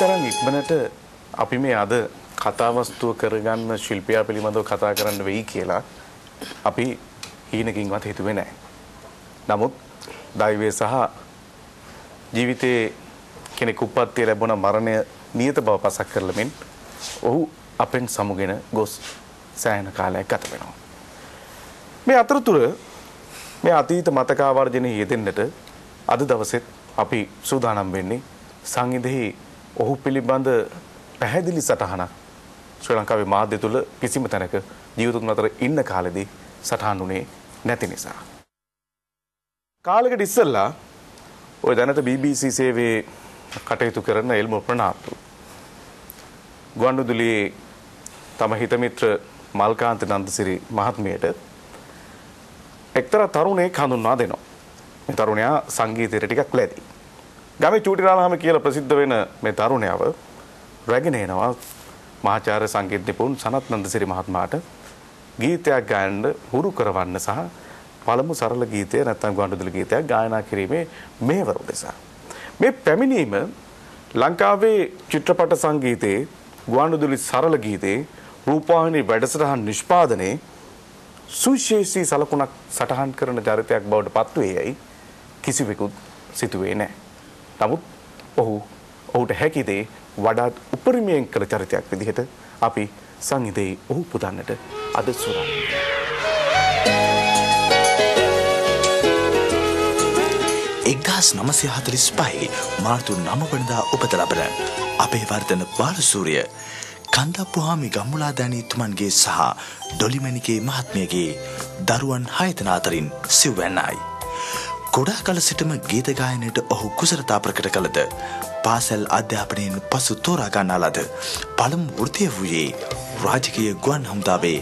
තරම් ඉක්මනට අපි මේ අද කතාවස්තුව කරගන්න ශිල්පියා පිළිබඳව කතා කරන්න වෙයි කියලා අපි හීනකින්වත් හිතුවේ නැහැ. නමුත් දෛවයේ සහ ජීවිතයේ කෙනෙකු උපත්ති ලැබුණ මරණය නියත බව පසක් කරලමින් ඔහු අපෙන් සමුගෙන ගොස් සෑහෙන කාලයක් ගත වෙනවා. මේ අතරතුර මේ අතීත මතකාවර්ජනයේ යෙදෙන්නට අද දවසේ අපි සූදානම් වෙන්නේ සංගීතයේ ඔහු පිළිබඳ පැහැදිලි සටහනක් ශ්‍රී ලංකාවේ මාධ්‍ය තුල කිසිම තැනක ජීවතුන් අතර ඉන්න කාලෙදී සටහන් උනේ නැති නිසා. කාලෙකට ඉස්සෙල්ලා ඔය දැනට BBC සේවයේ කටයුතු කරන එල්මෝ ප්‍රනාප්තු ගුවන්විදුලියේ තම හිතමිත්‍ර මල්කාන්ත නන්දසිරි මහත්මියට එක්තරා තරුණයෙක් හඳුන්වා දෙනවා. මේ තරුණයා සංගීතයට ටිකක් ලැබි. ගමේ චූටිරාලහම කියලා ප්‍රසිද්ධ වෙන මේ තරුණයව රැගෙන එනවා මහාචාර්ය සංගීත නිපුන් සනත් නන්දසිරි මහත්මයාට ගීතයක් ගයන්න හුරු කරවන්න සහ පළමු සරල ගීතය නැත්නම් ගුවන්විදුලි ගීතයක් ගායනා කිරීමේ මෙහෙවර උදෙසා. මේ පැමිණීම ලංකාවේ චිත්‍රපට සංගීතයේ ගුවන්විදුලි සරල ගීතේ රූපවාහිනී වැඩසටහන් නිෂ්පාදනයේ සුවිශේෂී සලකුණක් සටහන් කරන චරිතයක් බවට පත්වේයි කිසිවෙකුත් සිතුවේ නැහැ. නමුත් ඔහුට හැකි දේ වඩාත් උපරිමයෙන් කළ චරිතයක් විදිහට අපි සංගීතයේ ඔහු පුදන්නට අද සූදානම්. එක්දහස් 945 මාර්තු 9 වෙනිදා උපත ලබන අපේ වර්ධන බාලසූරිය කන්දප්පුහාමි ගම්මුලාදෑනීතුමන්ගේ සහ ඩොලිමැණිකේ මහත්මියගේ දරුවන් 6 දෙනා අතරින් සිව්වැන්නයි. ගොඩාක් කල සිටම ගීත ගායනයට ඔහු කුසලතා ප්‍රකට කළද පාසල් අධ්‍යාපනයෙන් පසු තෝරා ගන්නා ලද පළමු වෘත්තිය වූයේ රාජකීය ගුවන් හමුදාවේ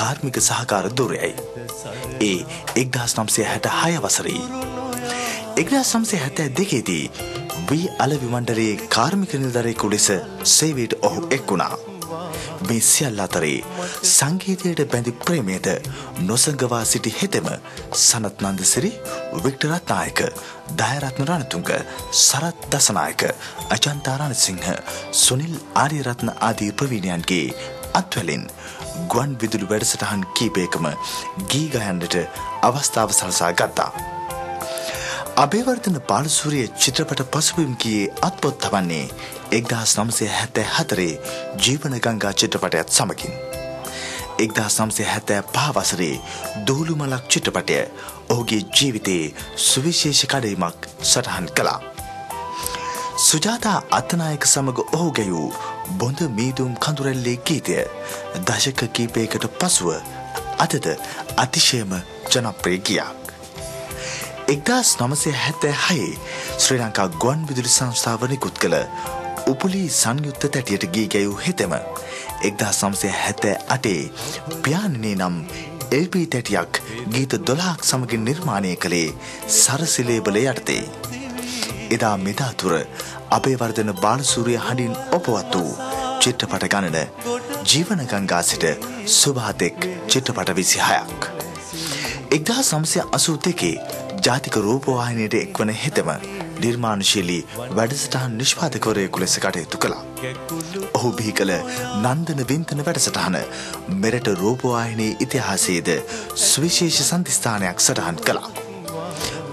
කාර්මික සහකාර ධුරයයි. ඒ 1966 වසරේ 1972 දී වී අලවි මණ්ඩලයේ කාර්මික නිලධාරියෙකු ලෙස සේවයට ඔහු එක් වුණා. මේ සියල්ල අතරේ සංගීතයට බැඳි ප්‍රේමයට නොසඟවා සිටි හෙතෙම සනත් නන්දසිරි, වික්ටර් රත්නායක, දයරත්න රණතුංග, සරත් දසනායක, අජන්තා රණසිංහ, සුනිල් ආරියරත්න ආදී ප්‍රවීණයන්ගේ අත්වලින් ගුවන් විදුලි වැඩසටහන් කීපයකම ගී ගයන්නට අවස්ථාව සලසා ගත්තා. අබේවර්ධන බාලසූරිය චිත්‍රපට පසුබිම් ගියේ අත්පොත් තබන්නේ 1974 ජීවන ගංගා චිත්‍රපටයත් සමගින්. 1975 වසරේ දූලු මලක් චිත්‍රපටය ඔහුගේ ජීවිතයේ සුවිශේෂ කඩයිමක් සටහන් කළා. සුජාතා අත්තනායක සමග ඔහු ගැයූ බොඳ මීදුම් කඳුරැල්ලේ ගීතය දශක කීපයකට පසුව අදද අතිශයම ජනප්‍රිය ගියා. 1976 ශ්‍රී ලංකා ගුවන් විදුලි සංස්ථාව නිකුත් කළ උපුලී සංයුක්ත තැටියට ගී ගැයූ හෙතෙම 1978 පියාණිනේ නම් LP තැටියක් ගීත 12ක් සමගින් නිර්මාණය කළේ සරසි ලේබල යටතේ. එදා මෙදා තුර අබේවර්ධන බාලසූරිය හඬින් ඔපවත් වූ චිත්‍රපට ගණන ජීවන ගංගා සිට සුභාතෙක් චිත්‍රපට 26ක්. 1982 ජාතික රූපවාහිනියට එක්වන හෙතම නිර්මාණශීලී වැඩසටහන් නිෂ්පාදකවරයෙකු ලෙස කටයුතු කළා. ඔහු බිහි කළ නන්දන වින්තන වැඩසටහන මෙරට රූපවාහිනී ඉතිහාසයේද සුවිශේෂ සම්තිස්ථානයක් සටහන් කළා.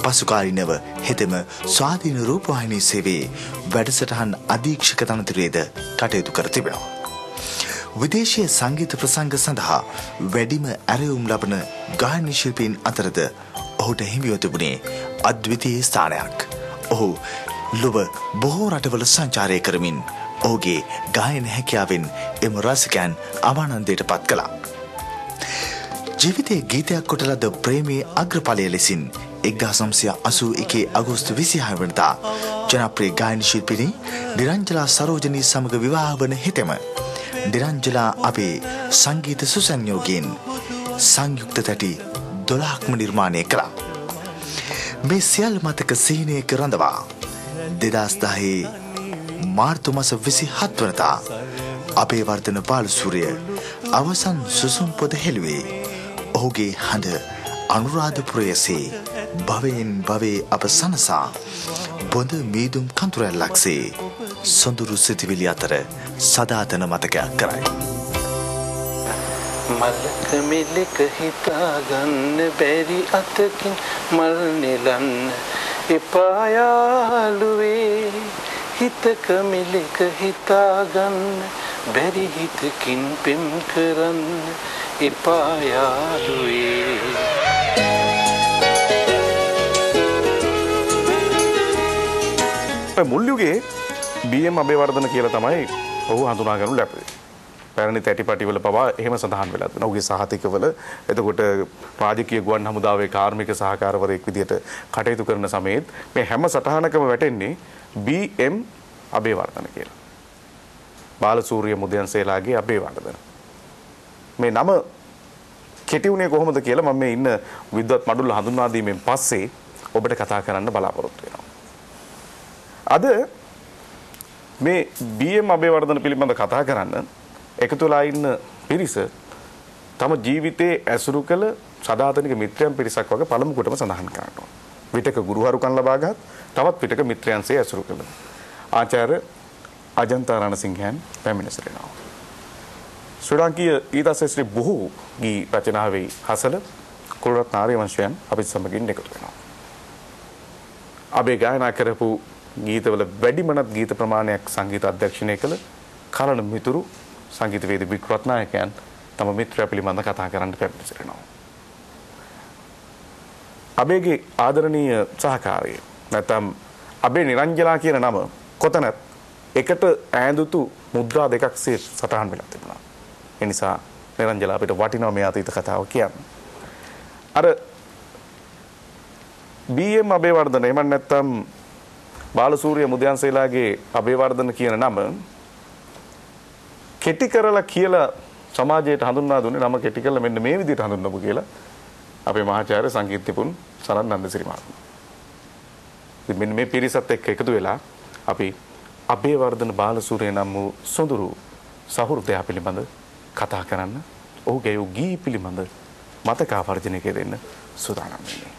පසුකාලීනව හෙතම ස්වාධීන රූපවාහිනී සේවයේ වැඩසටහන් අධීක්ෂක තනතුරේද කටයුතු කර තිබෙනවා. විදේශීය සංගීත ප්‍රසංග සඳහා වැඩිම ඇරයුම් ලබන ගායන ශිල්පීන් අතරද ඔහුට හිමිව තිබුණේ අද්විතීය ස්ථානයක්. ඔහු ලොව බොහෝ රටවල සංචාරය කරමින් ඔහුගේ ගායන හැකියාවෙන් එම රසිකයන් අමානන්දයට පත් කළා. ජීවිතයේ ගීතයක් කොට ලද ප්‍රේමයේ අග්‍රඵලය ලෙසින් 1981 අගෝස්තු 26 වෙනිදා ජනප්‍රිය ගායන ශිල්පිනී නිරංජලා සරෝජනී සමග විවාහ වන හෙතෙම නිරංජලා අපේ සංගීත සුසංයෝගයෙන් සංයුක්ත තැටි 12ක්ම නිර්මාණය කළා. මේ සියල් මතක සිහිනයක රඳවා 2010 මාර්තු මාස 27 වෙනිදා අබේවර්ධන බාලසූරිය අවසන් සුසුම් පොත හෙළුවේ ඔහුගේ හඬ අනුරාධපුරයේසේ භවයෙන් භවයේ අප සනසා බොඳ මීදුම් කඳුරැල් ලක්සේ සොඳුරු සිතිවිලි අතර සදාතන මතකයක් කරයි. මල්ලක මිලක හිතාගන්න බැරි අතකින් මල් නෙලන්න එපායාලුවේ. හිතක මිලක හිතාගන්න බැරි හිතකින් පෙම් කරන්න එපායාලුවේ. මුල්යුගේ BM අබේවර්ධන කියලා තමයි ඔහු හඳුනාගනු ලැබුවේ. පැරණි තැටිපටිවල පවා එහෙම සඳහන් වෙලා තියෙනවා. ඔහුගේ සහතිකවල එතකොට රාජකීය ගුවන් හමුදාවේ කාර්මික සහකාරවරයෙක් විදිහට කටයුතු කරන සමයේත් මේ හැම සටහනකම වැටෙන්නේ BM අබේවර්ධන කියලා. බාලසූරිය මුදයන්සේලාගේ අබේවර්ධන. මේ නම කෙටි වුණේ කොහොමද කියලා මම මේ ඉන්න විද්වත් මඩුල්ල හඳුනා දීමෙන් පස්සේ ඔබට කතා කරන්න බලාපොරොත්තු වෙනවා. අද මේ BM අබේවර්ධන පිළිබඳ කතා කරන්න එකතුලා ඉන්න පිරිස තම ජීවිතයේ ඇසුරු කළ සදාතනික මිත්‍රයන් පිරිසක් වගේ පළමු කොටම සඳහන් කරනවා. විටක ගුරුහරුකම් ලබාගත් තවත් විටක මිත්‍රයන්සේ ඇසුරු කළ ආචාර්ය අජන්තා රණසිංහයන් පැමිණ සිටිනවා. ශ්‍රී ලාංකීය ගීතශාස්ත්‍රී බොහෝ ගී රචනාවේ හසල කුලරත්න ආර්යවංශයන් අපිට සමගින් එකතු වෙනවා. අබේ ගායනා කරපු ගීතවල වැඩිමනත් ගීත ප්‍රමාණයක් සංගීත අධ්‍යක්ෂණය කළ කලණ මිතුරු සංගීතවේදී වික්‍රත්නායකයන් තම මිත්‍රය පිළිබඳ කතා කරන්න පැමිණ සිටිනවා. අබේගේ ආදරණීය සහකාරිය නැත්නම් අබේ නිරංජලා කියන නම කොතනත් එකට ඈඳුතු මුද්‍රා දෙකක් සේ සටහන් වෙලා තිබුණා. ඒ නිසා නිරංජලා අපිට වටිනවා මේ අතීත කතාව කියන්න. අර BM අබේවර්ධන එමන් නැත්නම් බාලසූරිය මුදයන්සේලාගේ අබේවර්ධන කියන නම කෙටි කරලා කියලා සමාජයට හඳුන්වා දුන්නේ නම කෙටි කරලා මෙන්න මේ විදිහට හඳුන්වමු කියලා අපේ මහාචාර්ය සංගීතපුන් සරත් නන්දසිරි මහත්මයා. ඉතින් මෙන්න මේ පිරිසත් එක්ක එකතු වෙලා අපි අබේවර්ධන බාලසූරිය නම් වූ සොඳුරු සහෘදයා පිළිබඳ කතා කරන්න ඔහුගේ ගී පිළිබඳ මතකාවර්ජනය කෙරෙන්න සූදානම් වෙන්නේ.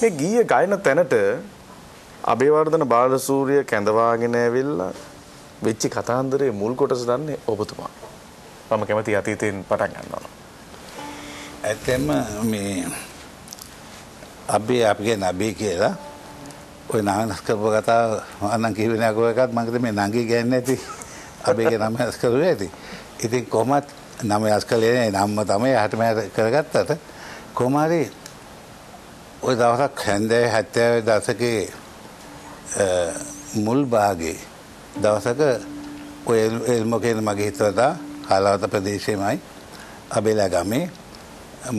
මේ ගීය ගයන තැනට අබේවර්ධන බාලසූරිය කැඳවාගෙන ඇවිල්ලා වෙච්ච කතාන්දරේ මුල් කොටස දන්නේ ඔබතුමා. මම කැමති අතීතයෙන් පටන් ගන්නවා. ඇත්තම මේ අපි කියලා ඔය නානස් කරපු කතාව අනම් කියවෙන එකත් මම හිතේ මේ නංගි ගෑන්නේ නැති අපේගේ නම හස් කරුවේ ඇති. ඉතින් කොහොමත් නම හස් කළේ නම්ම තමයි හටම කරගත්තට කොහොම හරි ඔය දවසක් හැන්දේ 70 දශකයේ මුල් භාගයේ දවසක ඔය එල්මකේන මගේ හිතවතා කාලාවත ප්‍රදේශයේමයි අබේලා ගමේ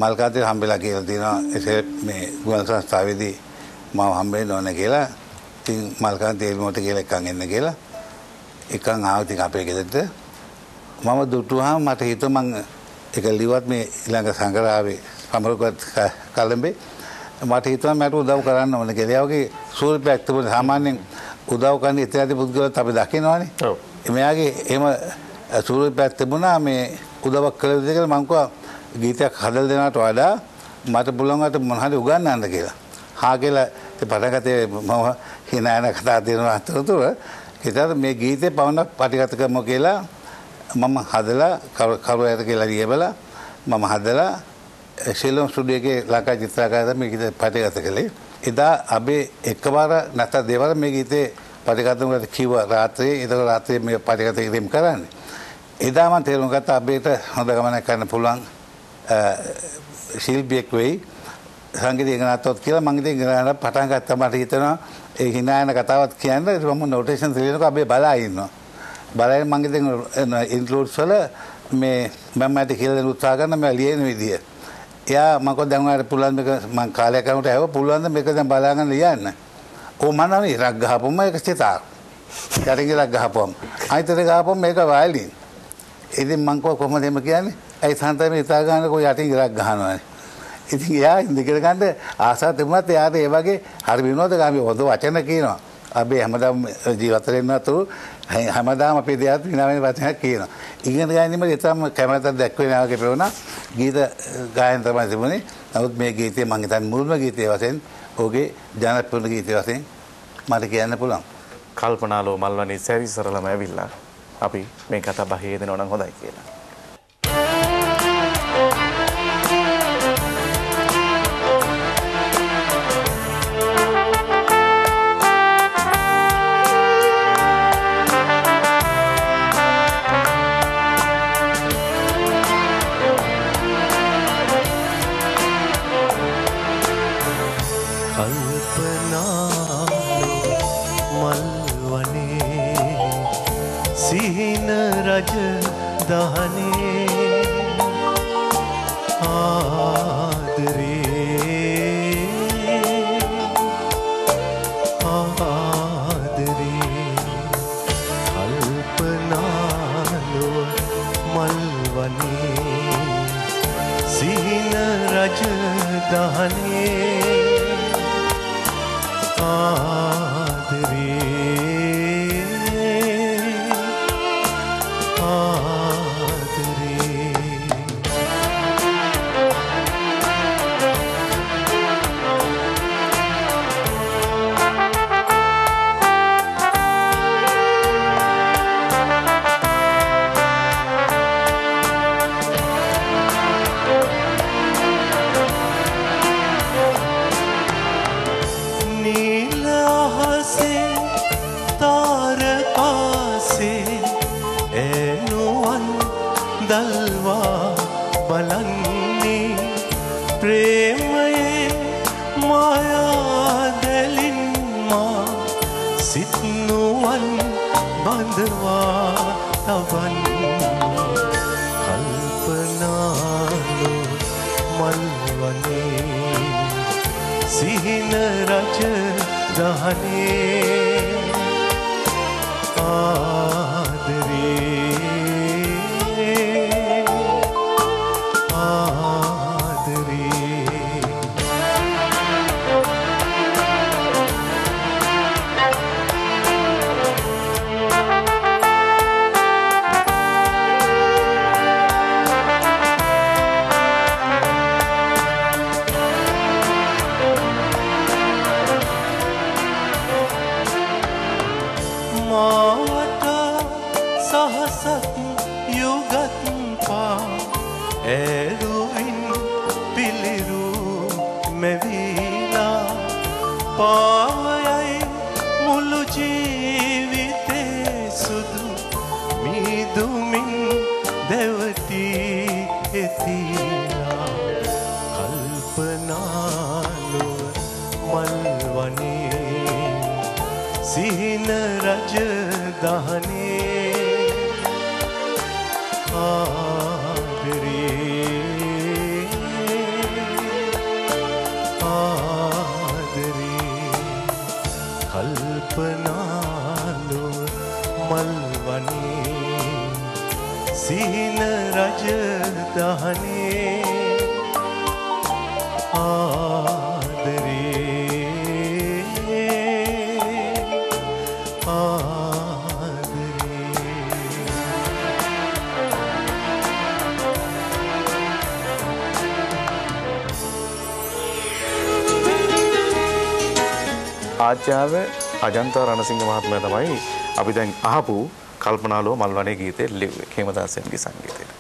මල්කාතේ හම්බෙලා කියලා තියෙනවා. ඒ මේ ගුවන් සංස්ථාවේදී මම හම්බෙන්න ඕන කියලා ඉතින් මල්කාතේ එල්මෝට කියලා එකක් එන්න කියලා එකක් ආව. ඉතින් අපේ ගෙදරට මම දුටුවාම මට හිතුව මං එක ලිවත් මේ ඊළඟ සංගරාවේ සමරකත් කලඹේ මට හිතුවා මට උදව් කරන්න ඕන කියලා. ඒවගේ සූර්යපැක් තිබුණ සාමාන්‍යයෙන් උදව් කරන ඉතිහාසයේ පුද්ගලයන් අපි දකිනවනේ. ඔව්. එයාගේ එහෙම සූර්යපැක් තිබුණා මේ උදව්වක් කළ දෙයක් මම කිව්වා ගීතයක් හදලා දෙනවට වඩා මට පුළුවන් අත මොනවාද උගන්වන්න කියලා. හා කියලා පටගතේ මම හිනාන කතා දෙනවා අතරතුර ඒතර මේ ගීතේ පවුණක් පටිගත කරමු කියලා මම හදලා කරුවයට කියලා ලියවලා මම හදලා ශිලෝන් ස්ටුඩියෝ එකේ ලංකා චිත්‍රකාරයා මේ ගීතේ පටිගත කළේ. එදා අපි එකවර නැත දෙවර මේ ගීතේ පටිගතමකට කිව්වා රාත්‍රියේ. ඒක රාත්‍රියේ මේ පටිගත කිරීම කරන්නේ. එදා මම තේරුම් ගත්තා අපිට හොඳ ගමනක් කරන්න පුළුවන් ශිල්පියෙක් වෙයි සංගීතඥයෙක්වත් කියලා. මම ඉතින් ගානක් පටන් ගත්තා. මට හිතෙනවා ඒ hina යන කතාවක් කියන්න මම නොටේෂන් දෙනකොට අපි බලා ඉන්නවා. බලයෙන් මම ඉතින් ඉන්ක්ලූඩ්ස් වල මේ මම මට කියලා උත්සාහ කරන මම ලියන විදිය එයා මකෝ දැන් පුළුවන් මේක මං කාලයක් කරනකොට ඇව පුළුවන් මේක දැන් බලාගෙන ලියන්න. ඕ මනම ඉරක් ගහපොම ඒක සිතා. යටිගලක් ගහපොම. අයිතර ගහපොම මේක වයලින්. ඉතින් මං කොහොමද එහෙම කියන්නේ? ඇයි සාන්තම ඉතා ගන්නකො යටිගලක් ගහනවානේ. ඉතින් එයා ඉඳගෙන ගන්න ආසාව තිබුණත් එයාට ඒ වගේ හරි විනෝදගාමී හොඳ වචන කියනවා. අපි හැමදාම ජීවිතේ ඉන්නතුරු හැමදාම අපි දෙයක් විනාවෙන වචනයක් කියනවා. ඉගෙන ගන්නෙම ඒතරම් කැමරාවට දැක්වෙනා වගේ පෙවුණා. ගීත ගායන තමයි තිබුණේ. නමුත් මේ ගීතේ මම හිතන්නේ මුල්ම ගීතයේ වශයෙන් ඔහුගේ ජනප්‍රිය ගීතයේ වශයෙන් මට කියන්න පුළුවන්. කල්පනාලෝ මල්වනේ සැරිසරලම ඇවිල්ලා අපි මේ කතා බහ හේදෙනවා නම් හොඳයි කියලා. बंधवा तवन कल्पना मलवने सिहन रच दहने ආජාව අජන්තා රණසිංහ මහත්මයා තමයි අපි දැන් අහපු කල්පනාලෝ මල්වනේ ගීතේ ලිව්වේ හේමදාසයන්ගේ සංගීතයට.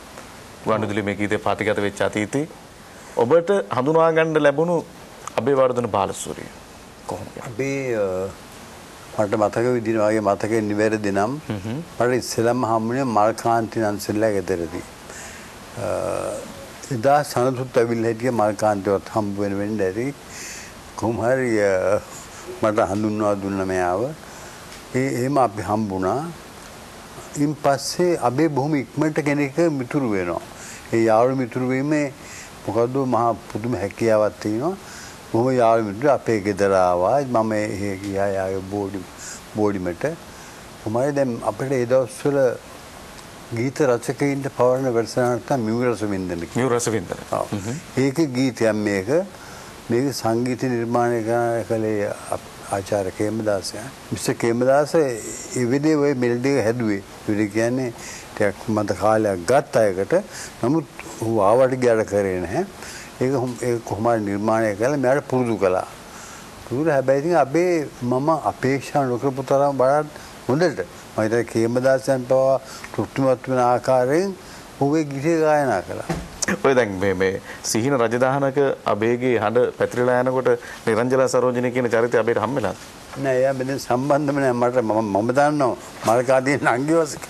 ගුවන්විදුලි මේ ගීතේ පාටිගත වෙච්ච අතීතේ ඔබට හඳුනා ගන්න ලැබුණු අබේවර්ධන බාලසූරිය කොහොමද? අබේ මට මතක විදිහට වාගේ මතකෙ නිවැරදි නම් මට ඉස්සෙල්ලාම හම්බුනේ මල්කාන්ති නන්සෙල්ලා ගෙදරදී. එදා සනතුත් ඇවිල්ලා හිටිය මල්කාන්තිවත් හම්බ වෙන වෙන්නේ ඇති. කොහොමhari මට හඳුන්වා දුන්න මෙයාව. එහෙම අපි හම්බුණා. ඉන් පස්සේ අබේ බොහොම ඉක්මනට කෙනෙක් මිතුරු වෙනවා. ඒ යාළු මිතුරු වීමේ මොකද මහා පුදුම හැකියාවක් තියෙනවා. බොහොම යාළු මිතුරු අපේ ගෙදර ආවා. මම එහෙ ගියා යාගේ බෝඩිමට. කොහමද දැන් අපිට ඒ දවස්වල ගීත රචකයින්ට පවරන වැඩසටහනක් තමයි මියුරසවින්දන. මියුරසවින්දන. ඔව්. ඒකේ ගීතයක් මේක. මේක සංගීත නිර්මාණය කළේ ආචාර්ය හේමදාසයන්. මිස්ටර් හේමදාස ඒ විදිහේ ඔය මෙලඩිය හැදුවේ. ඒ කියන්නේ ටිකක් මත කාලයක් ගත අයකට. නමුත් ඌ ආවට ගියාට කරේ නැහැ. ඒක කොහොමද නිර්මාණය කළා මට පුරුදු කළා. පුරුදු හැබැයි ඉතින් අපේ මම අපේක්ෂා නොකරපු තරම් බලන්න හොඳට. මම හිතා හේමදාසයන් පවා තෘප්තිමත් වෙන ආකාරයෙන් ඌගේ ගීත ගායනා කළා. ඔය දැන් මේ සිහින රජදාහනක අබේගේ හඬ පැතිරලා යනකොට නිරංජලා සරෝජිනී කියන චරිතය අපිට හම්බෙලාද? නෑ එයා මෙතන සම්බන්ධම නෑ මට මම දන්නවා මල්කාදී නංගිවසක.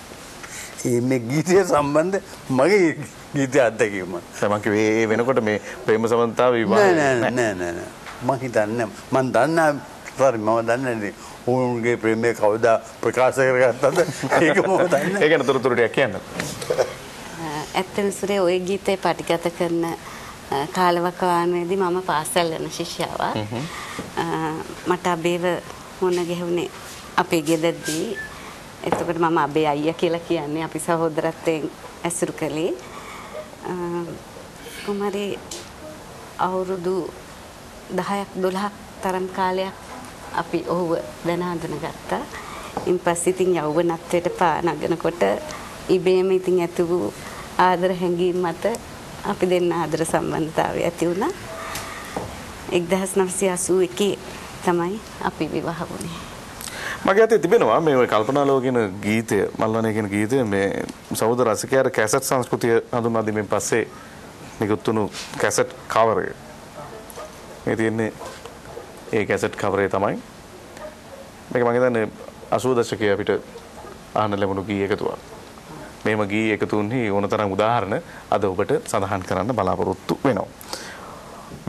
මේ ගීතය සම්බන්ධ මගේ ගීත අත්දැකීම. මම කිව්වේ ඒ වෙනකොට මේ ප්‍රේම සම්බන්ධතාව විවාහය නෑ. මම හිතන්නේ මම දන්නා පරි මම දන්නේ ඕන්ගේ ප්‍රේමේ කවදා ප්‍රකාශ කරගත්තද ඒක මම දන්නේ. ඒක නතරතුරු ටිකක් කියන්න. ඇත්තම සුරේ ওই ගීතේ පාටිගත කරන කාලවකවානුවේදී මම පාසල් යන ශිෂ්‍යාවක්. මට අබේව මුණ ගැහුනේ අපේ ගෙදරදී. එතකොට මම අබේ අයියා කියලා කියන්නේ අපි සහෝදරත්වයෙන් ඇසුරු කළේ. කුමාරී අවුරුදු 10ක් 12ක් තරම් කාලයක් අපි ඔහුව දැන හඳුනගත්තා. ඉන්පස්සේ ඉතින් යෞවනත්වයට පා නගනකොට ඉබේම ඉතින් ඇති වූ ආදර හැඟීම් මත අපි දෙන්න ආදර සම්බන්ධතාවය ඇති වුණා. 1981 තමයි අපි විවාහ වුණේ. මගේ අතේ තිබෙනවා මේ කල්පනා ලෝකෙන ගීතය මල්වනේ කියන ගීතය මේ සහෝදර රසිකයාට කැසට් සංස්කෘතිය හඳුන්වා දීමෙන් පස්සේ නිකුත් වුණු කැසට් කවරය. මේ තියෙන්නේ ඒ කැසට් කවරය තමයි. මේක මම හිතන්නේ 80 දශකයේ අපිට ආහන ලැබුණු ගී එකතුවක්. මෙම ගී එකතුන්හි ඕනතරම් උදාහරණ අද ඔබට සඳහන් කරන්න බලාපොරොත්තු වෙනවා.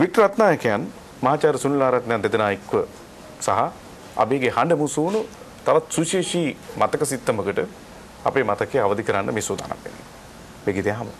වික්ටර් රත්නායකයන්, මහාචාර්ය සුනිල් ආරත්නයන් දෙදෙනා එක්ව සහ අබේගේ හඬ මුසු වුණු තවත් සුවිශේෂී මතක සිත්තමකට අපේ මතකයේ අවදි කරන්න මේ සූදානම් වෙන්නේ. මේ ගීතය අහමු.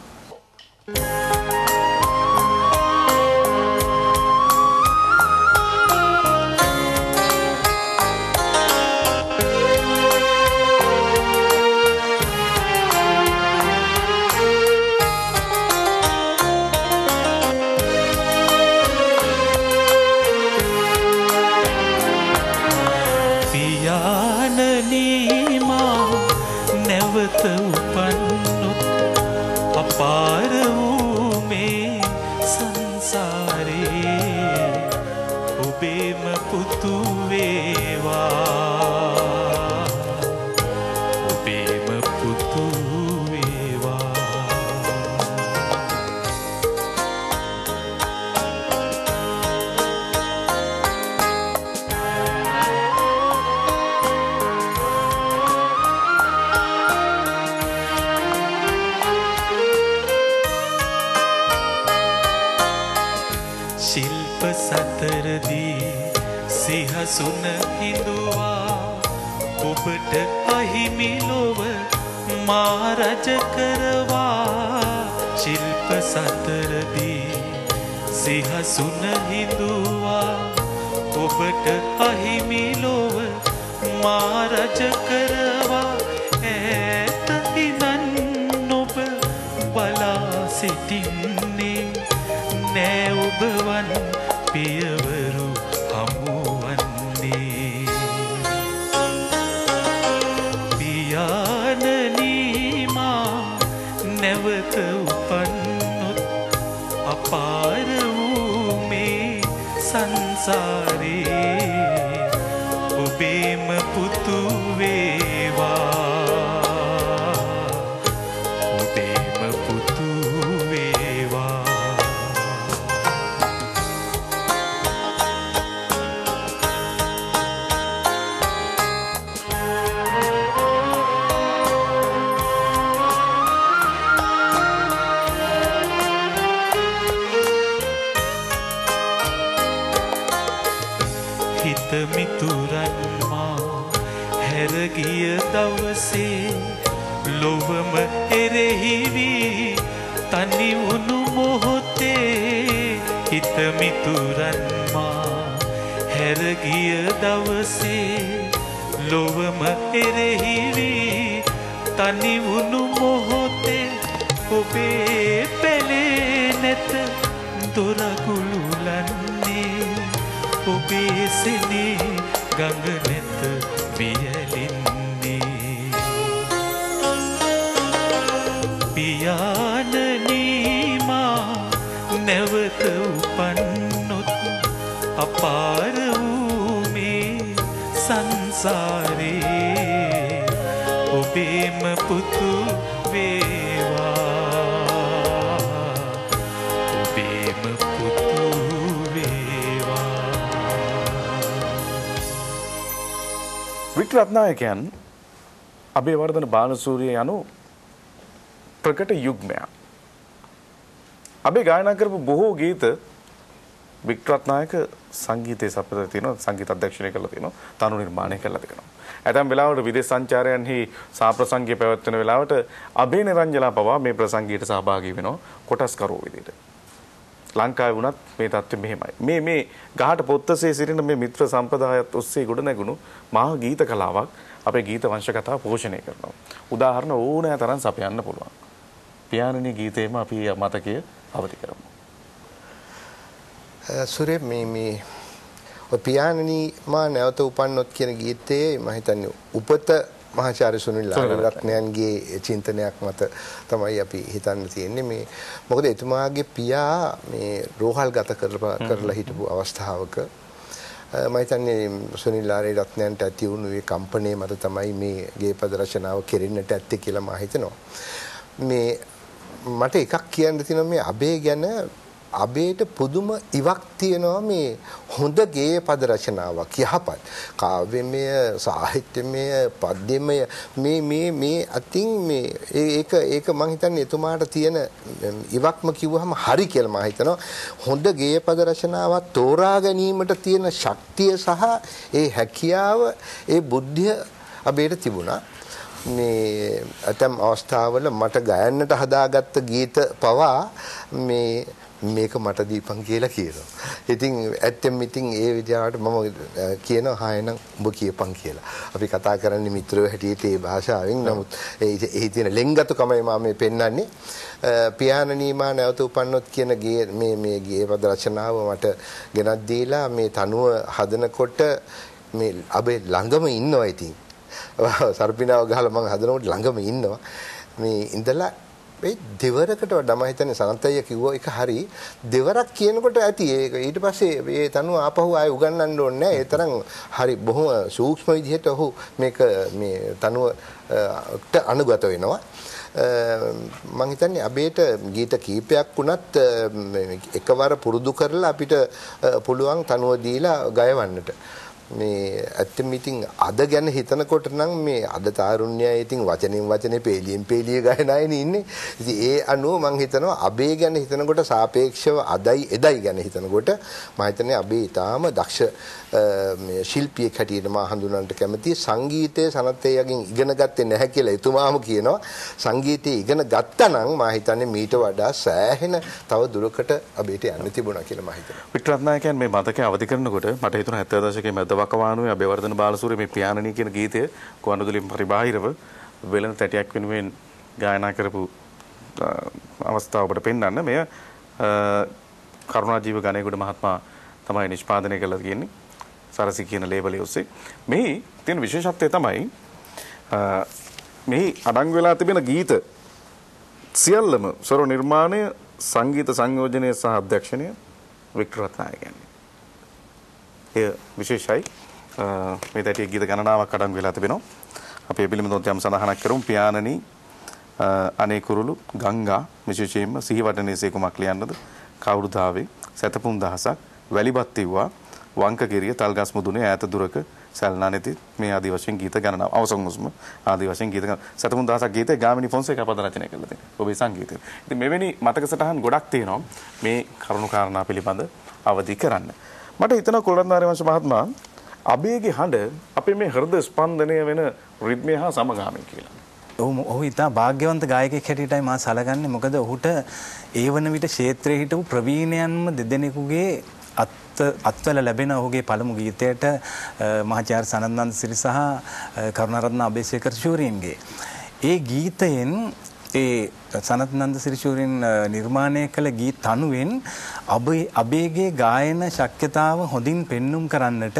රත්නායකයන් අබේවර්ධන බානසූරිය යනු ප්‍රකට යුග්මය. අබේ ගායනා කරපු බොහෝ ගීත වික්ටරත්නායක සංගීතයේ සපයලා තිනවා, සංගීත අධ්‍යක්ෂණය කරලා තිනවා, තනු නිර්මාණය කරලා තිනවා. ඇතැම් වෙලාවට විදේශ සංචාරයන්හි සාප්‍රසංගය පැවැත්වෙන වෙලාවට අබේ නිරංජලා පවා මේ ප්‍රසංගීයට සහභාගී වෙනවා කොටස්කරුවෝ විදිහට. ලංකාවේ වුණත් මේ தත්ත්වය මෙහෙමයි. මේ ගහට පොත්තසේ සිටින මේ මිත්‍ර සම්ප්‍රදායත් ඔස්සේ ගොඩ නැගුණු මහා ගීත කලාවක් අපේ ගීත වංශ කතාව පෝෂණය කරනවා. උදාහරණ ඕනෑ තරම් සපයන්න පුළුවන්. පියාණනි ගීතේම අපි මතකයේ අවදි කරමු. සුරේ මේ පියාණනි මා නැවත උපන්නොත් කියන ගීතයේ මම හිතන්නේ උපත මහාචාර්ය සුනිල් රත්නයන්ගේ චින්තනයක් මත තමයි අපි හිතන්න තියෙන්නේ. මේ මොකද එතුමාගේ පියා මේ රෝහල් ගත කරලා හිටපු අවස්ථාවක මම හිතන්නේ සුනිල් රත්නයන්ට ඇති වුණු ඒ කම්පණය මත තමයි මේ ගේපද රචනාව කෙරෙන්නට ඇත්තේ කියලා මම හිතනවා. මේ මට එකක් කියන්න තියෙනවා මේ අබේ ගැන අබේට පුදුම ඉවක් තියෙනවා මේ හොඳ ගේය පද රචනාවක් යහපත් කාව්‍යමය සාහිත්‍යමය පද්‍යමය මේ අතින් මේ ඒක මම හිතන්නේ එතුමාට තියෙන ඉවක්ම කිව්වහම හරි කියලා මම හිතනවා. හොඳ ගේය පද රචනාවක් තෝරා ගැනීමට තියෙන ශක්තිය සහ ඒ හැකියාව ඒ බුද්ධිය අබේට තිබුණා. මේ අතම් අවස්ථාවල මට ගයන්නට හදාගත්ත ගීත පවා මේ මේක මට දීපන් කියලා කියනවා. ඉතින් ඇත්තෙන් ඉතින් ඒ විදිහට මම කියනවා හායනම් ඔබ කියපන් කියලා. අපි කතා කරන්නේ මිත්‍රයෝ හැටියට ඒ භාෂාවෙන්. නමුත් ඒ තියෙන ලෙන්ගතුකමයි මම මේ පෙන්වන්නේ. පියානනී මා නැවත උපන්නොත් කියන මේ ගීත පද රචනාව මට ගෙනත් දීලා මේ තනුව හදනකොට මේ අපේ ළඟම ඉන්නවා ඉතින්. සර්පිනාව ගහලා මම හදනකොට ළඟම ඉන්නවා. මේ ඉඳලා ඒ දෙවරකට වඩා මම හිතන්නේ සනතය කිව්ව එක හරි දෙවරක් කියනකොට ඇති ඒක ඊට පස්සේ මේ තනුව ආපහු ආයෙ උගන්වන්න ඕනේ නැහැ. ඒ තරම් හරි බොහොම සූක්ෂම විදිහට ඔහු මේක මේ තනුවට අනුගත වෙනවා. මම හිතන්නේ අබේට ගීත කීපයක් වුණත් එකවර පුරුදු කරලා අපිට පුළුවන් තනුව දීලා ගයවන්නට. මේ ඇත්තම ඉතින් අද ගැන හිතනකොට නම් මේ අද තාරුණ්‍යය ඉතින් වචනෙන් වචනේ පේලියෙන් පේලිය ගාන අයනේ ඉන්නේ. ඉතින් ඒ අනුව මම හිතනවා අබේ ගැන හිතනකොට සාපේක්ෂව අදයි එදයි ගැන හිතනකොට මම හිතන්නේ අබේ ඊටාම දක්ෂ මේ ශිල්පියෙක් හැටියට මා හඳුනන්නට කැමතියි. සංගීතයේ සනතයගෙන් ඉගෙන ගත්තේ නැහැ කියලා එතුමාම කියනවා. සංගීතය ඉගෙන ගත්තා නම් මම හිතන්නේ මීට වඩා සෑහෙන තව දුරකට අබේට යන්න තිබුණා කියලා මම හිතනවා. වික්‍රත්නායකයන් මේ මතකයේ අවදි කරනකොට මට හිතුණා 70 දශකයේ මැද වකවානුවේ අබේවර්ධන බාලසූරිය මේ පියානනී කියන ගීතය ගුවන්විදුලියෙන් පරිබාහිරව වෙළඳ තැටියක් වෙනුවෙන් ගායනා කරපු අවස්ථාව ඔබට පෙන්වන්න. මෙය කරුණාජීව ගණේගොඩ මහත්මයා තමයි නිෂ්පාදනය කළා කියන්නේ සරසි කියන ලේබලේ ඔස්සේ. මේ තියෙන විශේෂත්වය තමයි මේ අඩංගු වෙලා තිබෙන ගීත සියල්ලම ස්වර නිර්මාණය, සංගීත සංයෝජනය සහ අධ්‍යක්ෂණය වික්‍රත්නායකයන්. එය විශේෂයි. මේ දැටිය ගීත ගණනාවක් අඩංගු වෙලා තිබෙනවා. අපි ඒ පිළිබඳව යම් සඳහනක් කරමු. පියානනී අනේ කුරුළු ගංගා විශේෂයෙන්ම සිහි වටනේසේ කුමක් ලියන්නද? කවුරු දාවේ සතපුම් දහසක් වැලිපත් තිව්වා වංකගිරිය තල්ගස් මුදුනේ ඈත දුරක සල්නා නැති මේ ආදී වශයෙන් ගීත ගණනාව. අවසන් උස්ම ආදී වශයෙන් ගීත සතපුම් දහසක් ගීතේ ගාමිණී ෆොන්සේකා පද රචනය කළා තියෙනවා. ඔබේ සංගීතය. ඉතින් මෙවැනි මතක සටහන් ගොඩක් තියෙනවා මේ කරුණු කාරණා පිළිබඳ අවදි කරන්න. මට හිතෙනවා කොළන්නාරි වංශ මහත්මයා අබේගේ හඬ අපේ මේ හෘද ස්පන්දනය වෙන රිද්මය හා සමගාමී කියලා. ඔහු ඉතා වාග්යවන්ත ගායකයෙක් හැටියටයි මා සලකන්නේ. මොකද ඔහුට ඒ වන විට ක්ෂේත්‍රයේ හිටපු ප්‍රවීණයන්ම දෙදෙනෙකුගේ අත්වල ලැබෙන ඔහුගේ පළමු ගීතයට මහාචාර්ය සනත්නන්ද සිරි සහ කරුණාරත්න අබේසේකර ශූරීන්ගේ ඒ ගීතයෙන් ඒ සනත්නන්ද සිරිශූරින් නිර්මාණය කළ ගීත තනුවෙන් අබේගේ ගායන ශක්්‍යතාව හොඳින් පෙන්눔 කරන්නට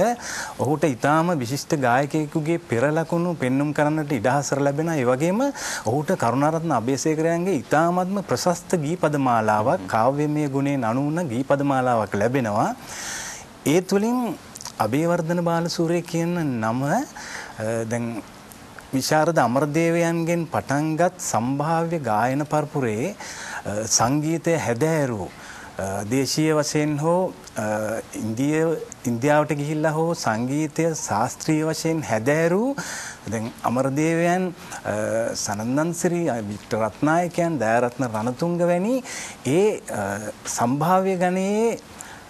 ඔහුට ඊටාම විශිෂ්ට ගායකයෙකුගේ පෙර ලකුණු පෙන්눔 කරන්නට ඉඩහසර ලැබෙනවා. ඒ වගේම ඔහුට කරුණාරත්න අබේසේකරයන්ගේ ඊටාමත්ම ප්‍රශස්ත ගීපද මාලාවක් කාව්‍යමය ගුණයෙන් අනුවන ගීපද මාලාවක් ලැබෙනවා. ඒ තුලින් අබේවර්ධන බාලසූරිය කියන නම දැන් විශාරද අමරදේවයන්ගෙන් පටන්ගත් සම්භාව්‍ය ගායන පරපුරේ සංගීතය හැදෑරූ දේශීය වශයෙන් හෝ ඉන්දියාවට ගිහිල්ලා හෝ සංගීතය ශාස්ත්‍රීය වශයෙන් හැදෑරූ දැන් අමරදේවයන් සනන්දන් සිරි වික්ටරත්නායකයන් දයාරත්න රණතුංග වැනි ඒ සම්භාව්‍ය ගණයේ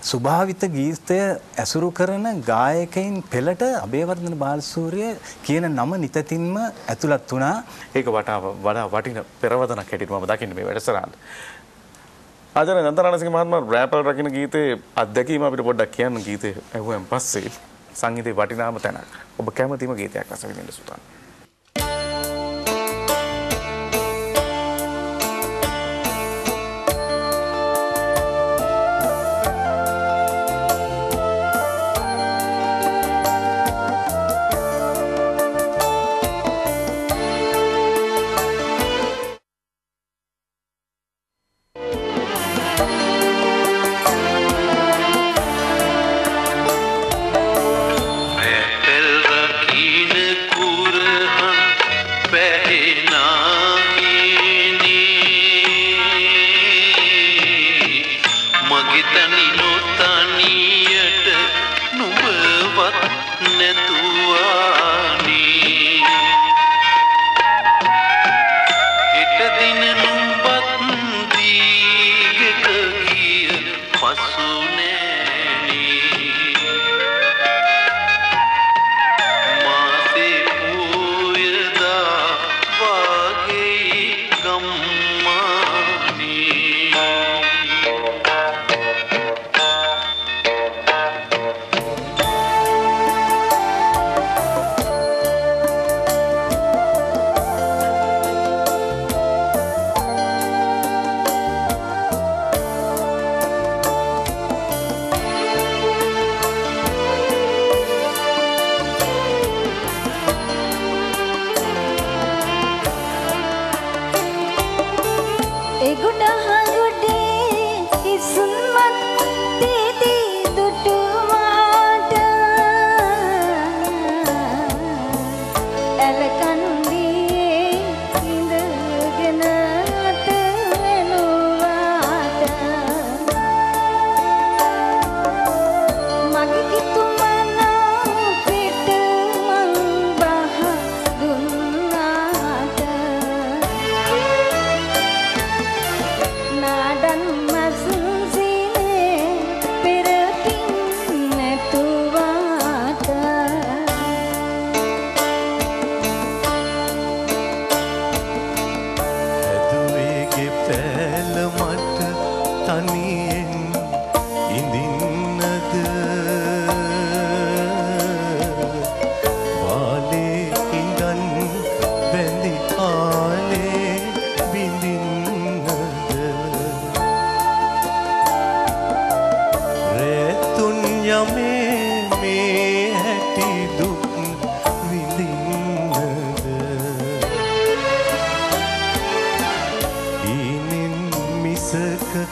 සුභාවිත ගීතය ඇසුරු කරන ගායකයින් පෙළට අබේවර්ධන බාලසූරිය කියන නම නිතතින්ම ඇතුළත් වුණා. ඒක වඩා වටින පෙරවදනක් හැටියට මම දකින්නේ මේ වැඩසටහන. ආචාර්ය නන්දරණසිංහ මහත්මයා රැපල් රකින්න ගීතේ අත්දැකීම අපිට පොඩ්ඩක් කියන්න. ගීතේ ඇහුවෙන් පස්සේ සංගීතේ වටිනාම තැනක්. ඔබ කැමතිම ගීතයක් අසවිඳින්න සුතන්.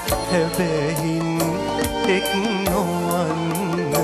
හැබැයින් එක් නොවන්නද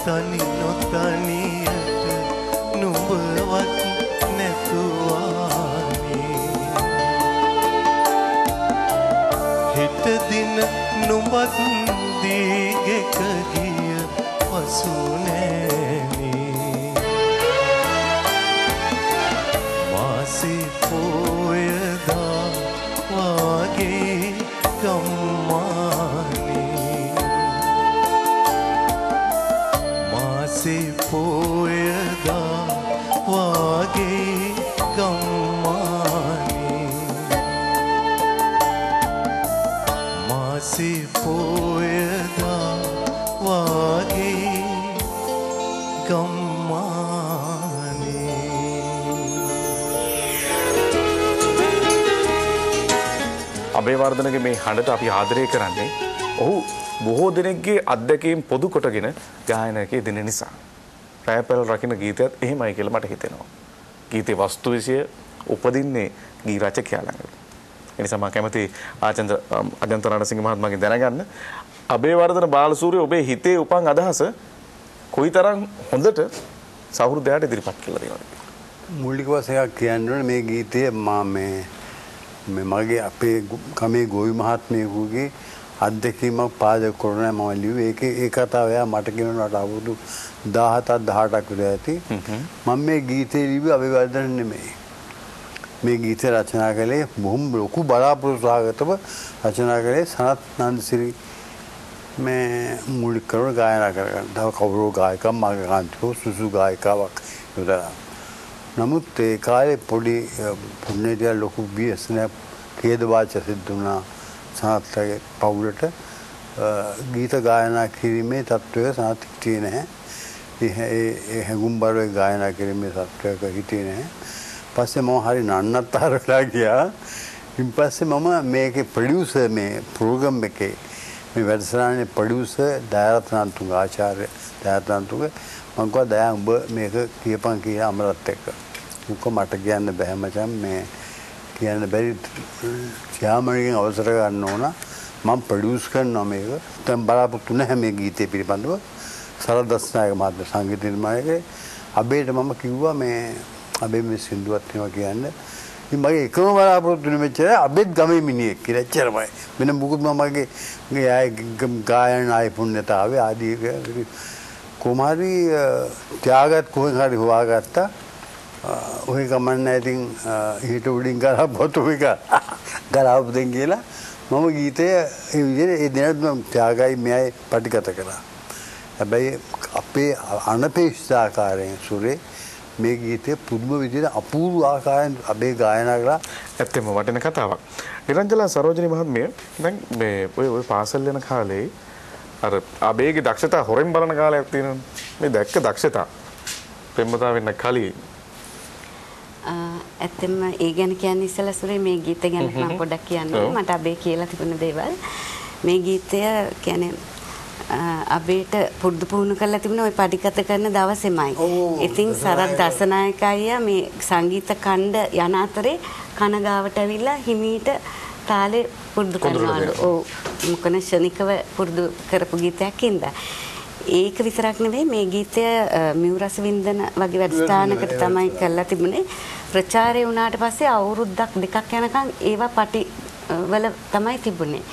තනි නොතනියට නුඹවත් නැතුවානේ හිත දින නුඹත් දිගක ගිය පසු නෑනේ මාසේ පෝයදා වාගේ ගම්මානේ se poeda waage gammane ma se poeda waage gammane Abewardhanage me handata api aadare karanne ohu බොහෝ දෙනෙක්ගේ අත්දැකීම් පොදු කොටගෙන ගායනකයේ දෙන නිසා රෑපැල් රකින්න ගීතයත් එහෙමයි කියලා මට හිතෙනවා. ගීතේ වස්තු විෂය උපදින්නේ ගී රචකයා ළඟ. ඒ නිසා මම කැමති ආචන්ද්‍ර අජන්ත රණසිංහ මහත්මයාගෙන් දැනගන්න අබේවර්ධන බාලසූරිය ඔබේ හිතේ උපන් අදහස කොයිතරම් හොඳට සහෘදයාට ඉදිරිපත් කළා දෙනවද? මූලික වශයෙන් කියන්න මේ ගීතය මගේ අපේ ගමේ ගෝවි මහත්මයාගේ අත්දැකීමක් පාදක කරන මම ලියුවේ ඒ කතාව එයා මට කියනවාට අවුරුදු 17ක් 18ක් විතර ඇති මම මේ ගීතේ ලිව්වේ අබේවර්ධන නෙමෙයි මේ ගීත රචනා කළේ බොහොම ලොකු බලාපොරොත්තුවකටම රචනා කළේ සනත් නන්දසිරි මේ මූලික කරන ගායනා කරගන්න තව කවුරු ගායකයෙක් මාගන්තු සුසු ගායකාවක් උදා නමුත් ඒ කාලේ පොඩි පුණ්‍යදියා ලොකු බියස්නේ කේදවාච සිද්ධ වුණා සාත්‍යගේ පවුලට ගීත ගායනා කිරීමේ තත්ත්වය සාත්‍ය හිටියේ නැහැ. ඒ හැඟුම්බරේ ගායනා කිරීමේ තත්ත්වයක හිටියේ නැහැ. පස්සේ මම හරි නන්නත්තරලා ගියා. ඊට පස්සේ මම මේකේ ප්‍රොඩියුසර් මේ ප්‍රෝග්‍රෑම් එකේ මේ වැඩසටහනේ ප්‍රොඩියුසර් දයාරත්නතුංග ආචාර්ය දයාරත්නතුංග මම කිව්වා දයා උඹ මේක කියපන් කියලා අමරත් එක්ක. උක මට කියන්න බෑ මචං මේ කියන්න බැරි ශ්‍යාමණේගෙන් අවසර ගන්න ඕන මම ප්‍රොඩියුස් කරනවා මේක දැන් බලාපොරොත්තු නැහැ මේ ගීතේ පිළිබඳව සරදස්නායක මහත්මයා සංගීත නිර්මාණයේ අබේට මම කිව්වා මේ අබේ මේ සින්දුවත් එනවා කියන්නේ ඉතින් මගේ එකම බලාපොරොත්තු නෙමෙච්චර අබේත් ගමේ මිනිහෙක් කියලා එච්චරමයි වෙන මොකුත් මමගේ ගායන ආයි පුණ්‍යතාවේ ආදී කුමාරි ත්‍යාගත් කොහෙන් හරි හොයාගත්තා ඔය ගමන් නැතිනම් ඊට උඩින් ගලා පොතු එක ගලාපු දෙන් කියලා මම ගීතය ඒ විදිහට ඒ දිනත් මම ත්‍යාගයි මෙයයි පටිගත කළා. හැබැයි අපේ අනපේක්ෂිත ආකාරයෙන් සුරේ මේ ගීතේ පුදුම විදිහට අපූර්ව ආකාරයෙන් අපේ ගායනා කළා. ඇත්තම වටින කතාවක්. නිරංජලා සරෝජිනී මහත්මිය දැන් මේ ඔය පාසල් යන කාලේ අර අබේගේ දක්ෂතා හොරෙන් බලන කාලයක් තියෙනවනේ. මේ දැක්ක දක්ෂතා ප්‍රේමතාව වෙන්න කලින් ඇත්තම ඒ ගැන කියන්නේ ඉස්සලා සුරේ මේ ගීත ගැන මම පොඩ්ඩක් කියන්නම් මට අබේ කියලා තිබුණ දේවල් මේ ගීතය කියන්නේ අපිට පුරුදු පුහුණු කරලා තිබුණේ ওই පටිගත කරන දවසේමයි. ඉතින් සරත් දසනායක අයියා මේ සංගීත ඛණ්ඩ යන අතරේ කනගාවට ඇවිල්ලා හිමීට තාලේ පුරුදු කරනවලු. ඔව් මොකද ශනිකව පුරුදු කරපු ගීතයක් ඉඳලා. ඒක විතරක් නෙවෙයි මේ ගීතය මියු රසවින්දන වගේ වැඩසටහනකට තමයි කරලා තිබුණේ. ප්‍රචාරය වුණාට පස්සේ අවුරුද්දක් දෙකක් යනකම් ඒවා පටි වල තමයි තිබුණේ.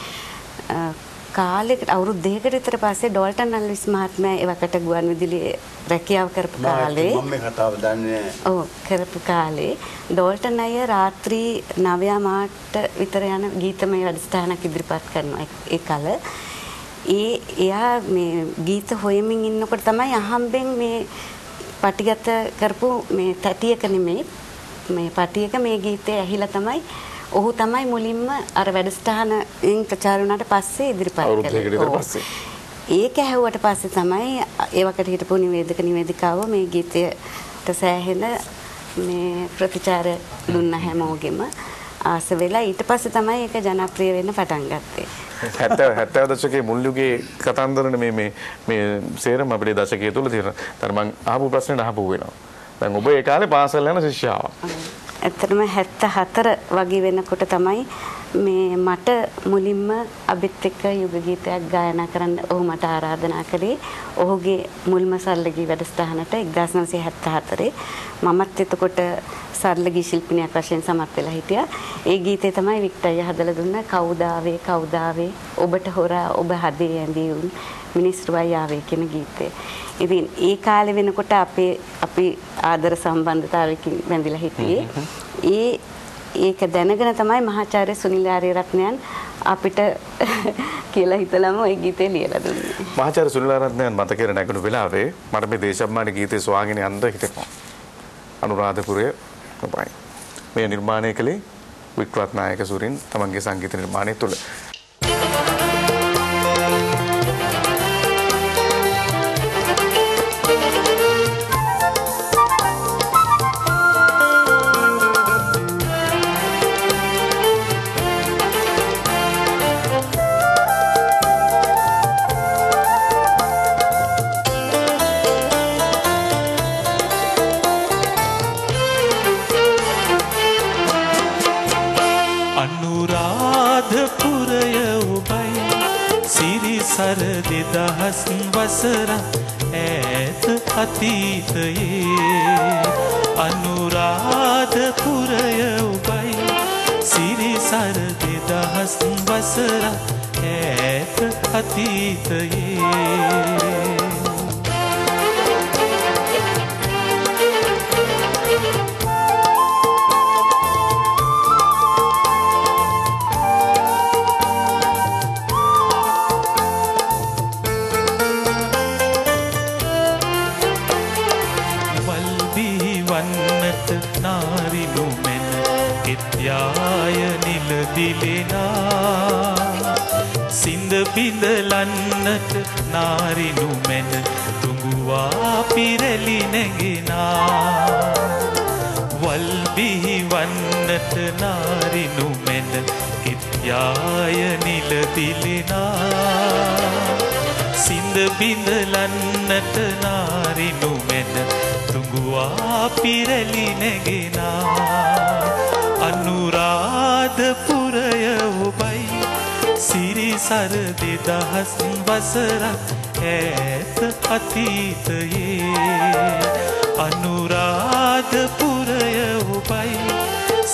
කාලෙකට අවුරුදු දෙකකට විතර පස්සේ ඩෝල්ටන් අල්විස් මහත්මයා ඒවකට ගුවන් විදුලියේ රැකියාව කරපු කාලේ මම මේ කතාව දන්නේ. ඔව් කරපු කාලේ ඩෝල්ටන් අයියා රාත්‍රී 9:00ට විතර යන ගීතමය වැඩසටහනක් ඉදිරිපත් කරනවා ඒ කාලේ. එයා මේ ගීත හොයමින් ඉන්නකොට තමයි අහම්බෙන් මේ පටිගත කරපු මේ තැටියක නෙමෙයි මේ පටියක මේ ගීතය ඇහිලා තමයි ඔහු තමයි මුලින්ම අර වැඩසටහනෙන් ප්‍රචාර වුණාට පස්සේ ඉදිරිපත් කළේ. ඒක ඇහුවට පස්සේ තමයි ඒවකට හිටපු නිවේදිකාව මේ ගීතයට සෑහෙන මේ ප්‍රතිචාර දුන්න හැමෝගෙම ආස වෙලා ඊට පස්සේ තමයි ඒක ජනප්‍රිය වෙන්න පටන් ගත්තේ. 70 දශකයේ මුල්යුගයේ කතන්දරනේ මේ සේරම අපේ දශකයේ තුල තියෙන. දැන් මම අහපු ප්‍රශ්නෙට අහපු වෙනවා. දැන් ඔබ ඒ කාලේ පාසල් යන ශිෂ්‍යාවක්. ඇත්තටම 74 වගේ වෙනකොට තමයි මේ මට මුලින්ම අබිත් එක්ක යුග ගීතයක් ගායනා කරන්න ඔහු මට ආරාධනා කළේ. ඔහුගේ මුල්ම සරලගී වැඩසටහනට 1974 මමත් එතකොට සරලගී ශිල්පිනියක් වශයෙන් සමත් වෙලා හිටියා. ඒ ගීතේ තමයි වික්ටර් හදලා දුන්න කවුදාවේ කවුදාවේ ඔබට හොරා ඔබ හදේ ඇඳී උන් මිනිස් රුවයි ආවේ කියන ගීතේ. ඉතින් ඒ කාලේ වෙනකොට අපි ආදර සම්බන්ධතාවයකින් බැඳිලා හිටියේ. ඒක දැනගෙන තමයි මහාචාර්ය සුනිල් ආරියරත්නයන් අපිට කියලා හිතලම ওই ගීතේ ලියලා දුන්නේ. මහාචාර්ය සුනිල් ආරියරත්නයන් මතකේ නැගුණු වෙලාවේ මට මේ දේශබ්මාන ගීතේ සුවාගෙන යන්න හිතෙනවා. අනුරාධපුරයේ තමයි. මේ නිර්මාණය කළේ වික්‍රත් නායක සූරින් තමන්ගේ සංගීත නිර්මාණය තුළ. ऐत अतीत ये अनुराधपुर उभय सिरी सरदे दहस बसरा ऐत अतीत ये පිදලන්නට නාරිනු මෙන තුඟුවා පිරලි නැගිනා වල් බිහිවන්නට නාරිනු මෙන කිත්යාය නිල දිලිනා සිඳ පිදලන්නට නාරිනු මෙන තුඟුවා පිරලි නැගිනා අනුරාධපුරය ඔබයි सिरी सर दहस बसरा ऐत अतीत ये अनुराधपुर उभय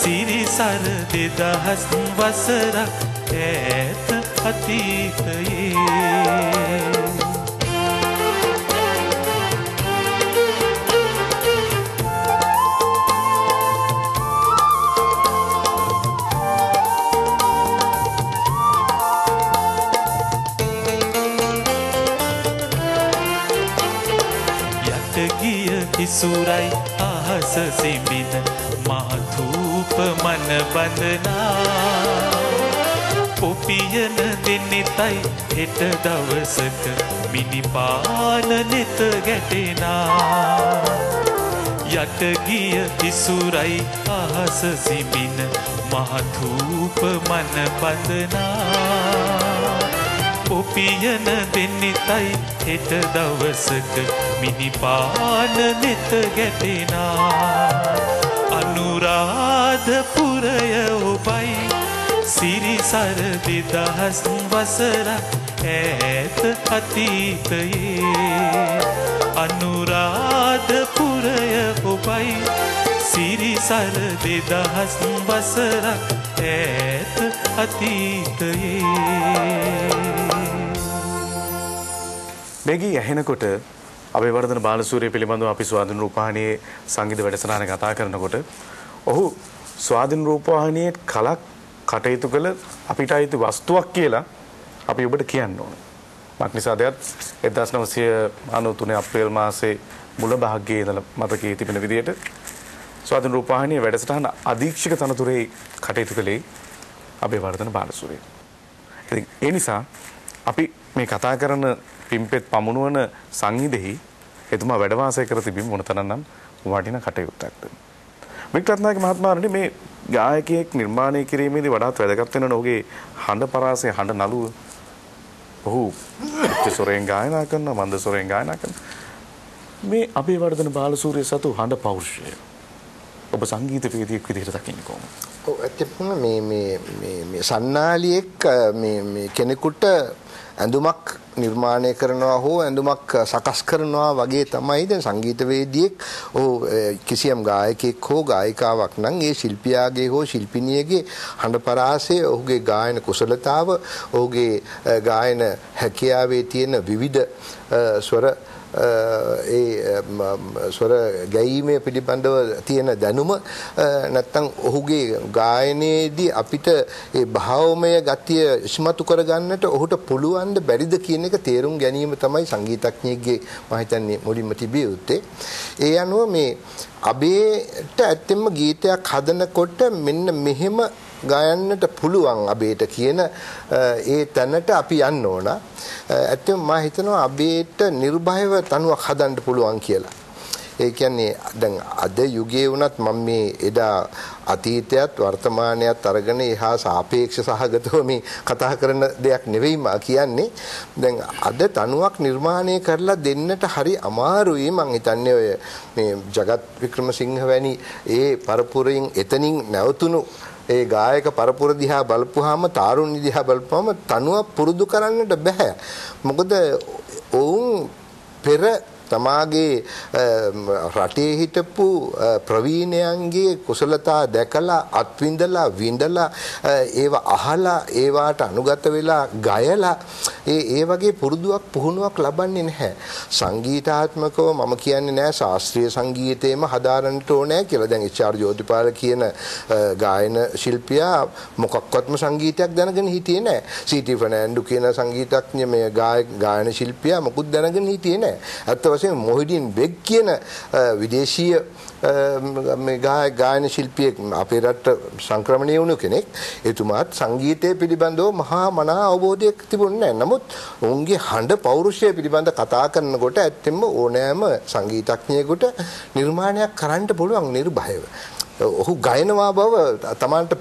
सिरी सर दहस बसरा ऐत अतीत ये सुराई आहस सिमिन माधूप मन बंदना पोपियन दिनितई हिट दवसक मिनी पान नित गटेना यट गिय तिसुराई आहस सिमिन माधूप मन बंदना කොපියන දෙන්නෙතයි හෙට දවසක මිනිපාන නෙත ගැටෙනා අනුරාධපුරය ඔබයි සිරිසර 2000 වසරක් ඈත අතීතයේ අනුරාධපුරය ඔබයි සිරිසර 2000 වසරක් ඈත අතීතයේ මෙගී ඇහෙනකොට අබේවර්ධන බාලසූරිය පිළිබඳව අපි ස්වාධීන රූපවාහිනියේ සංගීත වැඩසටහන කතා කරනකොට ඔහු ස්වාධීන රූපවාහිනියේ කලක් කටයුතු කළ අපිට අයිති වස්තුවක් කියලා අපි ඔබට කියන්න ඕන. මක්නිසාදයත් 1993 අප්‍රේල් මාසේ මුල භාගයේ ඉඳලා මතකයේ තිබෙන විදිහට ස්වාධීන රූපවාහිනියේ වැඩසටහන අධීක්ෂක තනතුරේ කටයුතු කළේ අබේවර්ධන බාලසූරිය. ඉතින් ඒ නිසා අපි මේ කතා කරන පිම්පෙත් පමුණුවන සංහිඳෙහි එතුමා වැඩවාසය කර තිබීම මොනතරම්නම් වටිනා කටයුත්තක්ද. වික්ටරත්නායක මහත්මයාට මේ ගායකයෙක් නිර්මාණය කිරීමේදී වඩාත් වැදගත් වෙන ඔහුගේ හඬ පරාසය හඬ නළුව. ඔහු සොරෙන් ගායනා කරනවා මන්ද සොරෙන් ගායනා කරනවා. මේ අබේවර්ධන බාලසූරිය සතු හඬ පෞරුෂය ඔබ සංගීතපේදියෙක් විදිහට දකින්නේ කොහොමද? ඔව් ඇත්තටම මේ සන්නාලියෙක් මේ කෙනෙකුට ඇඳුමක් නිර්මාණය කරනවා හෝ ඇඳුමක් සකස් කරනවා වගේ තමයි දැන් සංගීතවේදියෙක් ඕ කිසියම් ගායකයෙක් හෝ ගායිකාවක් නම් ඒ ශිල්පියාගේ හෝ ශිල්පිනියගේ හඬ පරාසය ඔහුගේ ගායන කුසලතාව ඔහුගේ ගායන හැකියාවේ තියෙන විවිධ ස්වර ගැයීමේ පිළිබඳව තියෙන දැනුම නැත්නම් ඔහුගේ ගායනයේදී අපිට ඒ භාවමය ගතිය ඉස්මතු කරගන්නට ඔහුට පුළුවන්ද බැරිද කියන එක තේරුම් ගැනීම තමයි සංගීතඥයෙක්ගේ මම හිතන්නේ මුලින්ම තිබිය යුත්තේ. ඒ අනුව මේ අබේට ඇත්තෙන්ම ගීතයක් හදනකොට මෙන්න මෙහෙම ගයන්නට පුළුවන් අබේට කියන ඒ තැනට අපි යන්න ඕන. ඇත්තටම මම හිතනවා අබේට නිර්භයව තනුවක් හදන්න පුළුවන් කියලා. ඒ කියන්නේ දැන් අද යුගයේ වුණත් මම මේ එදා අතීතයත් වර්තමානයත් අරගෙන එහා සාපේක්ෂ සහගතව මේ කතා කරන දෙයක් නෙවෙයි මා කියන්නේ. දැන් අද තනුවක් නිර්මාණය කරලා දෙන්නට හරි අමාරුයි මං හිතන්නේ ඔය මේ ජගත් වික්‍රමසිංහ වැනි ඒ පරපුරෙන් එතනින් නැවතුණු ඒ ගායක පරපුර දිහා බලපුවාම තාරුණ්‍ය දිහා බලපුවාම තනුව පුරුදු කරන්නට බෑ. මොකද ඔවුන් පෙර තමාගේ රටේ හිටපු ප්‍රවීණයන්ගේ කුසලතා දැකලා අත්විඳලා විඳලා ඒව අහලා ඒවාට අනුගත වෙලා ගයලා ඒ වගේ පුරුදුවක් පුහුණුවක් ලබන්නේ නැහැ. සංගීතාත්මකව මම කියන්නේ නැහැ ශාස්ත්‍රීය සංගීතේම හදාරන්නට ඕනේ කියලා. දැන් එච්.ආර්. ජෝතිපාල කියන ගායන ශිල්පියා මොකක්වත්ම සංගීතයක් දැනගෙන හිටියේ නැහැ. සී.ටී. ෆර්නැන්ඩු කියන සංගීතඥ මේ ගායන ශිල්පියා මොකුත් දැනගෙන හිටියේ නැහැ. මොහිඩින් බෙග් කියන විදේශීය ගායන ශිල්පියෙක් අපේ රටට සංක්‍රමණය වුණු කෙනෙක්. එතුමාත් සංගීතය පිළිබඳව මහා මනා අවබෝධයක් තිබුණේ නැහැ. නමුත් ඔවුන්ගේ හඬ පෞරුෂය පිළිබඳ කතා කරනකොට ඇත්තෙන්ම ඕනෑම සංගීතඥයෙකුට නිර්මාණයක් කරන්න පුළුවන් නිර්භයව. ඔහු ගයනවා බව තමන්ට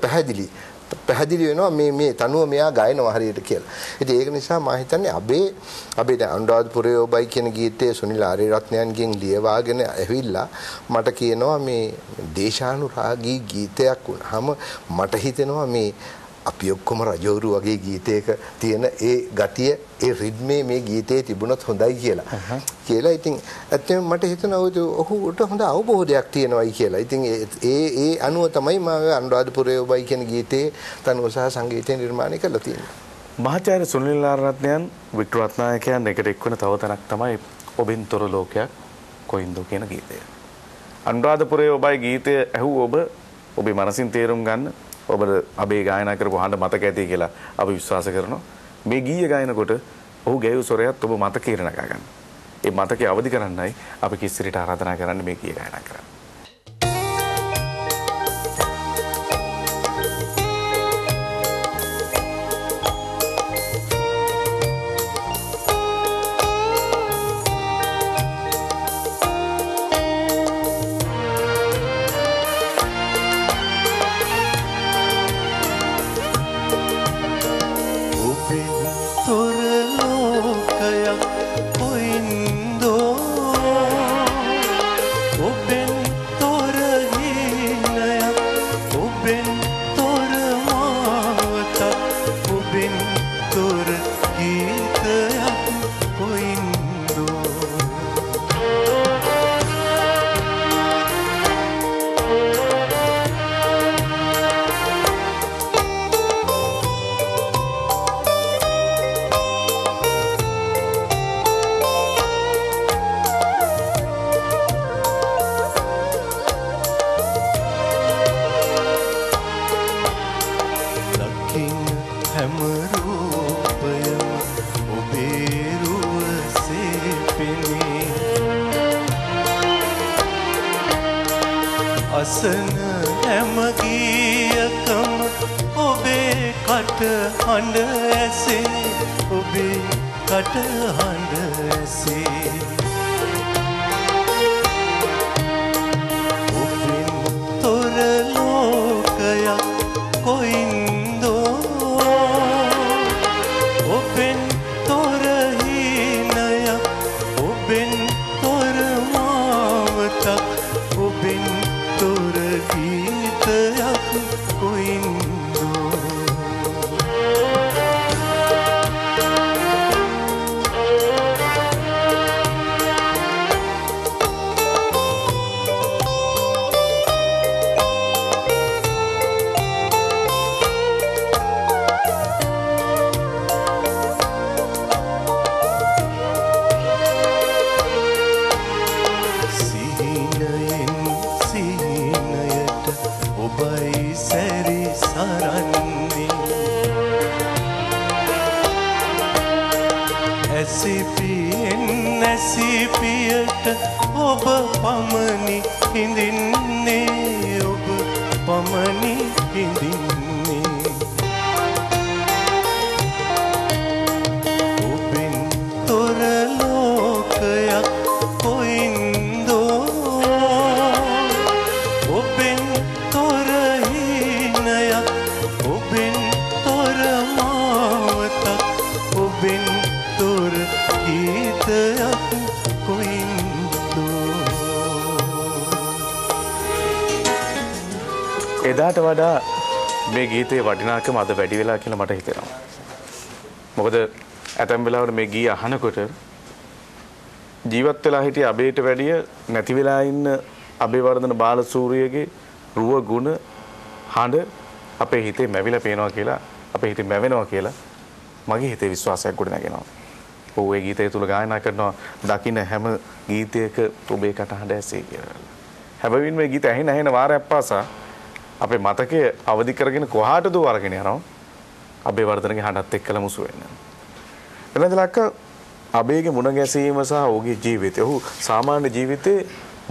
පැහැදිලි වෙනවා මේ තනුව මෙයා ගයනවා හරියට කියලා. ඉතින් ඒක නිසා මම හිතන්නේ අබේ දැන් අනුරාධපුරයේ ඔබයි කියන ගීතයේ සුනිල් ආරියරත්නයන්ගෙන් ලියවාගෙන ඇවිල්ලා මට කියනවා මේ දේශානුරාගී ගීතයක් වුණාම මට හිතෙනවා මේ අපි ඔක්කොම රජවරු වගේ ගීතයක තියෙන ඒ ගතිය ඒ රිද්මේ මේ ගීතේ තිබුණොත් හොඳයි කියලා. ඉතින් ඇත්තටම මට හිතෙනවා ඔහුට හොඳ අවබෝධයක් තියෙනවායි කියලා. ඉතින් ඒ අනුව තමයි මම අනුරාධපුරයේ ඔබයි කියන ගීතේ තනුව සහ සංගීතය නිර්මාණය කරලා තියෙන්නේ. මහාචාර්ය සුනිල් ආරණ්‍යයන් වික්ටර් රත්නායකයන් එකට එක්වන තව තැනක් තමයි ඔබෙන්තර ලෝකයක් කොයින්දෝ කියන ගීතය. අනුරාධපුරයේ ඔබයි ගීතය ඇහුව ඔබ ඔබේ මනසින් තේරුම් ගන්න ඔබ අබේ ගායනා කරපු හඬ මතක ඇති කියලා අපි විශ්වාස කරනවා. මේ ගීය ගායනකොට ඔහු ගැයූ ස්වරයත් ඔබ මතකේ නගා ගන්න. ඒ මතකේ අවදි කරන්නයි අපි කිස්සිරිට ආරාධනා කරන්නේ මේ ගීය ගායනා කරන්න. ආසන හැමගියකම ඔබේ කට හඬ ඇසේ ඔබේ කට හඬ ඇසේ ඔබෙන් තොර ලෝකයක් කොයින්දෝ ඔබෙන් තොර හිනයක් ඔබෙන් තොර මාවතක් ඔබෙන් තොර ගීතයක් කොයින්දෝ ඇසිපියට ඔබ පමණි හිඳින්නේ ඔබ පමණි හිඳින්නේ ඔබෙන් තොර ලෝකයක් කොයින්දෝ ඔබෙන් තොර හිනයක් ඔබෙන් තොර මාවතක් ඔබෙන් තොර ගීතයක් කොයින්දෝ. එදාට වඩා මේ ගීතේ වටිනාකම අද වැඩි වෙලා කියලා මට හිතෙනවා. මොකද ඇතැම් වෙලාවට මේ ගීය අහනකොට ජීවත් වෙලා හිටිය අබේට වැඩිය නැති වෙලා ඉන්න අබේවර්ධන බාලසූරියගේ රුව ගුණ හඬ අපේ හිතේ මැවිලා පේනවා කියලා අපේ හිතේ මැවෙනවා කියලා මගේ හිතේ විශ්වාසයක් ගොඩනගෙනවා. ඔහු ඒ ගීතය තුළ ගායනා කරනවා දකින්න හැම ගීතයක ඔබේ කටහඬ ඇසේ කියලා. හැබැයි මේ ගීත ඇහෙන වාරයක් පාසා අපේ මතකයේ අවදි කරගෙන කොහාටද වරගෙන යනවා අබේවර්ධනගේ හඬත් එක්කලා මුසු වෙන. එළඳ ලක්ක අබේගේ මුණ ගැසීම සහ ඔහුගේ ජීවිතය ඔහු සාමාන්‍ය ජීවිතේ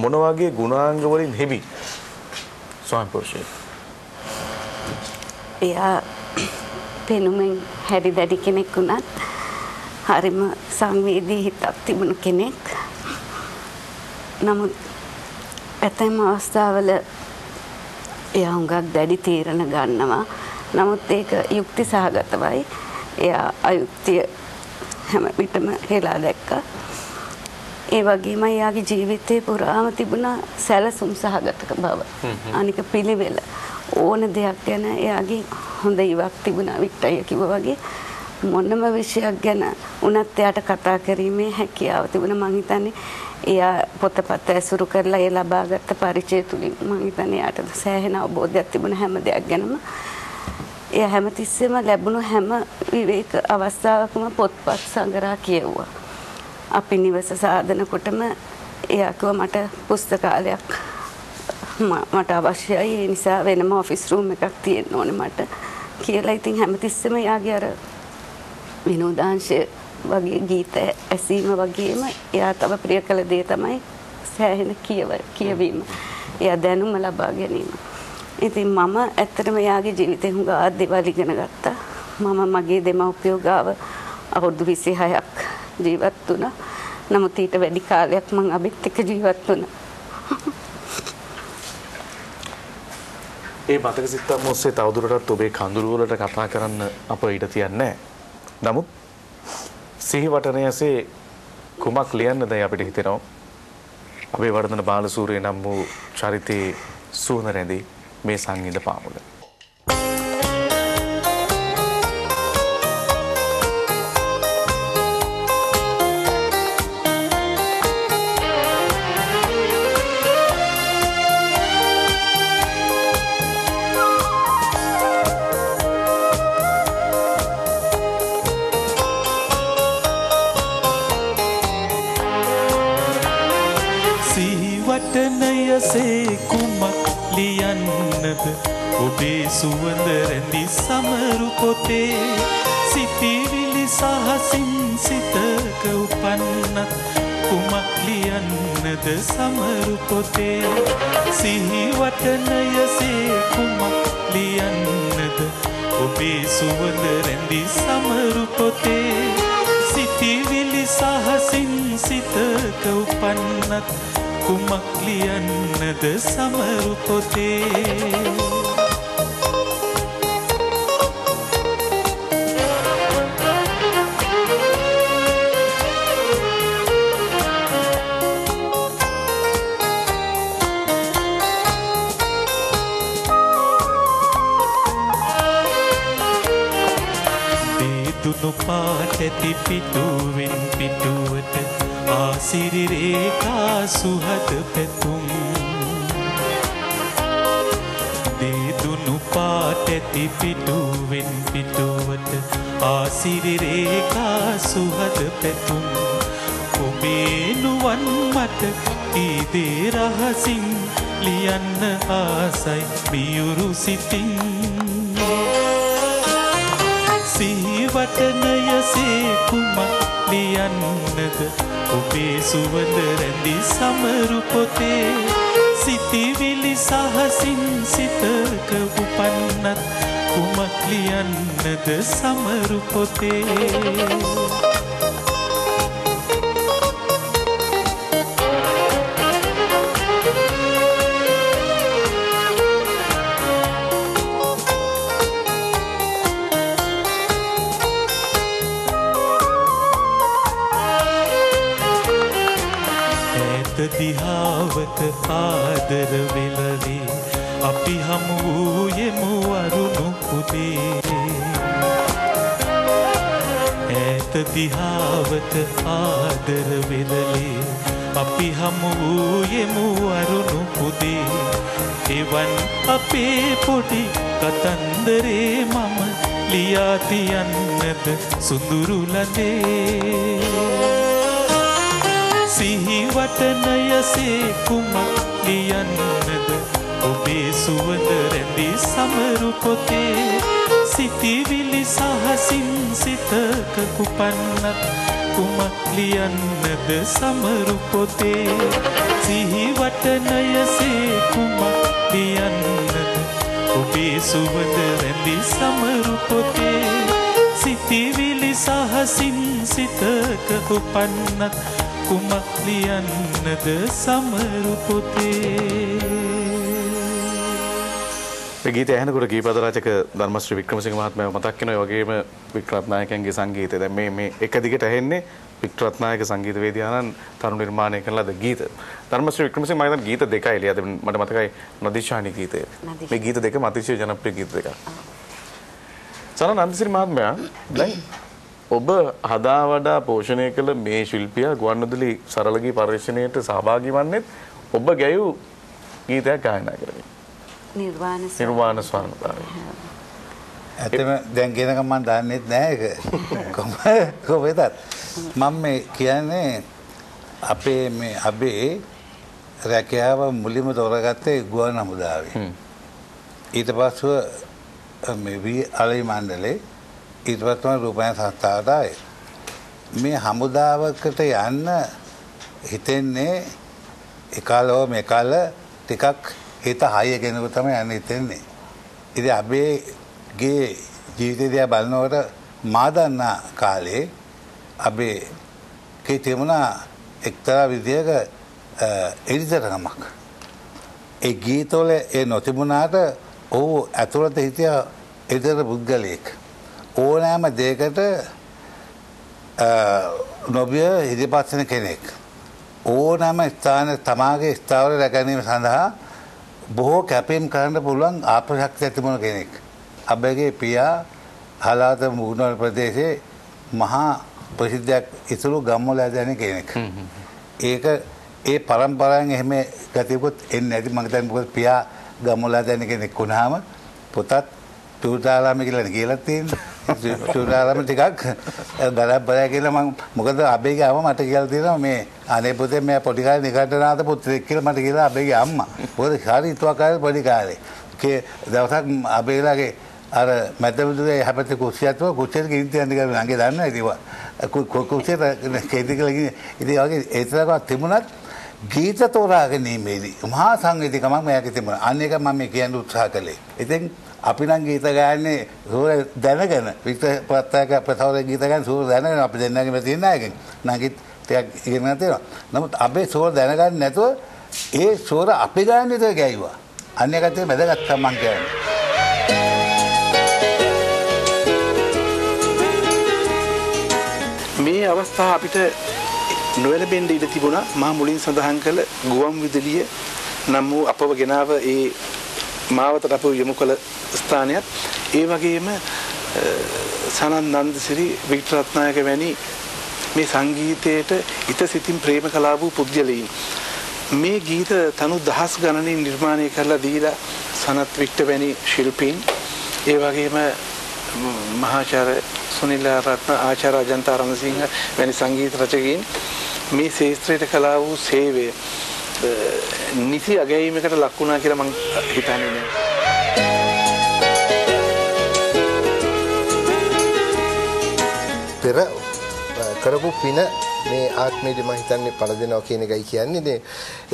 මොන වගේ ගුණාංග වලින් හෙබි ස්වයංපෝෂණය. එයා පෙනුමෙන් හැරි දැඩි කෙනෙක් වුණත් හරිම සංවේදී හිතක් තිබුණු කෙනෙක්. නමුත් ඇතැම් අවස්ථාවල එයා හුඟක් දැඩි තීරණ ගන්නවා. නමුත් ඒක යුක්ති සහගතවයි. එයා අයුක්තිය හැම විටම හෙලා දැක්කා. ඒ වගේම එයාගේ ජීවිතේ පුරාම තිබුණා සැලසුම් සහගතක බව. අනික පිළිවෙල ඕන දෙයක් ගැන එයාගේ හොඳ ඉවක් තිබුණා. වික්ටර් කිව්වා වගේ මොනම විෂයක් ගැන උනත් එයාට කතා කරීමේ හැකියාව තිබුණා. මං හිතන්නේ එයා පොතපත ඇසුරු කරලා ඒ ලබාගත් පරිචය තුලින් මං හිතන්නේ එයාට සෑහෙන අවබෝධයක් තිබුණා හැම දෙයක් ගැනම. එයා හැමතිස්සෙම ලැබුණු හැම විවේක අවස්ථාවකම පොත්පත් සංග්‍රහ කියවුවා. අපි නිවස සාදන කොටම එයා කිව්වා මට පුස්තකාලයක් මට අවශ්‍යයි. ඒ නිසා වෙනම ඔෆිස් රූම් එකක් තියෙන්න ඕනේ මට කියලා. ඉතින් හැමතිස්සෙම එයාගේ අර විනෝදාංශය වගේ ගීත ඇසීම වගේම එයා තව ප්‍රිය කළ දේ තමයි සෑහෙන කියවීම. එයා දැනුම ලබා ගැනීම. ඉතින් මම ඇත්තටම එයාගේ ජීවිතේ හුඟ ආදේවල් ඉගෙන ගත්තා. මම මගේ දෙමව්පියෝ ගාව අවුරුදු 26ක් ජීවත් වුණා. නමුත් ඊට වැඩි කාලයක් මම අබෙත් එක්ක ජීවත් වුණා. ඒ මතක සිත්තම් ඔස්සේ තවදුරටත් ඔබේ කඳුළු වලට කතා කරන්න අප ඊට තියන්නේ නැහැ. නමුත් සිහිවටනය ඇසේ කුමක් ලියන්නදයි අපිට හිතෙනවා. අබේවර්ධන බාලසූරිය නම් වූ චරිතයේ සුවඳ රැඳි මේ සංගීත පාමුල. ඔබේ සුවඳ රැඳි සමරු පොතේ සිටිවිලි සහසින් සිතක උපන්නත් කුමලියන්නද සමරු පොතේ සිහිවට නයසේ කුමලියන්නද ඔබේ සුවඳ රැඳි සමරු පොතේ සිටිවිලි සහසින් සිතක උපන්නත් කුමලියන්නද සමරු පොතේ පාටති පිටුවෙන් පිටුවට ආසිරි රේඛා සුහද පැතුම් දේදුණු පාටති පිටුවෙන් පිටුවට ආසිරි රේඛා සුහද පැතුම් ඔබේ නුවන් මත ඊදේ රහසින් ලියන්න ආසයි පියුරු සිතින් වටනයසේ කුමලියන්නද ඔබේ සුවඳ රැඳි සමරු පොතේ සිටිවිලි සහසින් සිතක උපන්නත් කුමලියන්නද සමරු පොතේ දිහාවක ආදර වෙලදී අපි හමු වූයෙමු අරුණු උදේ ඈත දිහාවක ආදර වෙලදී අපි හමු වූයෙමු අරුණු උදේ එවන් අපේ පොඩි කතන්දරේ මම ලියා තියන්නද සුඳුරු ලඳේ සිහිවටනයසේ කුමලියන්නද ඔබේ සුවඳ රැඳි සමරු පොතේ සිටිවිලි සහසින් සිතක කුපන්නත් කුමලියන්නද සමරු පොතේ සිහිවටනයසේ කුමලියන්නද ඔබේ සුවඳ රැඳි සමරු පොතේ සිටිවිලි සහසින් සිතක කුපන්නත් කුමලියන්නද සමරු පොතේ ගීතය ඇහෙනකොට ගීපද රචක ධර්මශ්‍රී වික්‍රමසිංහ මහත්මයා මතක් වෙනවා. ඒ වගේම වික්‍රත්නායකයන්ගේ සංගීතය. දැන් මේ එක දිගට ඇහෙන්නේ වික්‍රත්නායක සංගීතවේදියාණන් තරුණ නිර්මාණය කරන ලද ගීත. ධර්මශ්‍රී වික්‍රමසිංහ මම හිතන ගීත දෙකයි ලියද මට මතකයි නදීෂානි ගීතය. මේ ගීත දෙකම අතිශය ජනප්‍රිය ගීත දෙකක්. සරණ නන්දසිරි මහත්මයා දැන් ඔබ හදා වඩා පෝෂණය කළ මේ ශිල්පියා ගුවන්විදුලි සරලගී පරිශ්‍රණයට සහභාගී වන්නේත් ඔබ ගැයූ ගීතයක් ගායනා කරමින්. නිර්වාණ ස්වර්ණතාවය. ඇත්තම දැන් කියනකම් මම දන්නෙත් නෑ ඒක. කොහෙදත් මම මේ කියන්නේ අපේ මේ අබේ රැකියාව මුලින්ම තෝරගත්තේ ගුවන් හමුදාවේ. ඊට පස්ව මේ වී අලෙවි මණ්ඩලේ ඉර්වත්ම රූපයන් සංස්ථාවට ආවේ. මේ හමුදාවකට යන්න හිතෙන්නේ එකලෝ මේකල ටිකක් හිත හය ගෙනව තමයි යන්න හිතෙන්නේ. ඉතින් අපේගේ ජීවිතය දිහා බලනකොට මා දන්නා කාලේ අපේ කීතිමුණා එක්තරා විදියක එලිතරමක්. ඒ ගීතවල ඒ නොතිබුණාට ඔහු ඇතුළත හිටිය එදර පුද්ගලයෙක්. ඕනෑම දෙයකට නොබිය ඉදිරිපත්වන කෙනෙක්. ඕනෑම ස්ථාන තමාගේ ස්ථාවර රැකැනීම සඳහා බොහෝ කැපීම් කරන්න පුළුවන් ආපශක්තිය ඇතිමුණ කෙනෙක්. අපගේ පියා හලාත මුගුණවල ප්‍රදේශයේ මහා ප්‍රසිද්ධයක් ඉතුළු ගම්මුල ඇදැන කෙනෙක්. ඒක ඒ පරම්පරාවෙන් එහෙම ගතියකුත් එන්නේ නැති මම දැන් මොකද පියා ගම්මුල ඇදැන කෙනෙක් වුණාම පොතත් චූටාලාම කියලා කියලත් තියෙනවා. චූටාලාම ටිකක් බරපතල කියලා මම මොකද අබේ ගාව මට කියලා තියෙනවා මේ අනේ පුතේ මම පොඩි කාලේ නිකණ්ඨනාත පුත්‍රයෙක් කියලා මට කියලා අබේගේ අම්මා. මොකද හරි හිතුවක්කාර පොඩි කාලේ. දවසක් අබේලාගේ Ara macam tu deh, habis tu kursiat tu, kursiat ke ini anda kan angkat dah na itu, kursiat kaitik lagi itu agak itu agak timunat, gita tora agak ni meri, mah sang itu kamang maya kita mana, ane kan mami kian utsaha kali, itu apinan gita kan ni, suruh dah na kan, itu pertama pertama gita kan suruh dah na kan, apa dah na kan macam mana kan, nangit tiak ini nanti, namun abe suruh dah na kan, neto, eh suruh apinan itu kaya juga, ane kan tu macam kat samang kan. මේ අවස්ථාව අපිට නොලැබෙන්න ඉඩ තිබුණා මා මුලින් සඳහන් කළ ගුවන් විදුලිය නම් වූ අපව ගෙනාව ඒ මාවතට අපව යොමු කළ ස්ථානයත් ඒ වගේම සනන් නන්දසිරි වික්ටර් රත්නායක වැනි මේ සංගීතයට ඉත සිතින් ප්‍රේම කළා වූ පුද්ගලයන් මේ ගීත තනු දහස් ගණනින් නිර්මාණය කරලා දීලා සනත් වික්ටර් වැනි ශිල්පීන් ඒ වගේම මහාචාර්ය सुनील रत्न आचार्य अजंता रणसिंह वैन संगीत रचकी मे श्रेष्ठ कला सेवे निसी अगय में कट लक्ना कि हिता पेर කරපු පින මේ ආත්මෙදි මම හිතන්නේ පළ දෙනවා කියන එකයි කියන්නේ. ඉතින්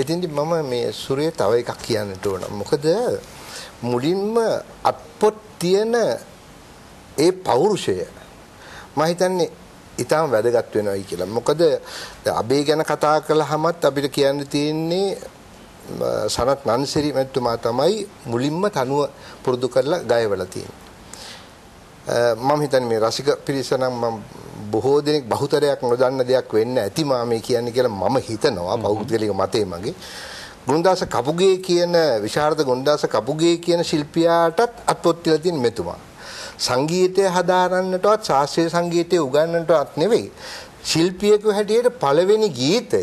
එතින්දි මම මේ සූර්යය තව එකක් කියන්නට ඕන. මොකද මුලින්ම අත්පොත් තියෙන ඒ පෞරුෂය මම හිතන්නේ ඊටම වැදගත් වෙනවායි කියලා. මොකද අබේ ගැන කතා කළාමත් අපිට කියන්න තියෙන්නේ සනත් නන්සිරි මැතිතුමා තමයි මුලින්ම තනුව පුරුදු කරලා ගයවලා තියෙන්නේ. මම හිතන්නේ මේ රසික පිරිස නම් මම බොහෝ දෙනෙක් බහුතරයක් නොදන්න දෙයක් වෙන්න ඇති මා මේ කියන්නේ කියලා මම හිතනවා බෞද්ධලික මතේ මගේ. ගුණදාස කපුගේ කියන විශාරද ගුණදාස කපුගේ කියන ශිල්පියාටත් අත්පොත් කියලා තියෙන මෙතුමා. සංගීතය හදාරන්නටවත් ශාස්ත්‍රීය සංගීතය උගන්වන්නටවත් නෙවෙයි ශිල්පියෙකු හැටියට පළවෙනි ගීතය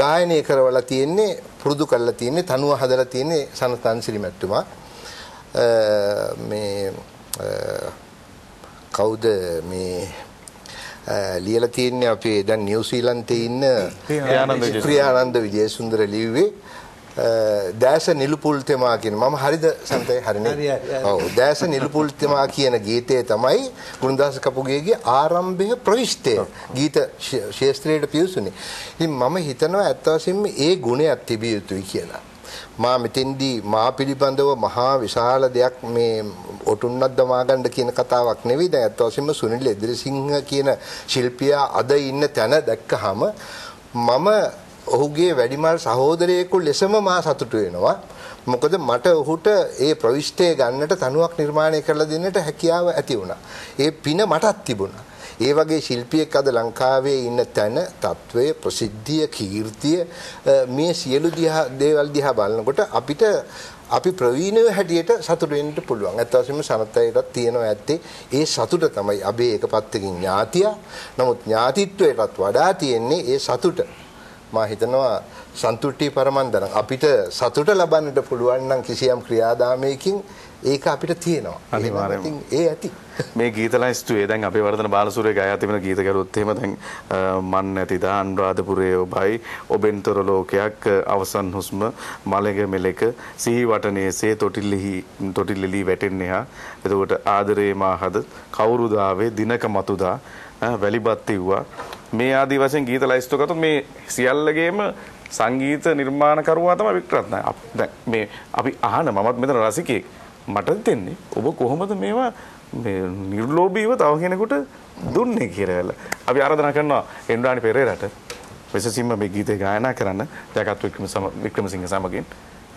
ගායනය කරවලා තියෙන්නේ පුරුදු කරලා තියෙන්නේ තනුව හදලා තියෙන්නේ සනත් නන්සිරි මැතිතුමා මේ කවුද මේ ලියලා තියෙන්නේ අපි දැන් නිව්සීලන්තේ ඉන්න ක්‍රියානන්ද විජේසුන්දර ලිව්වේ දැස නිලුපුල් තෙමා කියන මම හරිද සන්තේ හරිනේ ඔව් දැස නිලුපුල් තෙමා කියන ගීතය තමයි ගුණදාස කපුගේගේ ආරම්භයේ ප්‍රවිෂ්ඨය ගීත ශාස්ත්‍රයට පිවිසුනේ. ඉතින් මම හිතනවා ඇත්ත වශයෙන්ම ඒ ගුණයක් තිබිය යුතුයි කියලා. මා මෙතෙන්දී මා පිළිබඳව මහා විශාල දෙයක් මේ ඔටුන්නක් දමා ගන්න කියන කතාවක් නෙවෙයි. දැන් ඇත්ත වශයෙන්ම සුනිල් එදිරිසිංහ කියන ශිල්පියා අද ඉන්න තැන දැක්කහම මම ඔහුගේ වැඩිමල් සහෝදරයෙකු ලෙසම මා සතුටු වෙනවා. මොකද මට ඔහුට ඒ ප්‍රවිෂ්ඨය ගන්නට තනුවක් නිර්මාණය කරලා දෙන්නට හැකියාව ඇති වුණා. ඒ පින මටත් තිබුණා. ඒ වගේ ශිල්පියෙක් අද ලංකාවේ ඉන්න තැන, තත්වයේ ප්‍රසිද්ධිය, කීර්තිය මේ සියලු දේවල් දිහා බලනකොට අපිට අපි ප්‍රවීණව හැටියට සතුටු වෙන්න පුළුවන්. ඇත්ත වශයෙන්ම සනත්යටත් තියෙනවා ඇත්තේ ඒ සතුට තමයි. අබේ එකපත්තකින් ඥාතිය. නමුත් ඥාතිත්වයටත් වඩා තියෙන්නේ ඒ සතුට. මා හිතනවා සන්තුෂ්ටි පරමන්දන අපිට සතුට ලබන්නට පුළුවන් නම් කිසියම් ක්‍රියාදාමයකින් ඒක අපිට තියෙනවා. අනිවාර්යයෙන් ඒ ඇති. මේ ගීත ලයිස්තුවේ දැන් අපේ වර්ධන බාලසූරිය ගායනා තිබෙන ගීත කරුවොත් එහෙම දැන් මන් නැති දා අනුරාධපුරයේ ඔබයි ඔබෙන්තර ලෝකයක් අවසන් හුස්ම මලෙක මෙලෙක සිහි වටනේ සේ තොටිල්ලෙහි වැටෙන්නේ හා එතකොට ආදරේ මාහද කවුරුද ආවේ දිනක මතුදා වැලිපත් තිව්වා මේ ආදී වශයෙන් ගීත ලයිස්තු ගත්තොත් මේ සියල්ලගේම සංගීත නිර්මාණකරුවා තමයි වික්ටර් රත්නායක. දැන් මේ අපි අහන මමත් මෙතන රසිකයෙක් මට දෙන්නේ ඔබ කොහොමද මේවා මේ නිර්ලෝභීව තව කෙනෙකුට දුන්නේ කියලා. අපි ආරාධනා කරනවා එන්ඩ්‍රානි පෙරේරාට විශේෂයෙන්ම මේ ගීතය ගායනා කරන්න ජයගත් වික්‍රමසිංහ සමගින්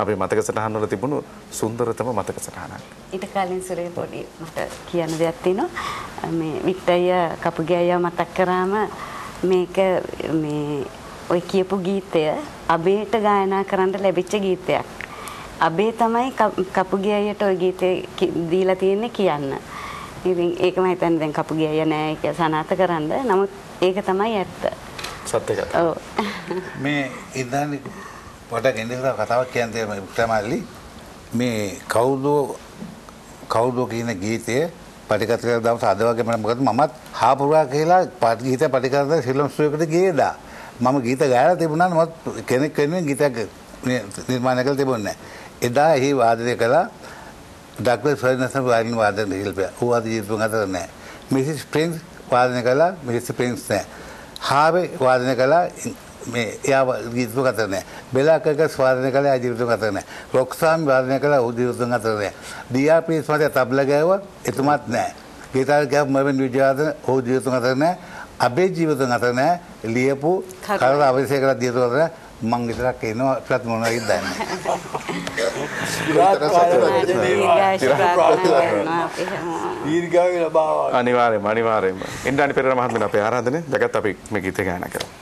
අපේ මතක සටහන් වල තිබුණු සුන්දරතම මතක සටහනක්. ඊට කලින් සුරේ පොඩි මට කියන්න දෙයක් තියෙනවා. මේ වික්ටර් කපුගේ අයියා මතක් කරාම මේක මේ ඔය කියපු ගීතය අබේට ගායනා කරන්න ලැබිච්ච ගීතයක්. අබේ තමයි කපුගේ අයියට ඔය ගීතේ දීලා තියෙන්නේ කියන්න. ඉතින් ඒක මම හිතන්නේ දැන් කපුගේ අයියා නෑ කියලා සනාථ කරන්න. නමුත් ඒක තමයි ඇත්ත. සත්‍ය කතාව. ඔව්. මේ ඉඳන් පොඩක් ඉඳලා කතාවක් කියන්නේ මම මේ කවුද කියන ගීතය පටිගත කරන දවස අද වගේ මම මමත් හාපුරා කියලා ගීත පටිගත කරන ශ්‍රීලම් ස්ටුඩියෝකට ගියේදා මම ගීත ගායලා තිබුණා නමුත් කෙනෙක් වෙනුවෙන් ගීතයක් නිර්මාණය කරලා තිබුණේ නැහැ. එදා එහි වාදනය කළා डॉक्टर स्वर्ण वायलिन वादन पे वो आज ने मिसेस प्रिंस वादने कला मिसेस प्रिंस ने हावे वादने कला जीतों का तरने बेला कर्कस वादने कला जीतों का तरने रोकसाम वादने कला जीतों का तरने दिया प्रिंस माते तब लगे हुआ इतमात ने गिटार क्या मरवन विजयादन हो जीतों का तरने अभी जीतों का तरने लिएपू कारण आवश्यक जीतों का मंगेरा केनो प्रत मोना इदान दीर्घायु लबावा अनिवार्य इंदानी पेरर महात्मा पे आराधने जगत अभी मैं गीते गाना करूं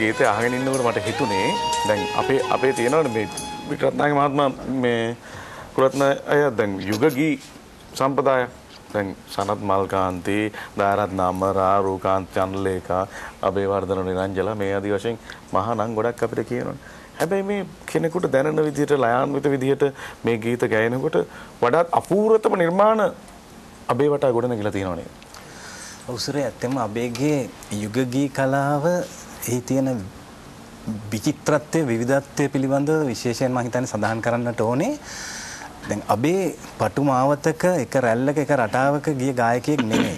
ගීතය අහගෙන ඉන්නකොට මට හිතුනේ දැන් අපේ තියෙනවනේ මේ වික්‍රත්නාගේ මහත්මයා මේ කුලත්නා අය දැන් යුග ගී සම්පදාය දැන් සනත් මල්කාන්ති දාරත් නාමරා රූකාන්ත චන්දලේකා අබේවර්ධන නිරංජලා මේ ආදී වශයෙන් මහා නම් ගොඩක් අපිට කියනවනේ හැබැයි මේ කෙනෙකුට දැනෙන විදිහට ලයාන්විත විදිහට මේ ගීත ගයනකොට වඩාත් අපූර්වතම නිර්මාණ අබේවට ගොඩනගලා තියෙනවනේ අවසරය ඇත්තම අබේගේ යුග ගී කලාව ඒ තියෙන විචිත්‍රත්වය විවිධත්වය පිළිබඳව විශේෂයෙන්ම හිතන්නේ සඳහන් කරන්නට ඕනේ. දැන් අපේ පටු මාවතක එක රැල්ලක එක රටාවක ගිය ගායකයෙක් නෙමෙයි.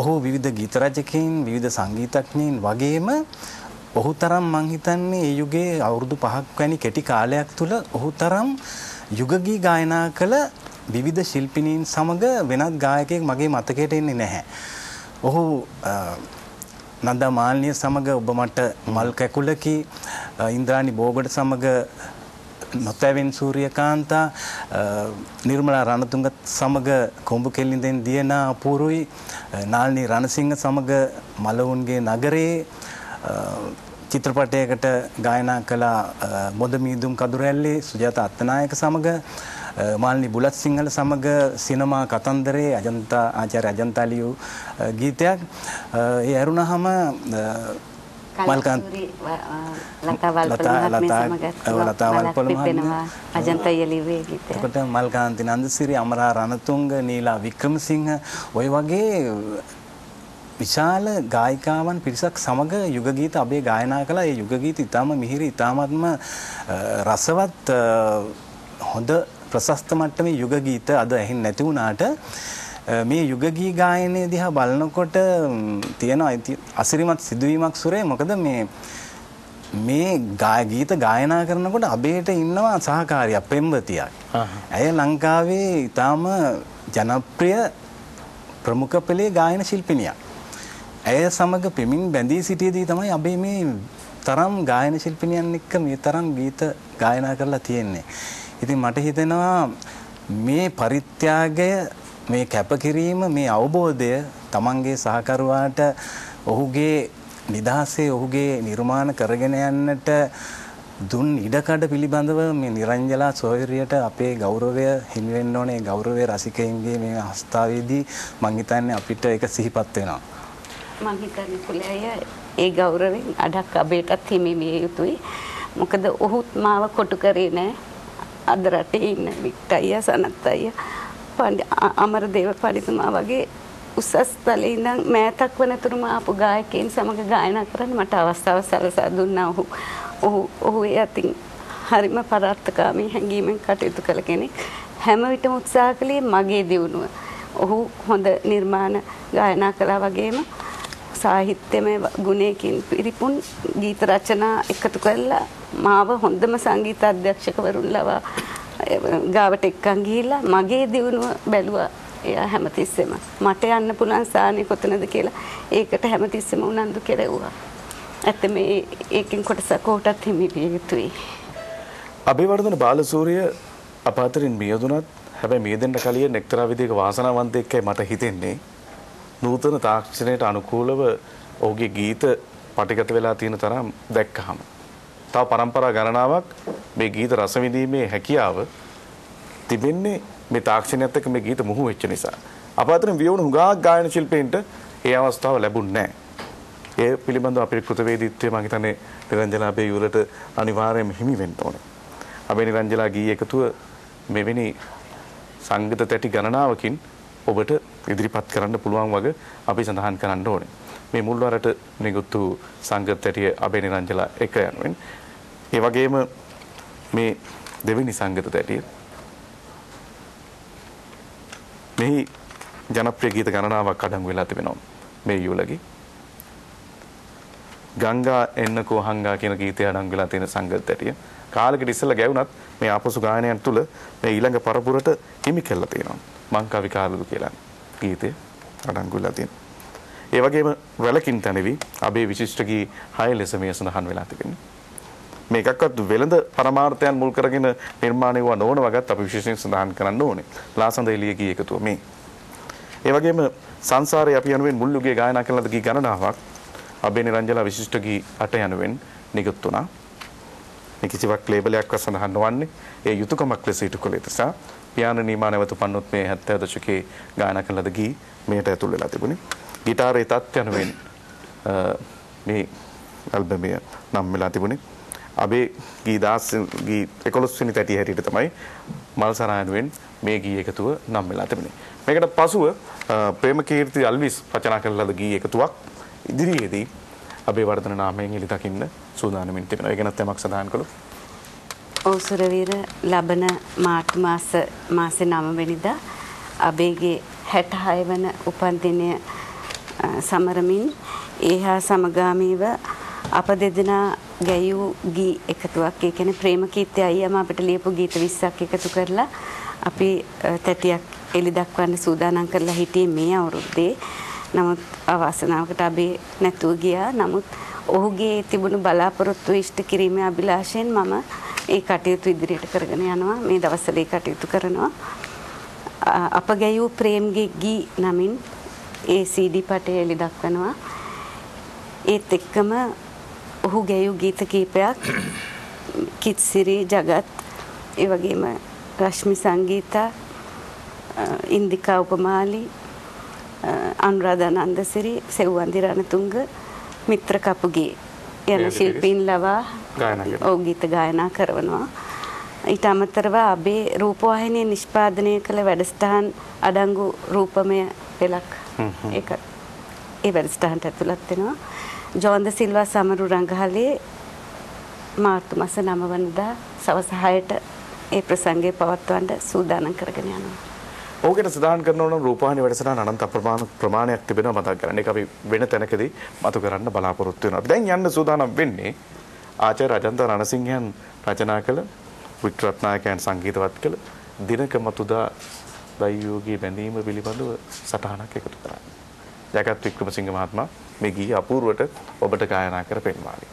ඔහු විවිධ ගීත රචකයන්, විවිධ සංගීතඥයින් වගේම ඔහු තරම් මං හිතන්නේ මේ යුගයේ අවුරුදු 5ක් වැනි කෙටි කාලයක් තුල ඔහු තරම් යුග ගී ගායනා කළ විවිධ ශිල්පිනීන් සමග වෙනත් ගායකයෙක් මගේ මතකයට එන්නේ නැහැ. ඔහු නන්දා මාලිනිය සමග ඔබ මට මල් කැකුලකි, ඉන්ද්‍රාණි බෝබඩ සමග නොතැවෙන් සූර්යකාන්තා, නිර්මලා රණතුංග සමග කොඹු කෙල්ලින්දෙන් දියනා අපූරුයි, නාලිනී රණසිංහ සමග මලවුන්ගේ නගරේ චිත්‍රපටයකට ගායනා කළ මොදමීදුම් කඳුරැල්ලේ සුජාතා අත්තනායක සමග, මාලිනී බුලත් සිංහල සමග සිනමා කතන්දරේ අජන්තා ආචාර්ය අජන්තාලියු ගීතයක්. ඒ ඇරුණාම මල්කාන්ත එතකොට මල්කාන්ති නන්දසිරි, අමරා රණතුංග, නීලා වික්‍රමසිංහ ඔය වගේ විශාල ගායිකාවන් පිරිසක් සමග යුග ගීත අපේ ගායනා කළා. ඒ යුග ගීත ඉතාම මිහිරි, ඉතාමත්ම රසවත්, හොඳ ප්‍රශස්ත මට්ටමේ යුග ගීත අද ඇහෙන්නේ නැති වුණාට මේ යුග ගී ගායනය දිහා බලනකොට තියෙන අසිරිමත් සිදුවීමක් සුරේ. මොකද මේ ගීත ගායනා කරනකොට අපේට ඉන්නවා සහකාරියක්, පෙම්වතියක්. ඇය ලංකාවේ ඉතාම ජනප්‍රිය ප්‍රමුඛ පෙළේ ගායන ශිල්පිනියක්. ඇය සමග පෙමින් බැඳී සිටියදී තමයි අපි මේ තරම් ගායන ශිල්පිනියන් එක්ක මේ තරම් ගීත ගායනා කරලා තියෙන්නේ. ඉතින් මට හිතෙනවා මේ පරිත්‍යාගය, මේ කැපකිරීම, මේ අවබෝධය තමන්ගේ සහකරුවාට ඔහුගේ නිදහසේ, ඔහුගේ නිර්මාණ කරගෙන යන්නට දුන් ඉඩකඩ පිළිබඳව මේ නිරංජලා සොයුරියට අපේ ගෞරවය හිමි වෙන්න ඕනේ. ගෞරවය රසිකයින්ගේ මේ අවස්ථාවේදී මම හිතන්නේ අපිට ඒක සිහිපත් වෙනවා. මම හිතන්නේ කුලය ඒ ගෞරවයෙන් අඩක් අබේටත් හිමි විය යුතුයි. මොකද ඔහුත් මාව කොටු කරේ නෑ. අද රටේ ඉන්න වික්ටර් අයියා, සනත් අයියා, අමරදේව පඬිතුමා වගේ උසස් තලයේ ඉඳන් මෑතක් වනතුරු මාපු ගායකයන් සමග ගායනා කරන්න මට අවස්ථාව සැලසා දුන්නා ඔහු. ඔහු යතින් හරිම පරාර්ථකාමී හැඟීමෙන් කටයුතු කළ කෙනෙක්. හැම විටම උත්සාහ කළේ මගේ දියුණුව. ඔහු හොඳ නිර්මාණ ගායනා කළා වගේම සාහිත්‍යමය ගුණයකින් පිරිපුන් ගීත රචනා එකතු කරලා මාව හොඳම සංගීත අධ්‍යක්ෂකවරුන් ලවා ගාවට එක්කන් ගිහිල්ලා මගේ දියුණුව බැලුවා. එයා හැමතිස්සෙම මට යන්න පුළුවන් සාහනේ කොතනද කියලා ඒකට හැමතිස්සෙම උනන්දු කෙරෙව්වා. ඇත්තම මේ ඒකෙන් කොටසක් කොටත් හිමි විය යුතුයි. අබේවර්ධන බාලසූරිය අප අතරින් මියදුනත් හැබැයි මිය දෙන්න කලින් එක්තරා විදිහක වාසනාවන්තයෙක්යි මට හිතෙන්නේ. නූතන තාක්ෂණයට අනුකූලව ඔහුගේ ගීත පටිගත වෙලා තියෙන තරම් දැක්කහම තව පරම්පරා ගණනාවක් මේ ගීත රස විඳීමේ හැකියාව තිබෙන්නේ මේ තාක්ෂණයත් එක්ක මේ ගීත මුහු වෙච්ච නිසා. අප අතරින් වියවුණු හුඟක් ගායන ශිල්පීන්ට ඒ අවස්ථාව ලැබුණේ නැහැ. ඒ පිළිබඳව අපේ කෘතවේදීත්වය මම හිතන්නේ නිරංජලා අපේ යුවලට අනිවාර්යයෙන්ම හිමි වෙන්න ඕනේ. අපේ නිරංජලා ගී එකතුව මෙවැනි සංගීත තැටි ගණනාවකින් ඔබට ඉදිරිපත් කරන්න පුළුවන් වගේ අපි සඳහන් කරන්න ඕනේ. මේ මුල්වරට නිකුත් වූ සංගීතය අබේ නිරංජලා එක යනුවෙන්. ඒ වගේම මේ දෙවෙනි සංගීතය මේ ජනප්‍රිය ගීත ගණනාවක් අඩංගු වෙලා තිබෙනවා. මේ යුලගේ ගංගා එන්න කොහංගා කියන ගීතය අඩංගු වෙලා තියෙන සංගීතය කාලෙකට ඉස්සෙල්ලා ගැවුණත් මේ ආපසු ගායනයන් තුළ මේ ඊළඟ පරපුරට හිමි කරලා තියෙනවා. මංකවි කාලුදු කියලා ගීතය අඩංගුලා තියෙනවා. ඒ වගේම වැලකින් තනවි අබේ විශිෂ්ට ගී 6 ලෙස මේ සඳහන් වෙලා තිබෙනවා. මේකක්වත් වෙළඳ පරමාර්ථයන් මුල් කරගෙන නිර්මාණය වුණා නොවන වගත් අපි විශේෂයෙන් සඳහන් කරන්න ඕනේ. ලාසඳ එළිය ගී එකතුව මේ. ඒ වගේම සංසාරේ අපි යනුවෙන් මුල්ලුගේ ගායනා කරන ලද ගී ගණනාවක් අබේ නිරංජලා විශිෂ්ට ගී 8 යනුවෙන් නිකුත් වුණා. මේ කිසිවක් ලේබලයක්වත් සඳහන් නොවන්නේ. ඒ යුතුයකමක් ලෙස ඉටු කළ නිසා පියානෝ නිමානවතු පන්නොත් මේ 70 දශකයේ ගායනා කළ ලද ගී මෙයට ඇතුල් වෙලා තිබුණේ. গিitarේ තත්ත්වයෙන් මේ ඇල්බමේ නම් වෙලා තිබුණේ. අබේ ගී 10 ගී 11 වෙනි තැටි හැටියට තමයි මල්සරායනුවෙන් මේ ගී එකතුව නම් වෙලා තිබුණේ. මේකට පසුව ප්‍රේමකීර්ති අල්විස් රචනා කළ ලද ගී එකතුවක් ඉදිරියේදී අබේ වර්ධන නාමයෙන් එලි දකින්න සූදානමින් තිබෙනවා. ඒ ගැනත් යමක් සඳහන් කළොත් ඕසරවීර ලබන මාර්තු මාසේ 9 වෙනිදා අබේගේ 66 වන උපන්දිනය සමරමින් ඒහා සමගාමීව අප දෙදෙනා ගැයූ ගී එකතුවක්, ඒ කියන්නේ ප්‍රේම කීර්ති අයියාම අපිට ලියපු ගීත 20ක් එකතු කරලා අපි තැටියක් එලි දක්වන්න සූදානම් කරලා හිටියේ මේ අවුරුද්දේ. නමුත් අවසනාවකට අපි නැතුව ගියා. නමුත් ඔහුගේ තිබුණු බලාපොරොත්තු ඉෂ්ට කිරීමේ අභිලාෂයෙන් මම ඒ කටයුතු ඉදිරියට කරගෙන යනවා. මේ දවස්වල ඒ කටයුතු කරනවා. අප ගැයූ ප්‍රේමගේ ගී නමින් ඒ CD පටය එලි දක්වනවා. ඒත් එක්කම ඔහු ගැයූ ගීත කීපයක් කිත්සිරි, ජගත්, ඒ වගේම රශ්මි සංගීතා, ඉන්දිකා උපමාලි, අනුරාධා නන්දසිරි, සෙව්වන්දි රණතුංග, මිත්‍ර කපුගේ යන ශිල්පීන් ලවා ගීත ගායනා කරනවා. ඊට අමතරව අපේ රූපවාහිනිය නිෂ්පාදනය කළ වැඩසටහන් අඩංගු රූපමය පෙළක් ඒක ඒ වැඩසටහනට ඇතුළත් වෙනවා. ජෝන්ද සිල්වා සමරු රංගහලේ මාර්තු මාස 9 වෙනිදා සවස් 6ට ඒ ප්‍රසංගය පවත්වන්න සූදානම් කරගෙන යනවා. ඕකට සදාන් කරනවා නම් රූපවාහිනිය වැඩසටහන අනන්ත ප්‍රමාණයක් තිබෙනවා. මතක් කරගන්න. ඒක අපි වෙන තැනකදී මතු කරන්න බලාපොරොත්තු වෙනවා. අපි දැන් යන්න සූදානම් වෙන්නේ ආචාර්ය රජන්ත රණසිංහයන් රචනා කළ වික්ටරත් නායකයන් සංගීතවත් කළ දිනක මතුදා දෛවයෝගේ බැඳීම පිළිබඳව සටහනක් එකතු කරා. ජගත් වික්‍රමසිංහ මහත්මයා මේ ගී අපූර්වට ඔබට ගායනා කර පෙන්වාලි.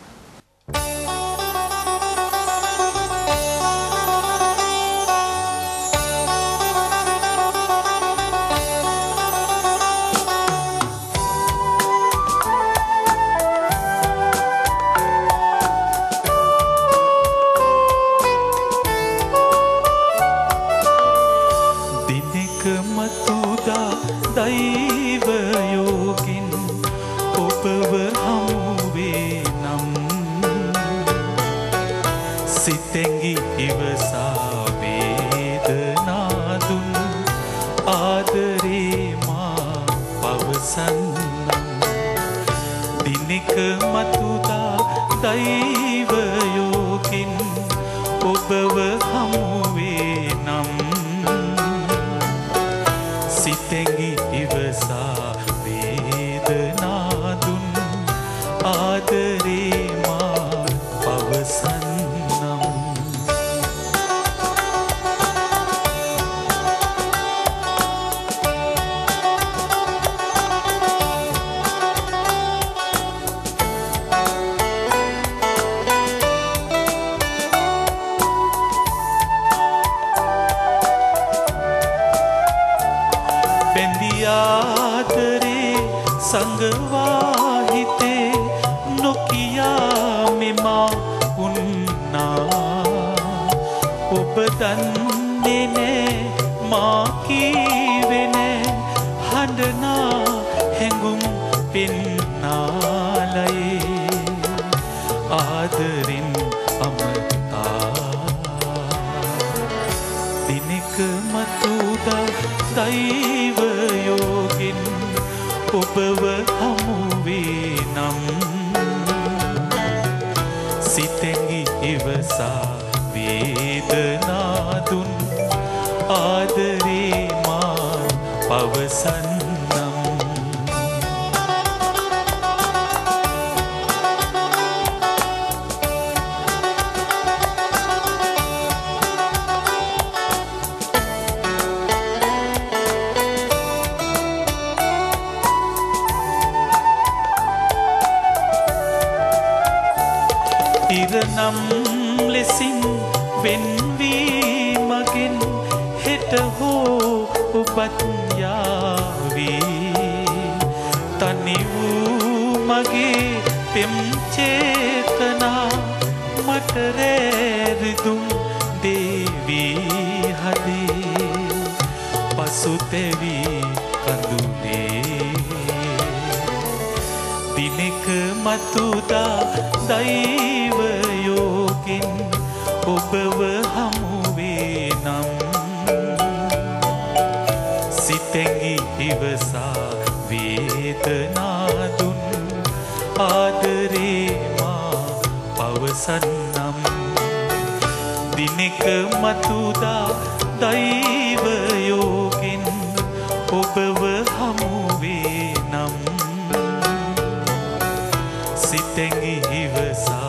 Sitenge ivasa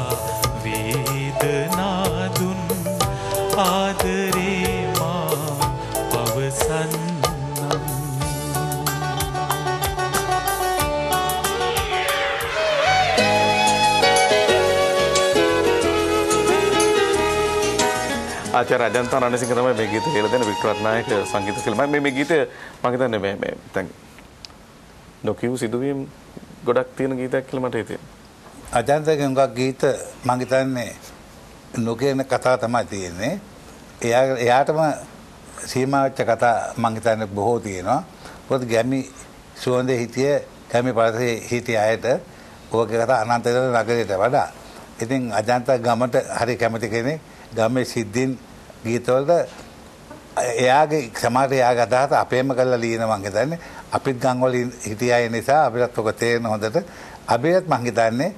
आचार्य अजंता रणसिंह තමයි මේ ගීත කියලා දෙන වික්‍රත්නායක සංගීත ශිල්පියා. මම මේ ගීතය මම හිතන්නේ මේ දැන් නොකියු සිදුවීම් ගොඩක් තියෙන ගීතයක් කියලා මට හිතෙනවා. අජන්තගේ උඟක් ගීත මම හිතන්නේ නොකියන කතා තමයි තියෙන්නේ. එයාටම සීමා වෙච්ච කතා මම හිතන්නේ බොහෝ තියෙනවා. පොත් ගැමි සුවඳේ හිටියේ ගැමි පාසේ හිටිය අයට ඔයගේ කතා අනන්ත නගරයට වඩා ඉතින් අජන්තා ගමට හරි කැමති කෙනෙක්. ගමේ සිද්ධින් ගීතවලට එයාගේ සමහර එයාගේ අදහස අපේම කරලා ලියන මං හිතන්නේ අපිත් ගම්වල හිටිය අය නිසා අපිටත් ඔක තේරෙන හොඳට. අපිත් මං හිතන්නේ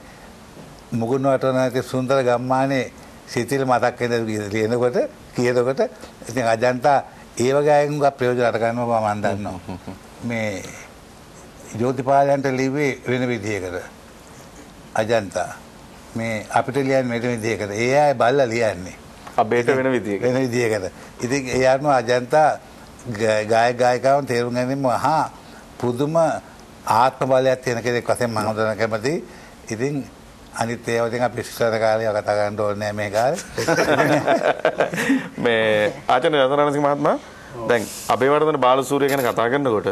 මුගුණ වටනාගේ සුන්දර ගම්මානේ සිතිල් මතක් වෙන ලියනකොට කියනකොට ඉතින් අජන්තා ඒ වගේ අයුඟ ප්‍රයෝජන අර ගන්නවා මම දන්නවා. මේ ජෝතිපාලයන්ට ලිව්වේ වෙන විදිහකට අජන්තා මේ අපිට ලියන්නේ මේ විදිහකට. ඒ අය බල්ලා ලියන්නේ අපේට වෙන විදිහකට. ඉතින් ඒ අනුව අජන්තා ගායක ගායිකාවන් තේරුම් ගැනීම මහා පුදුම ආත්ම බලයක් තියෙන කෙනෙක් වශයෙන් මම හඳුනන කැමති. ඉතින් අනිත් ඒවා ඉතින් අපි ඉස්සර කාලේ කතා කරන්න ඕනේ නෑ මේ කාලේ. මේ ආචාර්ය රත්නසිංහ මහත්මයා දැන් අබේවර්ධන බාලසූරිය ගැන කතා කරනකොට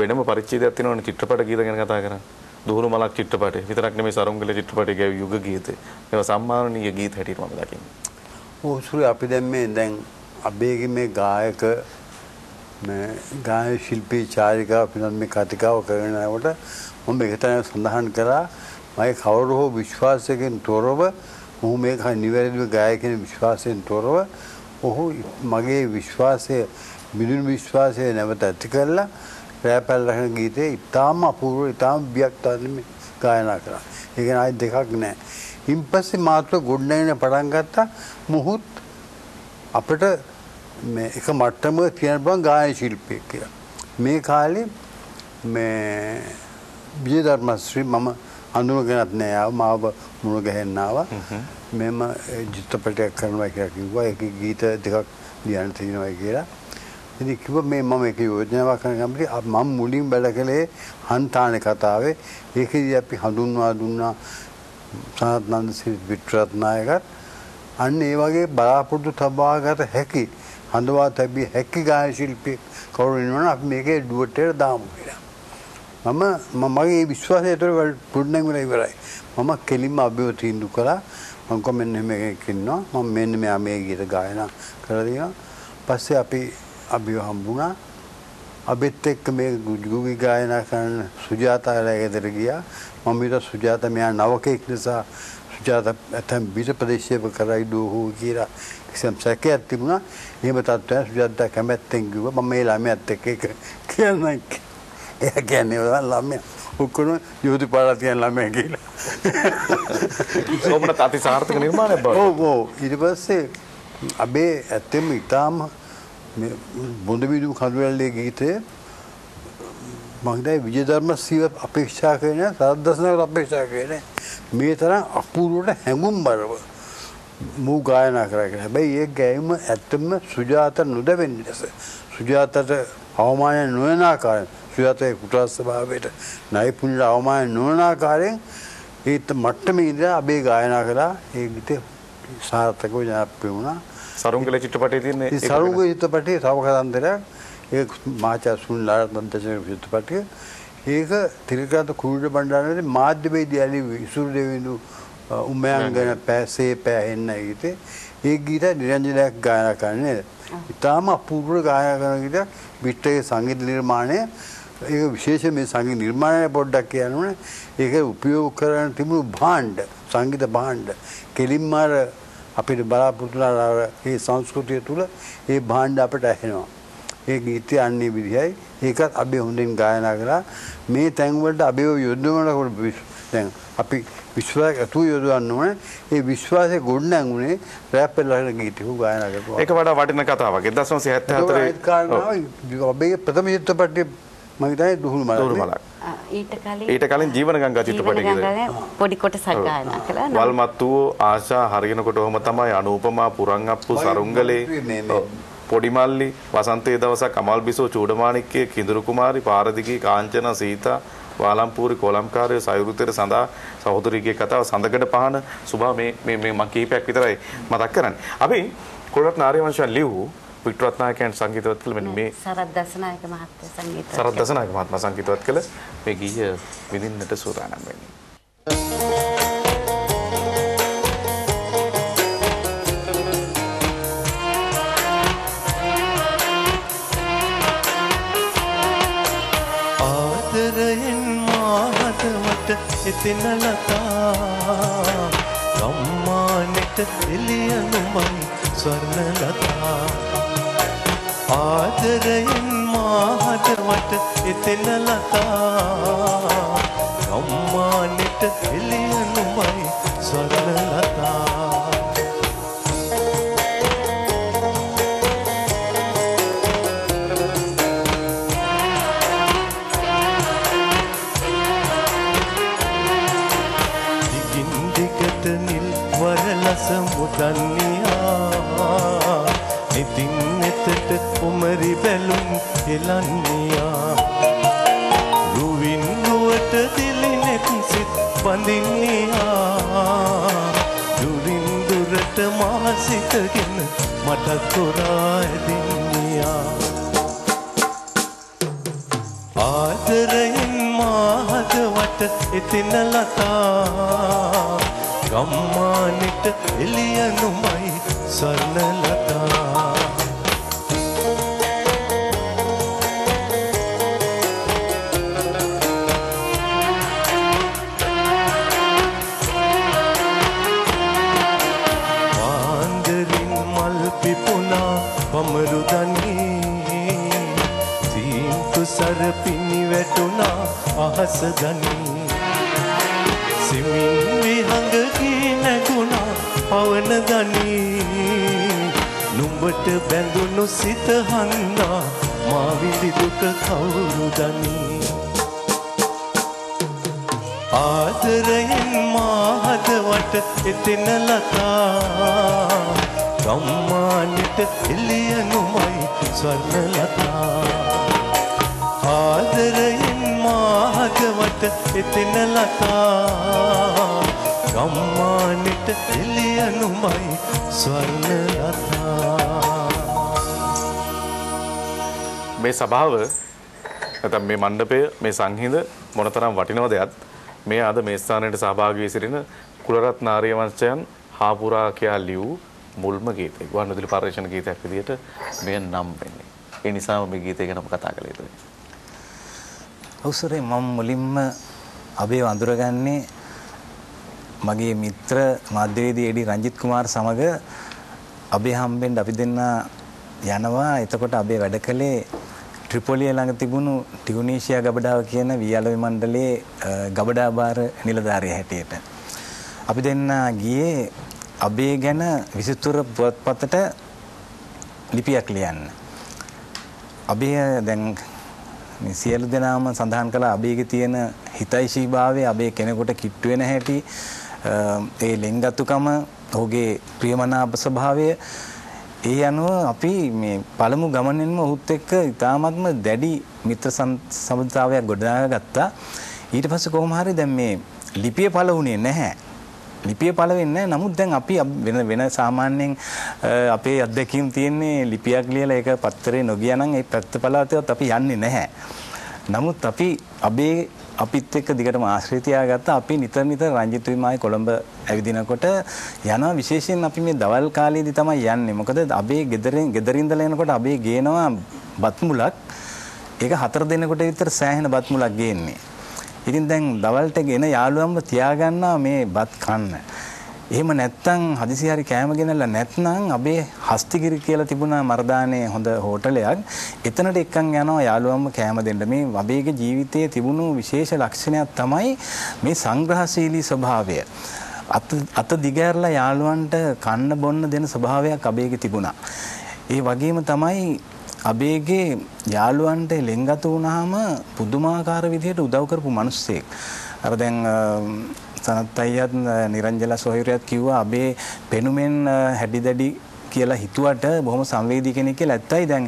වෙනම පරිච්ඡේදයක් තියෙනවනේ චිත්‍රපට ගීත ගැන කතා කරන්නේ. දුහුරු මලක් චිත්‍රපටය විතරක් නෙමෙයි සරුංගල චිත්‍රපටය ගැවි යුග ගීතේ මේවා සම්මානීය ගීත හැටියට මම දකින්නේ. ඔව් සුරි අපි දැන් මේ දැන් අබේගේ මේ ගායක මේ ගායන ශිල්පී චාරිකා පිනත් මේ කතිකාව කරනකොට මම ඒකටම සඳහන් කරා මගේ කවුරු හෝ විශ්වාසයෙන් තොරව මම මේ නිවැරදිව ගායකෙන විශ්වාසයෙන් තොරව ඔහු මගේ විශ්වාසය මිදුණු විශ්වාසය නැවත ඇති කරලා රැපල් රහන ගීතේ ඉතාම අපූර්ව ඉතාම වික්තාලිමේ ගායනා කරා. ඒක නයි දෙකක් නෑ. ඉන්පස්සේ මාත්‍ර ගොඩනැගෙන පටන් ගත්තා මොහොත් අපිට මේ එක මට්ටමක තියෙන බං ගායන ශිල්පියෙක් කියලා. මේ කාලේ මේ විජේධර්මශ්‍රී මම අඳුනගෙනත් නෑ ආව මාව මුණ ගැහෙන්න ආවා. මෙම චිත්‍රපටයක් කරනවා කියලා කිව්වා. ඒක ගීත දෙකක් ලියන්න තියෙනවා කියලා. ඉතින් කිව්වා මේ මම එක යෝජනාවක් කරගමු. මම මුලින් බැල කළේ හන්තානේ කතාවේ. ඒකදී අපි හඳුන්වා දුන්නා සාත්නන්ද සිරි වික්‍රත්නායකත්. අන්න ඒ වගේ බලාපොරොත්තු තබාගත හැකි හඳවා තැබිය හැකි ගායන ශිල්පී කවුරු ඉන්නවනම් අපි මේකේ ඩුවට් දාමු කියලා. මම මගේ විශ්වාසයතර පුඩනගුණා ඉවරයි. මම කෙලින්ම අභියෝග තීන්දුව කළා. මම කොමෙන් මේකේ ඉන්නවා. මම මෙන්න මෙයා මේ ගීත ගායනා කරලා දෙනවා. පස්සේ අපි අපි හම්බුණා. අපිත් එක්ක මේ ගුගි ගායනා කරන සුජාතාගේ ගෙදර ගියා. මම ඊට සුජාතා මෙයා නවකෙක් නිසා සුජාතා ඇතම් බිර ප්‍රදේශයක කරයි දෝහු කියලා කිසියම් සැකයක් තිබුණා. එහෙම තත්ත්වයක් සුජාතා කැමැත්තෙන් ගිහුවා. මම මේ ළමයාත් එක්ක ඒක කියන්නේ ඒ කියන්නේ ළමයා ඔක්කොම යෝධපාලත් කියන ළමයා කියලා. කොහොමද අති සාර්ථක නිර්මාණයක් බව. ඔව් ඔව් ඊට පස්සේ අපේ ඇත්තම ඉතාලම බොඳවිදුම් කඳුවැල්ලේ ගීතය මංගදයි විජේධර්ම ශ්‍රීව අපේක්ෂා කරන සද්දස්නකට අපේක්ෂා කරන්නේ මේ තරම් අපූර්වට හැඟුම් බරව මූ ගායනා කරගෙන. හැබැයි ඒ ගෑයම ඇත්තම සුජාත නොදැවෙන ලෙස සුජාතට අවමාන නොවන ආකාරයෙන් සුජාතේ කුටාස් ස්වභාවයට නයිපුණ්‍ය අවමාන නොවන ආකාරයෙන් ඒත් මට්ටමේ ඉඳලා අපි ගායනා කළා. ඒ ගීතය සාර්ථකව ජනප්‍රිය වුණා. සරුංගල චිත්‍රපටයේ තියෙන සරුංගල චිත්‍රපටයේ සවකරන්දරයක් ඒක මාචා සුන්දරත්න දර්ශන චිත්‍රපටයේ ඒක තිරගත කුරුඩ බණ්ඩාරනේ මාධ්‍යවේදී ඇලි විසුරු දෙවිඳු උමයන්ගෙන පැසේ පැහෙන්න ගීතේ ඒ ගීත නිරංජනයක් ගායනා කරන්නේ ඉතාම අපූර්ව ගායනා කරන ගීතයක්. වික්ටර්ගේ සංගීත නිර්මාණය ඒක විශේෂ මේ සංගීත නිර්මාණය පොඩ්ඩක් කියනවනේ ඒක උපයෝග කරන තිබුණු භාණ්ඩ සංගීත භාණ්ඩ කෙලින්ම අපිට බලාපොරොත්තුලා ඒ සංස්කෘතිය තුළ ඒ භාණ්ඩ අපට ඇහෙනවා. ඒ ගීතය අන්නේ විදිහයි. ඒකත් අපි හොඳින් ගායනා කළා. මේ තැන්වලට අපි යොදවනකොට දැන් අපි විශ්වාසයක් අතු යොදවන්න ඕනේ. ඒ විශ්වාසය ගොඩ නැගුණේ රැපල් වල ගීතේ ගායනා කරපුවා. ඒක වඩා වටින කතාවක්. 1974 ඒ කාරණාව ඔබේ ප්‍රථම චිත්‍රපටයේ මම හිතන්නේ දුහුරු මලක්. ඊට කලින් ජීවන ගංගා චිත්‍රපටය ගිහින් පොඩි කොටසක් ගායනා කළා. වල්මත්තුව ආශා හරියනකොට ඔහම තමයි අනූපමා පුරංගප්පු සරුංගලේ පොඩි මල්ලි වසන්තයේ දවසක් අමල් බිසෝ චූඩමාණික්කේ කිඳුරු කුමාරි පාරදිකී කාංචනා සීතා වාලම්පූරි කොළම්කාරය සයුරුතර සඳා සහෝදරිගේ කතාව සඳකඩ පහන සුභා මේ මම කීපයක් විතරයි මතක් කරන්නේ. අපි कुलरत्न आर्यवंश लिहू विक्टरत्नायक आणि संगीतवत केलं म्हणजे मी सरदसनायक महात्मा संगीत सरदसनायक महात्मा संगीतवत केलं मी गीय विदिन नट सोदानम वेणी इतना लता कम्मानित इलियनुमन स्वर्ण लता आदरयन माधवट इतना लता कम्मानित इलियनुमन स्वर्ण लता मुदनिया नितिन नित उमरी बेलुम हिलनिया रुविन रुवत दिली नेत सित बंदिनिया दुरिन दुरत मासित गिन मटक तोराय दिनिया आदरयन माधवट इतिन लता कम्मानित इलियनुमई स्वर्णलता वांदरिन मल्पि पुना वमरुदनी दींतु सरपिनि वेटुना अहसदनी सिमिन विहंग कीने गुना पवन दनी नुंबट बेंदुनु सित हन्ना माविलि दुख कौरु दनी आदरयन माधवट इतिन लता कम्मानित इलियनुमई स्वर्ण लता आदरयन माधवट इतिन लता कम्मानित इलियनुमई स्वर्ण लता මේ සභාව නැත්නම් මේ මණ්ඩපය මේ සංහිඳ මොනතරම් වටිනවද යත් මේ අද මේ ස්ථානයේ සහභාගී වී සිටින කුලරත්න ආර්යවංශයන් හාපුරා කියා ලියු මුල්ම ගීතය ගුවන්විදුලි පරිශ්‍රණ ගීතයක් විදිහට මේ නම් වෙන්නේ ඒ නිසාම මේ ගීතය ගැන කතා කළේ ඒක අවසරේ මම මුලින්ම අබේ වඳුරගන්නේ මගේ මිත්‍ර මාධ්‍යවේදී එඩි රංජිත් කුමාර් සමග අබේ හම්බෙන්න අපි දෙන්න යනවා. එතකොට අබේ වැඩ කළේ ත්‍රිපොලිය ළඟ තිබුණු ටියුනීෂියා ගබඩාව කියන වියලවි මණ්ඩලයේ ගබඩා බාර නිලධාරිය හැටියට. අපි දෙන්න ගියේ අබේ ගැන විසිතුර පුවත්පතට ලිපියක් ලියන්න. අබේ දැන් මේ සියලු දෙනාම සඳහන් කළ අබේගේ තියෙන හිතයිශීභාවය අබේ කෙනෙකුට කිට්ටු වෙන හැටි ඒ ලෙන්ගතුකම ඔහුගේ ප්‍රියමනාප ස්වභාවය ඒ අනුව අපි මේ පළමු ගමනින්ම ඔහුත් එක්ක ඉතාමත්ම දැඩි මිත්‍ර සම්බන්ධතාවයක් ගොඩනගාගත්තා. ඊට පස්සේ කොහොම හරි දැන් මේ ලිපිය පළ වුණේ නැහැ. ලිපිය පළ වෙන්නේ නැහැ. නමුත් දැන් අපි වෙන සාමාන්‍යයෙන් අපේ අත්දැකීම් තියෙන්නේ ලිපියක් ලියලා ඒක පත්තරේ නොගියා නම් ඒ පැත්ත පළාතේවත් අපි යන්නේ නැහැ. නමුත් අපි අපිත් එක්ක දිගටම ආශ්‍රය තියාගත්තා. අපි නිතර රංජිත් විමායි කොළඹ ඇවිදිනකොට යනවා. විශේෂයෙන් අපි මේ දවල් කාලේදී තමයි යන්නේ. මොකද අපේ ගෙදරින්දලා එනකොට අපි ගේනවා බත් මුලක්. ඒක 4 දිනකට විතර සෑහෙන බත් මුලක් ගේන්නේ. ඉතින් දැන් දවල්ට ගෙන යාළුවම්ව තියාගන්නා මේ බත් කන්න. එහෙම නැත්නම් හදිසි හරි කෑම ගෙනල්ලා නැත්නම් අපේ හස්තිගිරි කියලා තිබුණා මර්දානේ හොඳ හෝටලයක්. එතනට එක්කන් යනවා යාළුවම්ව කෑම දෙන්න. මේ වබේගේ ජීවිතයේ තිබුණු විශේෂ ලක්ෂණයක් තමයි මේ සංග්‍රහශීලී ස්වභාවය. අත දිගහැරලා යාළුවන්ට කන්න බොන්න දෙන ස්වභාවයක් අපේගේ තිබුණා. ඒ වගේම තමයි අබේගේ යාළුවන්ට ලෙන්ගතු වුණාම පුදුමාකාර විදිහට උදව් කරපු මිනිස්සෙක්. අර දැන් සනත් අයියත් නිරංජලා සොහිරියත් කිව්වා අබේ පෙනුමෙන් හැඩි දැඩි කියලා හිතුවට බොහොම සංවේදී කෙනෙක් කියලා ඇත්තයි. දැන්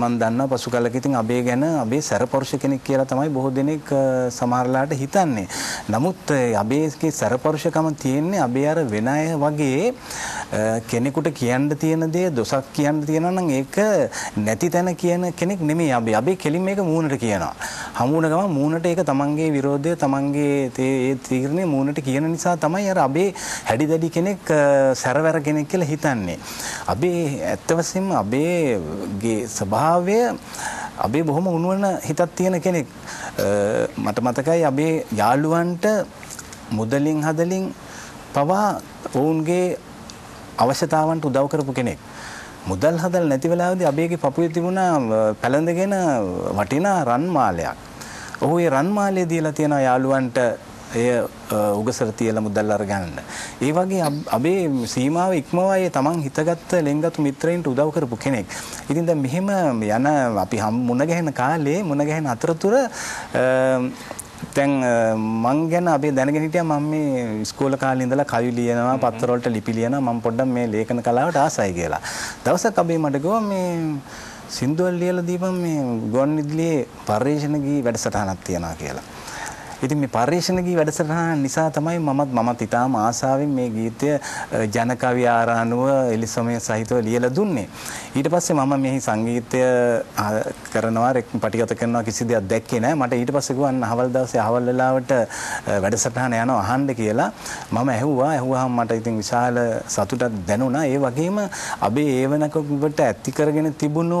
මම දන්නවා පසු කාලෙක ඉතින් අබේ ගැන අබේ සරපරුෂ කෙනෙක් කියලා තමයි බොහෝ දෙනෙක් සමහරලාට හිතන්නේ. නමුත් අබේගේ සරපරුෂකම තියෙන්නේ අබේ අර වෙන අය වගේ කෙනෙකුට කියන්න තියෙන දේ දොසක් කියන්න තියෙනවා නම් ඒක නැති තැන කියන කෙනෙක් නෙමෙයි අබේ. අබේ කෙලින් මේක මූණට කියනවා. හමුුණ ගම මූණට ඒක තමන්ගේ විරෝධය තමන්ගේ ඒ තීරණය මූණට කියන නිසා තමයි අර අබේ හැඩි දැඩි කෙනෙක් සරවැර කෙනෙක් කියලා හිතන්නේ. අබේ ඇත්ත වශයෙන්ම අබේගේ ස්වභාවය අබේ බොහොම උණුවන හිතක් තියෙන කෙනෙක්. මට මතකයි අබේ යාළුවන්ට මුදලින් හදලින් පවා ඔවුන්ගේ අවශ්‍යතාවන්ට උදව් කරපු කෙනෙක්. මුදල් හදලා නැති වෙලාවේදී අබේගේ පපුවේ තිබුණා පැලඳගෙන වටිනා රන් මාලයක්. ඔහු ඒ රන් මාලය දීලා තියෙන යාළුවන්ට එය උගසර තියලා මුදල් අරගන්න. ඒ වගේ අබේ සීමාව ඉක්මවා ඒ තමන් හිතගත්ත ලෙන්ගතු මිත්‍රයින්ට උදව් කරපු කෙනෙක්. ඉතින් දැන් මෙහෙම යන අපි මුණ ගැහෙන කාලේ මුණ ගැහෙන අතරතුර දැන් මං ගැන අබේ දැනගෙන හිටියා මම මේ ඉස්කෝල කාලේ ඉඳලා කවි ලියනවා පත්‍ර වලට ලිපි ලියනවා මම පොඩ්ඩක් මේ ලේඛන කලාවට ආසයි කියලා. දවසක් අබේ මට ගියා මේ සින්දුවල් ලියලා දීපන් මේ ගොන්නිදලියේ පරිශන ගී වැඩසටහනක් තියනවා කියලා. ඉතින් මේ පරිශන ගී වැඩසටහන නිසා තමයි මමත් ඉතාම ආසාවෙන් මේ ගීතය ජන කවි ආරාණුව එලිසමය සහිතව ලියලා දුන්නේ. ඊට පස්සේ මම මෙහි සංගීතය කරනවා පටිගත කරනවා කිසි දෙයක් දැක්කේ නැහැ. මට ඊට පස්සේ ගුවන් අහවල් දවසේ අහවල් වෙලාවට වැඩසටහන යනවා අහන්න කියලා මම ඇහුවාම මට ඉතින් විශාල සතුටක් දැනුණා. ඒ වගේම අබේ ඒවනකට ඇති කරගෙන තිබුණු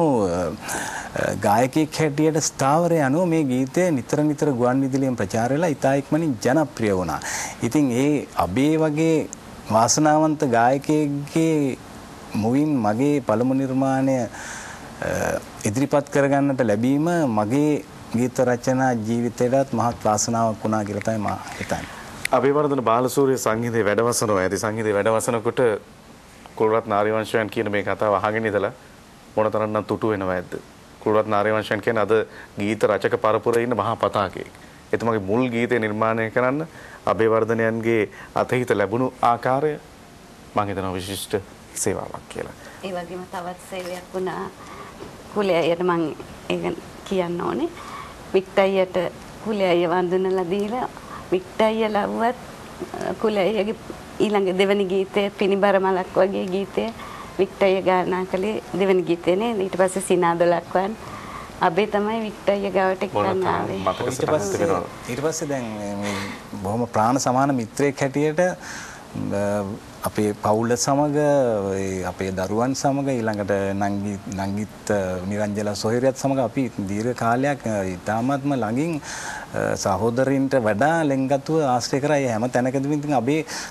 ගායකයෙක් හැටියට ස්ථාවරය අනුව මේ ගීතය නිතර ගුවන් විදුලියෙන් ප්‍රචාරයලා ඉතා ඉක්මනින් ජනප්‍රිය වුණා. ඉතින් ඒ අබේ වගේ වාසනාවන්ත ගායකයෙක්ගේ මුවින් මගේ පළමු නිර්මාණය ඉදිරිපත් කරගන්නට ලැබීම මගේ ගීත රචනා ජීවිතයටත් මහත් වාසනාවක් වුණා කියලා තමයි මම හිතන්නේ. අබේවර්ධන බාලසූරිය සංගීතයේ වැඩවසනවා. ඒ සංගීතයේ වැඩවසනකොට කුලරත්න ආර්යවංශයන් කියන මේ කතාව අහගෙන ඉඳලා මොනතරම්නම් තුටු වෙනව ඇද්ද? කුලරත්න ආර්යවංශයන් කියන අද ගීත රචක පරපුරේ ඉන්න මහා පතාකයෙක්. එතුමගේ මුල් ගීතය නිර්මාණය කරන්න අබේවර්ධනයන්ගේ අතහිත ලැබුණු ආකාරය මම හිතනවා විශිෂ්ට සේවාවක් කියලා. ඒ වගේම තවත් සේවයක් වුණා කුලයට මම ඒක කියන්න ඕනේ. වික්ටයියට කුලය වන්දනලා දීලා වික්ටයිය ලව්වත් කුලයගේ ඊළඟ දෙවෙනි ගීතය පිනිබර මලක් වගේ ගීතය වික්ටයිය ගායනා කළේ දෙවෙනි ගීතේනේ. ඊට පස්සේ සිනාදොලක්වන් අබේ තමයි වික්ටයිය ගාවට ගන්න ආවේ. ඊට පස්සේ දැන් මේ බොහොම ප්‍රාණ සමාන මිත්‍රයෙක් හැටියට අපේ පවුල සමග අපේ දරුවන් සමග ඊළඟට නංගිත් නිරංජලා සොහිරියත් සමග අපි දීර්ඝ කාලයක් ඉතාමත්ම ළඟින් සහෝදරින්ට වඩා ලෙන්ගතුව ආශ්‍රය කරා. හැම තැනකදීම ඉතින්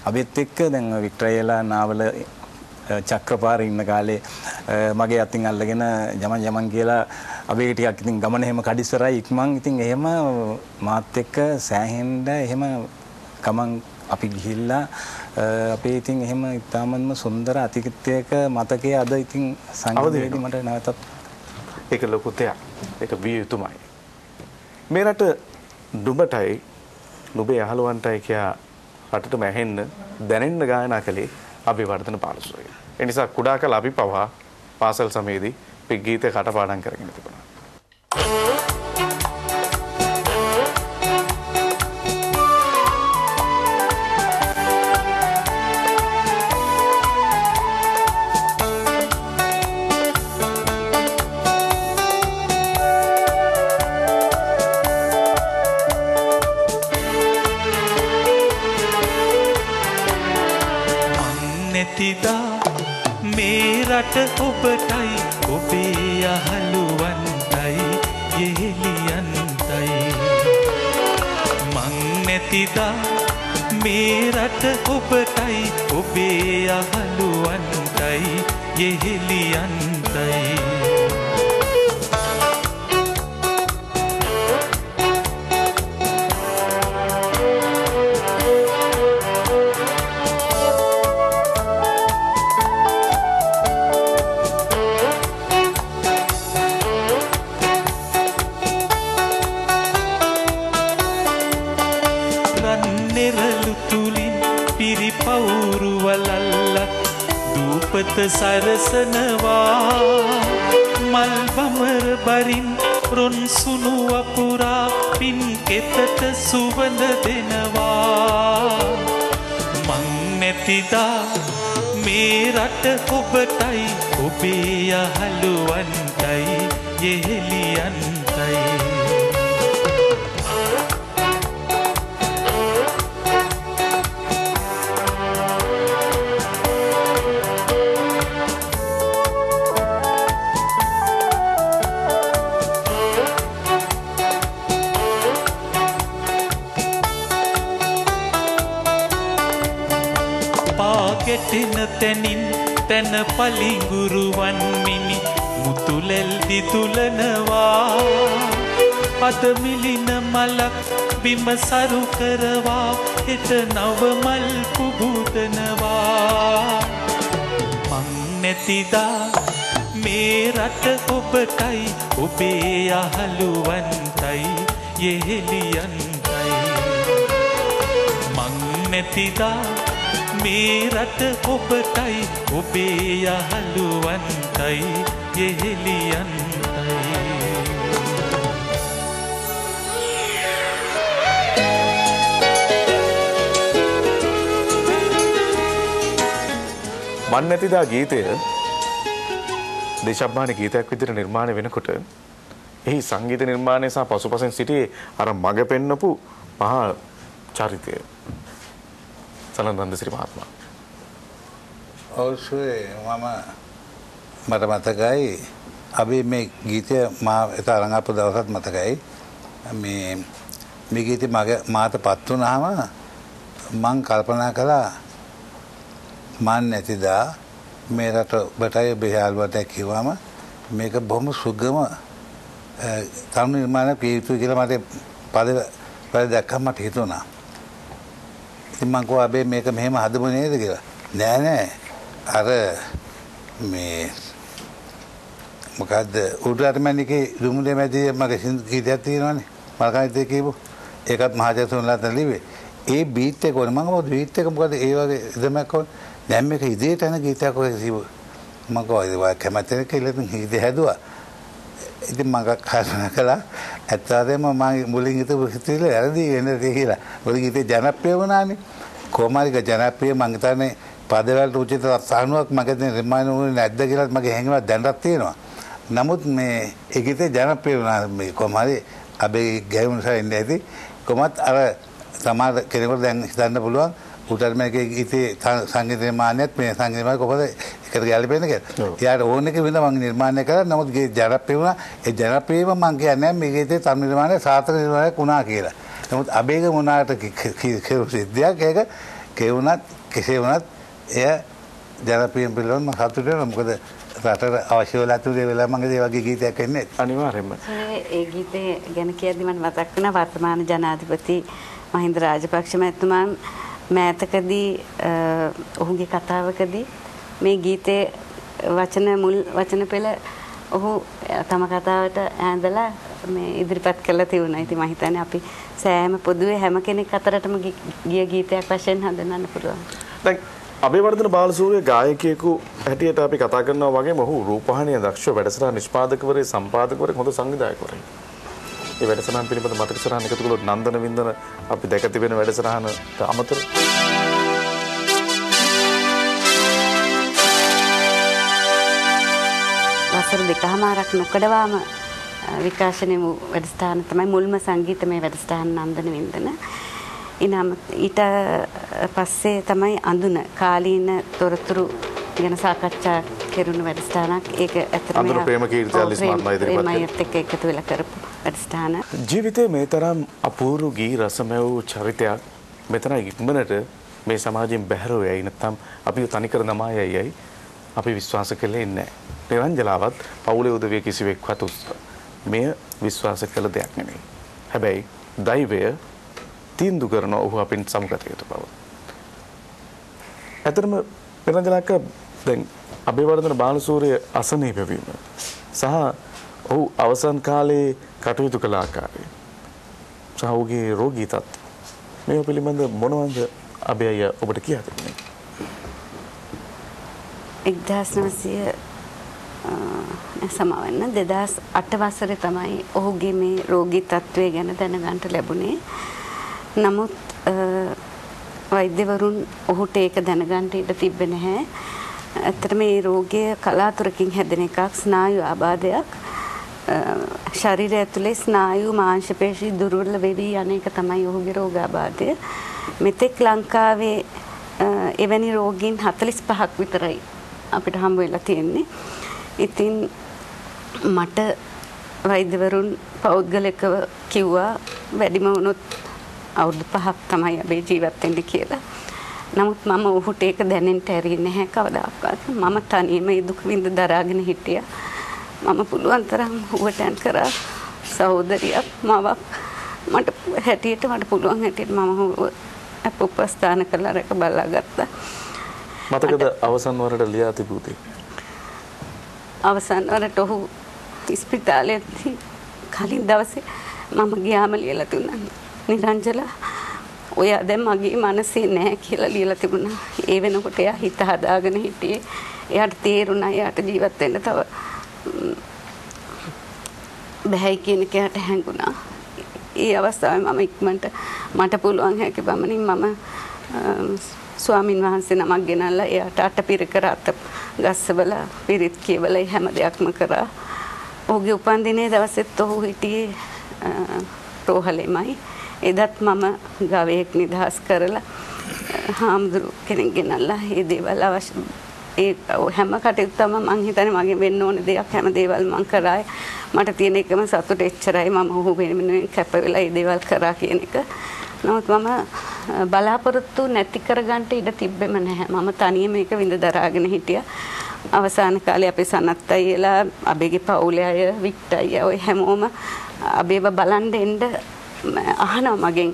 අබේත් එක්ක දැන් වික්ටයියලා නාවල චක්‍රපාරේ ඉන්න කාලේ මගේ අතින් අල්ලගෙන යමන් කියලා අබේ ටිකක් ඉතින් ගමන එහෙම කඩිස්සරයි ඉක්මන් ඉතින් එහෙම මාත් එක්ක සෑහෙන්න එහෙම ගමන් අපි ගිහිල්ලා අපේ ඉතින් එහෙම ඉතාමත්ම සුන්දර අතිකෘත්‍යයක මතකයේ අද ඉතින් සංගීතයේදී මට නැවතත් ඒක ලොකු දෙයක්. ඒක විය යුතුමයි. මේ රට නුඹටයි නුඹේ අහලවන්ටයි කියා රටටම ඇහෙන්න දැනෙන්න ගායනා කළේ අබේවර්ධන බාලසූරිය. ඒ නිසා කුඩා කල අපි පවා පාසල් සමයේදී පිට ගීතේ කටපාඩම් කරගෙන තිබුණා. ඔබටයි ඔබේ අහලුවන්ටයි යෙහෙලියන්ටයි මං නැතිදා මේ රට ඔබටයි ඔබේ අහලුවන්ටයි යෙහෙලියන්ටයි विपत सरसनवा मलबमर बरिन रुन सुनु अपुरा पिन केतट सुवंद देनवा मं नेतिदा मेरट ओबटई ओबेया हलुवंतई येलियंतई තෙනින් තන පලිඟුරුවන් මිනි මුතුලෙල් දිතුලනවා අත මිලින මලක් බිම සරු කරවා හිත නව මල් පුබුදනවා මං නැතිදා මේ රට ඔබටයි ඔබේ අහලුවන්තයි යෙහෙලියන්තයි මං නැතිදා मेरत ओबटई ओबेया हलुवंतई येलियंतई මන් නැතිදා ගීතය දේශබ්බාන ගීතයක් විදිහට නිර්මාණය වෙනකොට එහි සංගීත නිර්මාණය සහ පසුපසෙන් සිටියේ අර මග පෙන්නපු මහා චරිතය සලන්දන්දසිරි මහත්මයා. ඔව්සේ මට මතකයි අපි මේ ගීතය මා එත අරන් ආපු දවසත් මතකයි. මේ ගීතේ මාතපත් වුණාම මං කල්පනා කළා මන් නැතිදා මේ රට ඔබටයි බෙහෙල්වට කිව්වම මේක බොහොම සුගම තරුණ නිර්මාණයක් විය යුතුයි කියලා මට පද දැක්කම මට හිතුණා. මංකෝ මේක මෙහෙම හදමු නේද කියලා. නෑ නෑ අර මේ මොකද්ද උඩරමණිකේ දුමුදේ මැදේ මගේ ගීතයක් තියෙනවානේ මල්කාන්තේ කියපු ඒකත් මහජතුන්ලාත් ලිව්වේ ඒ බීට් එක ඕනේ මංගම බීට් එක මොකද ඒ වගේ දෙමක් ඕනේ දැන් මේක ඉදිරියට යන ගීතයක් වගේ තිබු මංගෝ ඒක කැමතිද කියලා ඉතින් හැදුවා ඉතින් මම කල්පනා කළා ඇත්තටම මම මුලින් හිතුව හිතුවේ වැරදි වෙන දේ කියලා. මොකද ගීතේ ජනප්‍රිය වුණානේ. කොමාරික ජනප්‍රිය මම හිතන්නේ පදවලට උචිත සාහනුවක් මගේ නිර්මාණය වුණේ නැද්ද කියලා මගේ හැඟීමක් දැනටත් තියෙනවා. නමුත් මේ ඒ ගීතේ ජනප්‍රිය වුණා මේ කොමාරි අපි ගැයුණා ඉන්නේ ඇති. කොමත් අර සමාජ කෙනෙකුට දැන් හිතන්න පුළුවන් උඩර්මයේ ගීතේ සංගීත නිර්මාණයත් මේ සංගීත නිර්මාණය කොහොමද එකට ගැලපෙන්නේ කියලා. එයාට ඕන එක වෙන මම නිර්මාණය කරා. නමුත් ගේ ජනප්‍රිය වුණා. ඒ ජනප්‍රියම මම කියන්නේ මේ ගීතේ තරුණ නිර්මාණය සාර්ථක නිර්මාණයක් වුණා කියලා. නමුත් අබේග මොනාට සිද්ධියක් ඒක කෙවුණත් කෙසේ වුණත් එය ජනප්‍රියම් පිළිවන් මම හසුට වෙනවා. මොකද රටට අවශ්‍ය වෙලා තුනේ වෙලාව මම ඒ වගේ ගීතයක් එන්නේ. අනිවාර්යයෙන්ම. ඒ ගීතේ ගැන කියද්දි මම මතක් වුණා වර්තමාන ජනාධිපති මහින්ද රාජපක්ෂ මහත්මයා මෑතකදී ඔහුගේ කතාවකදී මේ ගීතේ වචන මුල් වචන පෙළ ඔහු තම කතාවට ඇඳලා මේ ඉදිරිපත් කළා තියුණා. ඉතින් මම හිතන්නේ අපි සෑම පොදුවේ හැම කෙනෙක් අතරටම ගිය ගීතයක් වශයෙන් හඳුනන්න පුළුවන්. දැන් අබේවර්ධන බාලසූරිය ගායකයෙකු හැටියට අපි කතා කරනවා වගේම ඔහු රූපවාහිනිය දක්ෂ වැඩසටහන් නිෂ්පාදකවරයෙක් සම්පාදකවරයෙක් හොඳ සංවිධායකවරයෙක්. ඒ වැඩසටහන් පිළිබඳ මතක සටහන් එකතු කළොත් නන්දන වින්දන අපි දැක තිබෙන වැඩසටහනට අමතරව වසර දෙකමාරක් නොකඩවාම විකාශනය වූ වැඩසටහන තමයි මුල්ම සංගීතමය වැඩසටහන නන්දන වින්දන. ඊට පස්සේ තමයි අඳුන කාලීන තොරතුරු ගැන සාකච්ඡා කෙරුණු වැඩසටහනක්. ඒක ඇත්තටම අඳුර ප්‍රේමකීර්ති එකතු වෙලා කරපු වැඩසටහන. ජීවිතේ මේ තරම් අපූර්ව ගී රසමය වූ චරිතයක් මෙතන ඉක්මනට මේ සමාජයෙන් බැහැරව යයි නැත්නම් අපිව තනිකර නමායයි අපි විශ්වාස කළේ නැහැ. නිරංජලාවත් පවුලේ උදවිය කිසිවෙක්වත් මෙය විශ්වාස කළ දෙයක් නෙමෙයි. හැබැයි දෛවය තීන්දුව කරන ඔහු අපින් සමගත යුතු බව. ඇත්තටම නිරංජලාක දැන් අබේවර්ධන බාලසූරිය අසනීප වීම සහ ඔහු අවසන් කාලේ කටයුතු කළ ආකාරය සහ ඔහුගේ රෝගී තත්ත්වය මේ පිළිබඳ මොනවද අබේ අයියා ඔබට කියා දෙන්නේ? එක්දහස් නවසය සමවන්න 2008 වසරේ තමයි ඔහුගේ මේ රෝගී තත්ත්වය ගැන දැනගන්න ලැබුණේ. නමුත් වෛද්‍යවරුන් ඔහුට ඒක දැනගන්න ඉඩ තිබෙන්නේ නැහැ. ඇත්තටම මේ රෝගය කලාතුරකින් හැදෙන එකක්, ස්නායු ආබාධයක්. ශරීරය ඇතුලේ ස්නායු මාංශ පේශි දුර්වල වෙවි යන එක තමයි ඔහුගේ රෝගාබාධය. මෙතෙක් ලංකාවේ එවැනි රෝගීන් 45ක් විතරයි අපිට හම්බ වෙලා තියෙන්නේ. ඉතින් මට වෛද්‍යවරුන් පෞද්ගලිකව කිව්වා වැඩිම වුණොත් අවුරුදු 5ක් තමයි අපි ජීවත් වෙන්නේ කියලා. නමුත් මම ඔහුට ඒක දැනෙන්න ඇරෙන්නේ නැහැ කවදාකවත්. මම තනියම මේ දුක විඳ දරාගෙන හිටියා. මම පුළුවන් තරම් උවටන් කරා. සහෝදරියක් මාවක් මට හැටියට මට පුළුවන් හැටියට මම උපස්ථාන කරලා රැක බලා ගත්තා. මතකද අවසන් වරට ලියා තිබුණේ? අවසන් වරට ඔහු ඉස්පිතාලයේදී කලින් දවසේ මම ගියාම ලියලා තුනන් නිරංජලා ඔය දැන් මගේ මනසේ නැහැ කියලා ලියලා තිබුණා. ඒ වෙනකොට එයා හිත හදාගෙන හිටියේ. එයාට තේරුණා එයාට ජීවත් වෙන්න තව බැහැයි කියන එක එයාට හැඟුණා. ඒ අවස්ථාවේ මම ඉක්මනට මට පුළුවන් හැකි බමනින් මම ස්වාමින් වහන්සේ නමක් ගෙනල්ලා එයාට අටපිරිකර අත ගස්සවල පිරිත් කියවලා හැම දෙයක්ම කරා. ඔහුගේ උපන්දිනේ දවසෙත් ඔහු හිටියේ රෝහලෙමයි. එදත් මම ගවයෙක් නිදහස් කරලා හාමුදුරු කෙනෙක් ගෙනල්ලා මේ දේවල් අවශ්‍ය ඒ හැම කටයුත්තම මං හිතන්නේ මගෙන් වෙන්න ඕන දෙයක් හැම දේවල් මං කරායි. මට තියෙන එකම සතුට එච්චරයි. මම ඔහු වෙනුවෙන් කැප වෙලා මේ දේවල් කරා කියන එක. නමුත් මම බලාපොරොත්තු නැති කරගන්න ඉඩ තිබෙම නැහැ. මම තනියම මේක විඳ දරාගෙන හිටියා. අවසාන කාලේ අපේ සනත් අයියලා, අබේගේ පවුලේ අය, වික්ටර් අයියා ඔය හැමෝම අබේව බලන් දෙන්න අහනවා මගෙන්.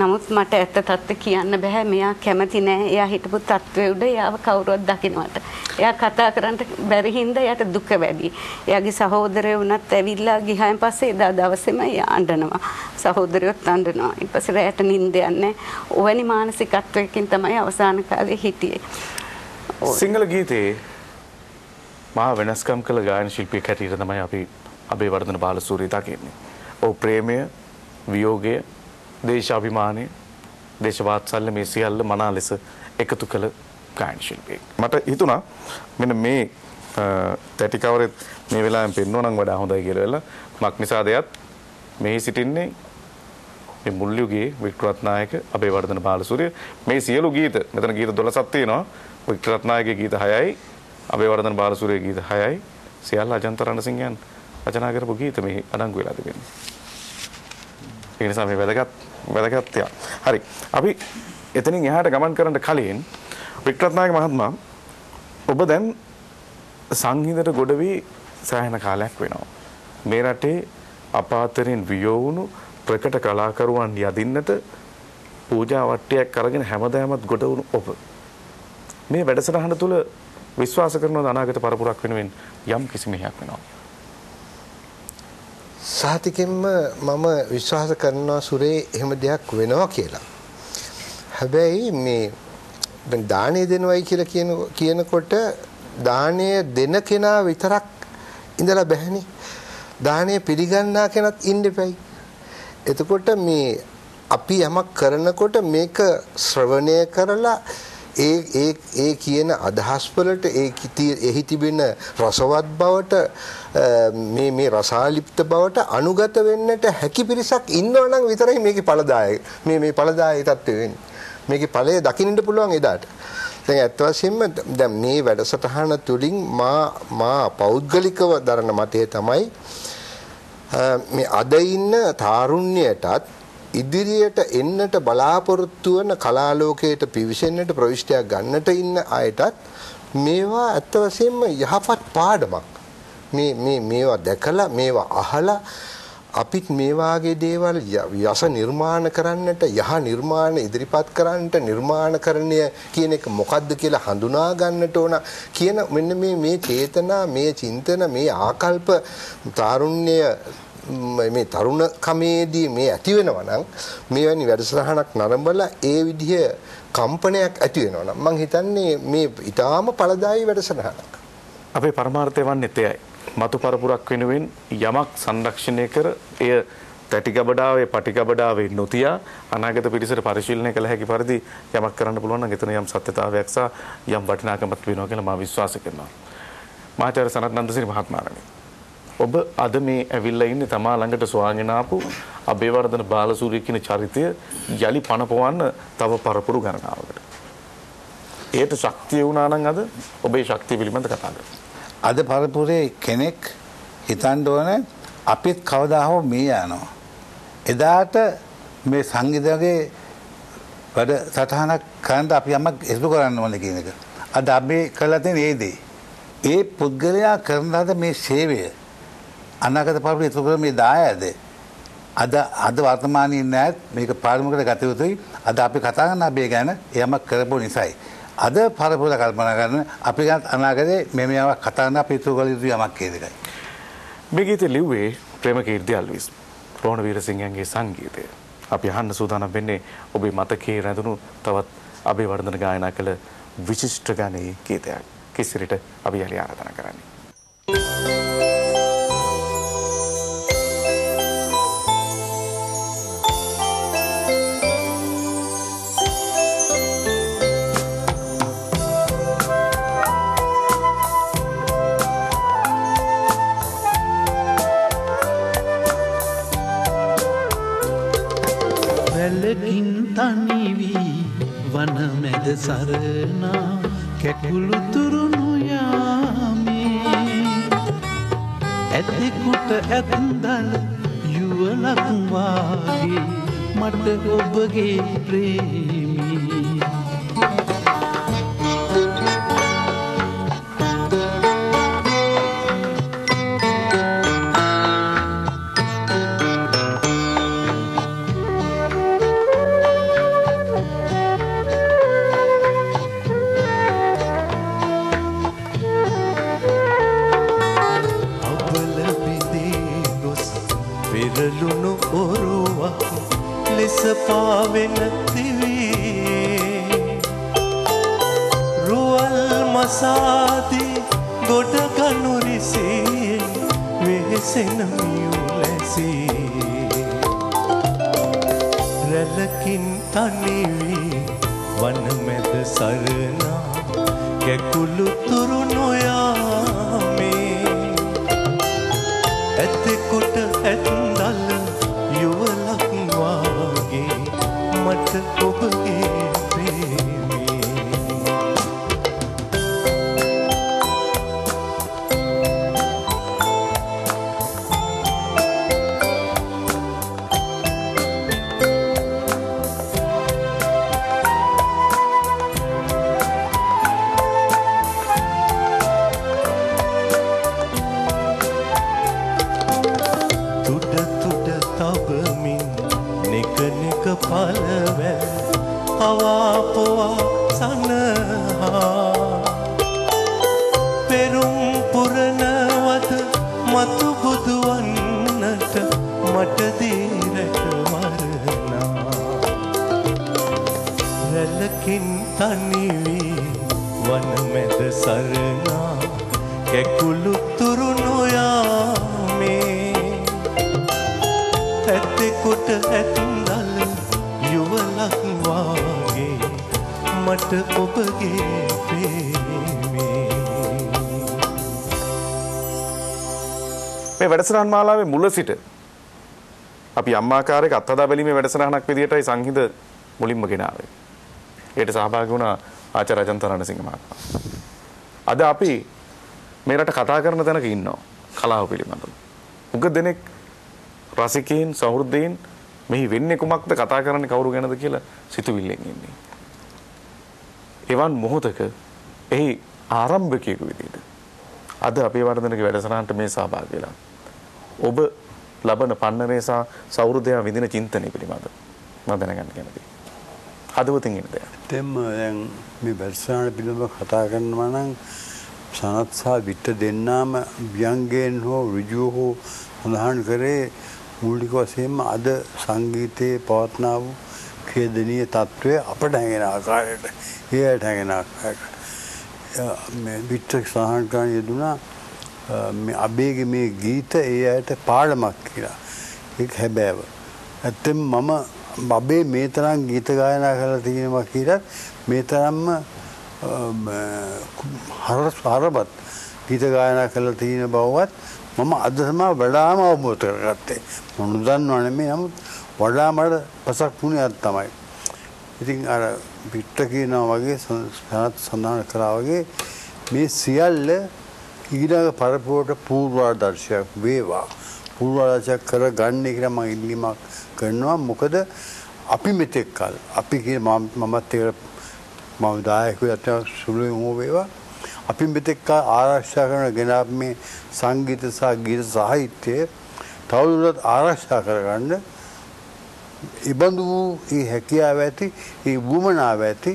නමුත් මට ඇත්ත තත්ත්වය කියන්න බෑ. මෙයා කැමති නෑ. එයා හිටපු තත්ත්වයේ උඩ එයාව කවුරුවත් දකින්නට. එයා කතා කරන්න බැරි හින්දා එයාට දුක වැඩි. එයාගේ සහෝදරයෝ වුණත් ඇවිල්ලා ගිහායින් පස්සේ එදා දවසේම එයා අඬනවා. සහෝදරයෝත් අඬනවා. ඊපස්ස රැට නිින්ද යන්නේ. ඔවැනි මානසිකත්වයකින් තමයි අවසාන කාලේ හිටියේ. සිංහල ගීතේ මහා වෙනස්කම් කළ ගායන ශිල්පියෙක් හැටියට තමයි අපි අබේවර්ධන බාලසූරිය දකින්නේ. ඔව් ප්‍රේමය, වියෝගය, දේශාභිමානය, දේශවාත්සල්ය මේ සියල්ල මනා ලෙස එකතු කළ ගායන ශිල්පියෙක්. මට හිතුණා මෙන්න මේ තැටි කවරෙත් මේ වෙලාවෙන් පෙන්වුවා නම් වඩා හොඳයි කියලා වෙලා. මක්නිසාදයත් මෙහි සිටින්නේ මේ මුල් යුගයේ වික්ටරත්නායක, අබේවර්ධන බාලසූරිය. මේ සියලු ගීත මෙතන ගීත 12ක් තියෙනවා. වික්ටරත්නායකගේ ගීත 6යි, අබේවර්ධන බාලසූරියගේ ගීත 6යි. සියල්ල අජන්ත රණසිංහයන් රචනා කරපු ගීත මේ අඩංගු වෙලා තිබෙනවා. ඒ නිසා මේ වැදගත් යා. හරි. අපි එතනින් එහාට ගමන් කරන්න කලින් වික්ටරත්නායක මහත්මයා ඔබ දැන් සංගීතයට ගොඩ වී සෑහෙන කාලයක් වෙනවා. මේ රටේ අපාතරින් වියෝ වුණු ප්‍රකට කලාකරුවන් යදින්නට පූජා වට්ටියක් අරගෙන හැමදාමත් ගොඩ වුණු ඔබ මේ වැඩසටහන තුල විශ්වාස කරනවා අනාගත පරපුරක් වෙනුවෙන් යම් කිසි මෙහෙයක් වෙනවා. සාතිකෙන්ම මම විශ්වාස කරනවා සුරේ එහෙම දෙයක් වෙනවා කියලා. හැබැයි මේ දැන් දානේ දෙනවයි කියලා කියනකොට දානේ දෙන කෙනා විතරක් ඉඳලා බැහැනේ. දානේ පිළිගන්නා කෙනත් ඉන්න එපයි. එතකොට මේ අපි යමක් කරනකොට මේක ශ්‍රවණය කරලා ඒ කියන අදහස් වලට එහි තිබෙන රසවත් බවට මේ රසාලිප්ත බවට අනුගත වෙන්නට හැකි පිරිසක් ඉන්නවා නම් විතරයි මේකේ ඵලදායක මේ ඵලදායී තත්ත්වෙ වෙන්නේ. මේකේ ඵලය දකින්න පුළුවන් එදාට. දැන් ඇත්ත වශයෙන්ම දැන් මේ වැඩසටහන තුලින් මා පෞද්ගලිකව දරන මතය තමයි මේ අද ඉන්න තාරුණ්‍යයටත් ඉදිරියට එන්නට බලාපොරොත්තු වන කලා ලෝකයට පිවිසෙන්නට ප්‍රවිෂ්ටයක් ගන්නට ඉන්න අයටත් මේවා ඇත්ත වශයෙන්ම යහපත් පාඩමක්. මේවා දැකලා මේවා අහලා අපිත් මේ වාගේ දේවල් යස නිර්මාණ කරන්නට, යහ නිර්මාණ ඉදිරිපත් කරන්නට, නිර්මාණකරණය කියන එක මොකද්ද කියලා හඳුනා ගන්නට ඕන කියන මෙන්න මේ චේතනා, මේ චින්තන, මේ ආකල්ප තාරුණ්‍ය මේ තරුණ කමේදී මේ ඇති වෙනවා නම් මේවැනි වැඩසටහනක් නරඹලා ඒ විදිය කම්පනයක් ඇති වෙනවා නම් මම හිතන්නේ මේ ඊටාම ඵලදායී වැඩසටහනක්. අපේ පරමාර්ථය වන්නේ එයයි. මතු පරපුරක් වෙනුවෙන් යමක් සංරක්ෂණය කර එය තටි ගබඩාවේ පටි ගබඩාවේ නොතියා අනාගත පිරිසට පරිශීලනය කළ හැකි පරිදි යමක් කරන්න පුළුවන් නම් එතන යම් සත්‍යතාවයක් සහ යම් වටිනාකමක් වෙනවා කියලා මම විශ්වාස කරනවා. මහාචාර්ය සනත් නන්දසිරි මහත්මයාණනි, ඔබ අද මේ ඇවිල්ලා ඉන්නේ තමා ළඟට සොයාගෙන ආපු අබේවර්ධන බාලසූරිය කියන චරිතය යලි පනපවන්න තව පරපුරු ගණනාවකට. ඒට ශක්තිය වුණා නම් අද ඔබේ ශක්තිය පිළිබඳ කතා කරමු. අද පරපුරේ කෙනෙක් හිතන්න ඕනේ අපිත් කවදා හෝ මේ යනවා. එදාට මේ සංගීතයේ වැඩ සටහනක් කරන්න අපි යමක් ඉස්තු කරන්න ඕනේ කියන එක. අද අපි කළා තියෙන ඒ දේ. ඒ පුද්ගලයා කරන ලද මේ සේවය අනාගත පාරේ තුකර මේ දායද අද වර්තමානයේ නැත් මේක පාරමකට ගත යුතුයි. අද අපි කතා කරන අපි ගැන යමක් කරපු නිසායි අද පරපුර කල්පනා කරන අපි ගැන අනාගතේ මෙහෙම යමක් කතා කරන අපි තුකල යුතු යමක් කියන එකයි. මේ ගීතය ලිව්වේ ප්‍රේමකීර්ති අල්විස්, රෝහණ වීරසිංහගේ සංගීතය. අපි අහන්න සූදානම් වෙන්නේ ඔබේ මතකයේ රැඳුණු තවත් අබේවර්ධන ගායනා කළ විශිෂ්ට ගානයේ ගීතයක්. කිසිරිට අපි යලි ආරාධනා කරන්නේ. සරණා කැකුළු තුරුණු යාමේ ඇති කුට ඇතඳල් යුවලක් වාගේ මට ඔබගේ ප්‍රේමී වැඩසටහන් මාලාවේ මුල සිට අපි අම්මාකාරයක අත්හදා බැලීමේ වැඩසටහනක් විදිහටයි සංගීත මුලින්ම ගෙනාවේ. ඒකට සහභාගී වුණා ආචාර්ය රජන්ත රණසිංහ මහත්මයා. අද අපි මේ රට කතා කරන තැනක ඉන්නවා කලාව පිළිබඳව. උග දෙනෙක් රසිකයන් සහෘදයන් මෙහි වෙන්නේ කුමක්ද කතා කරන්නේ කවුරු ගැනද කියලා සිතුවිල්ලෙන් ඉන්නේ. එවන් මොහොතක එහි ආරම්භකයෙකු විදිහට අද අබේවර්ධනගේ වැඩසටහනට මේ සහභාගී වෙලා ඔබ ලබන පන්නරේ සහ සෞර්ධය විඳින චින්තනය පිළිබඳ මම දැනගන්න කැමතියි. හදවතින් එන දෙයක්. දෙම්ම දැන් මේ වැඩසටහන පිළිබඳව කතා කරනවා නම් සනත් සහ විට දෙන්නාම ව්‍යංගයෙන් හෝ ඍජුව හෝ उदाहरण करें मूलिकोसीम अद संगीते पवतनाव खेदनीय तात्वे अपठेंगना आकारेट ये अठेंगना आकारेट मैं विचक साहन का ये दुना मैं अभेग में गीत ये ऐटे पार्ट मक्कीरा एक है बेव अतः ममा बाबे में तरह गीत गायना करती है मक्कीरा में तरह म हरस हरबत गीत गायना करती है बावत मम्मा अधमा बड़ा हम आपूर्ति करते मनुदान नॉने में हम बड़ा मर पसक पुण्य आता माय इतने आरा बिट्टा की ना वागे संस्थान संधान करावागे मैं सियाल ले इगना का पारपोर्ट पूर्वार दर्शक बेवा पूर्वार दर्शक करा गाने किरा माँ इल्ली माँ करना मुकद्दर आपी में तेक काल आपी के माम मामा तेरा मामदाय को जाते हैं सुले हो बेवा अपनी मित्र का आराध्या करना गिनाप में संगीत सागीत साहित्य थाउलत आराध्या करने इबंधु ये हैकिया आवेती ये वुमन आवेती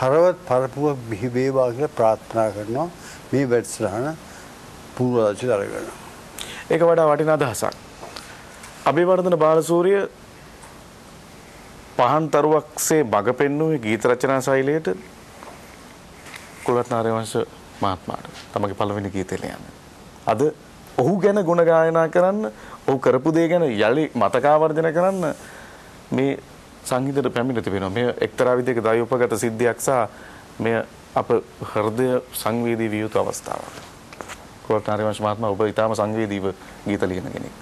हरवत फरपुर विवेवा के प्रार्थना करना में बैठना है पूरा अच्छी तरह करना एक बड़ा वाटिना दहसान अभी वर्तन बालसूर्य पाहन तरुवक से बागपेन्नु में गीत रचना साइलेट कुलरत्न आर्यवंश महात्मा तमगे पलवेनी गीते लियाने अद ओहु ගැන ගුණ ගායනා කරන්න ඔහු කරපු දේ ගැන යලි මතකාවර්ජන කරන්න මේ සංගීතයට පැමිණ තිබෙනවා මේ එක්තරා විදිහක දෛවපගත සිද්ධියක් සහ මේ අප හෘදය සංවේදී විය යුතු අවස්ථාවක් කුලරත්න ආර්යවංශ මහත්මයා ඔබ ඊටාම සංවේදීව ගීත ලියන කෙනෙක්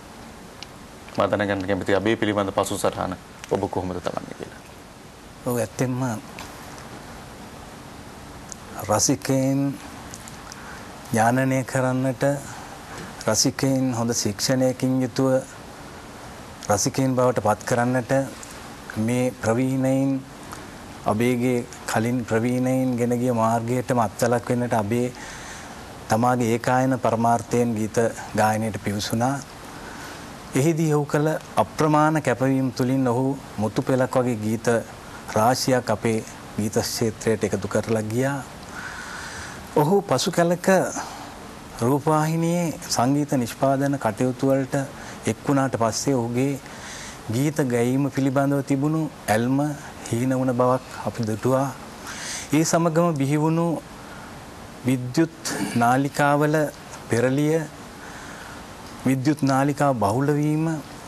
මම දැනගන්න කැමතියි අබේ පිළිබඳ පසුසටහන ඔබ කොහොමද තලන්නේ කියලා ඔව් ඇත්තෙන්ම रसिकेन ज्ञानने करन्नट रसिकेन होंद शिक्षणे किंयुतु रसिकेन बावट पात करन्नट मे प्रवीणैन अबेगे खलिन प्रवीणैन ගෙනගිය මාර්ගයටම අත්ලක් වෙන්නට අබේ තමාගේ ඒකායන පරමාර්ථයෙන් ගීත ගායනයට පිවිසුණා එහිදී ඔහු කළ අප්‍රමාණ කැපවීම් තුලින් ඔහු මුතු පෙලක් වගේ ගීත රාශියක් අපේ ගීත ක්ෂේත්‍රයට එකතු කරලා ගියා ඔහු පසු කලක රූපවාහිනියේ සංගීත නිෂ්පාදන කටයුතු වලට එක් වුණාට පස්සේ ඔහුගේ ගීත ගැයීම පිළිබඳව තිබුණු ඇල්ම හීන වුණ බවක් අපි දටුවා. ඒ සමගම බිහි වුණු විද්‍යුත් නාලිකාවල පෙරලිය විද්‍යුත් නාලිකා බහුල වීම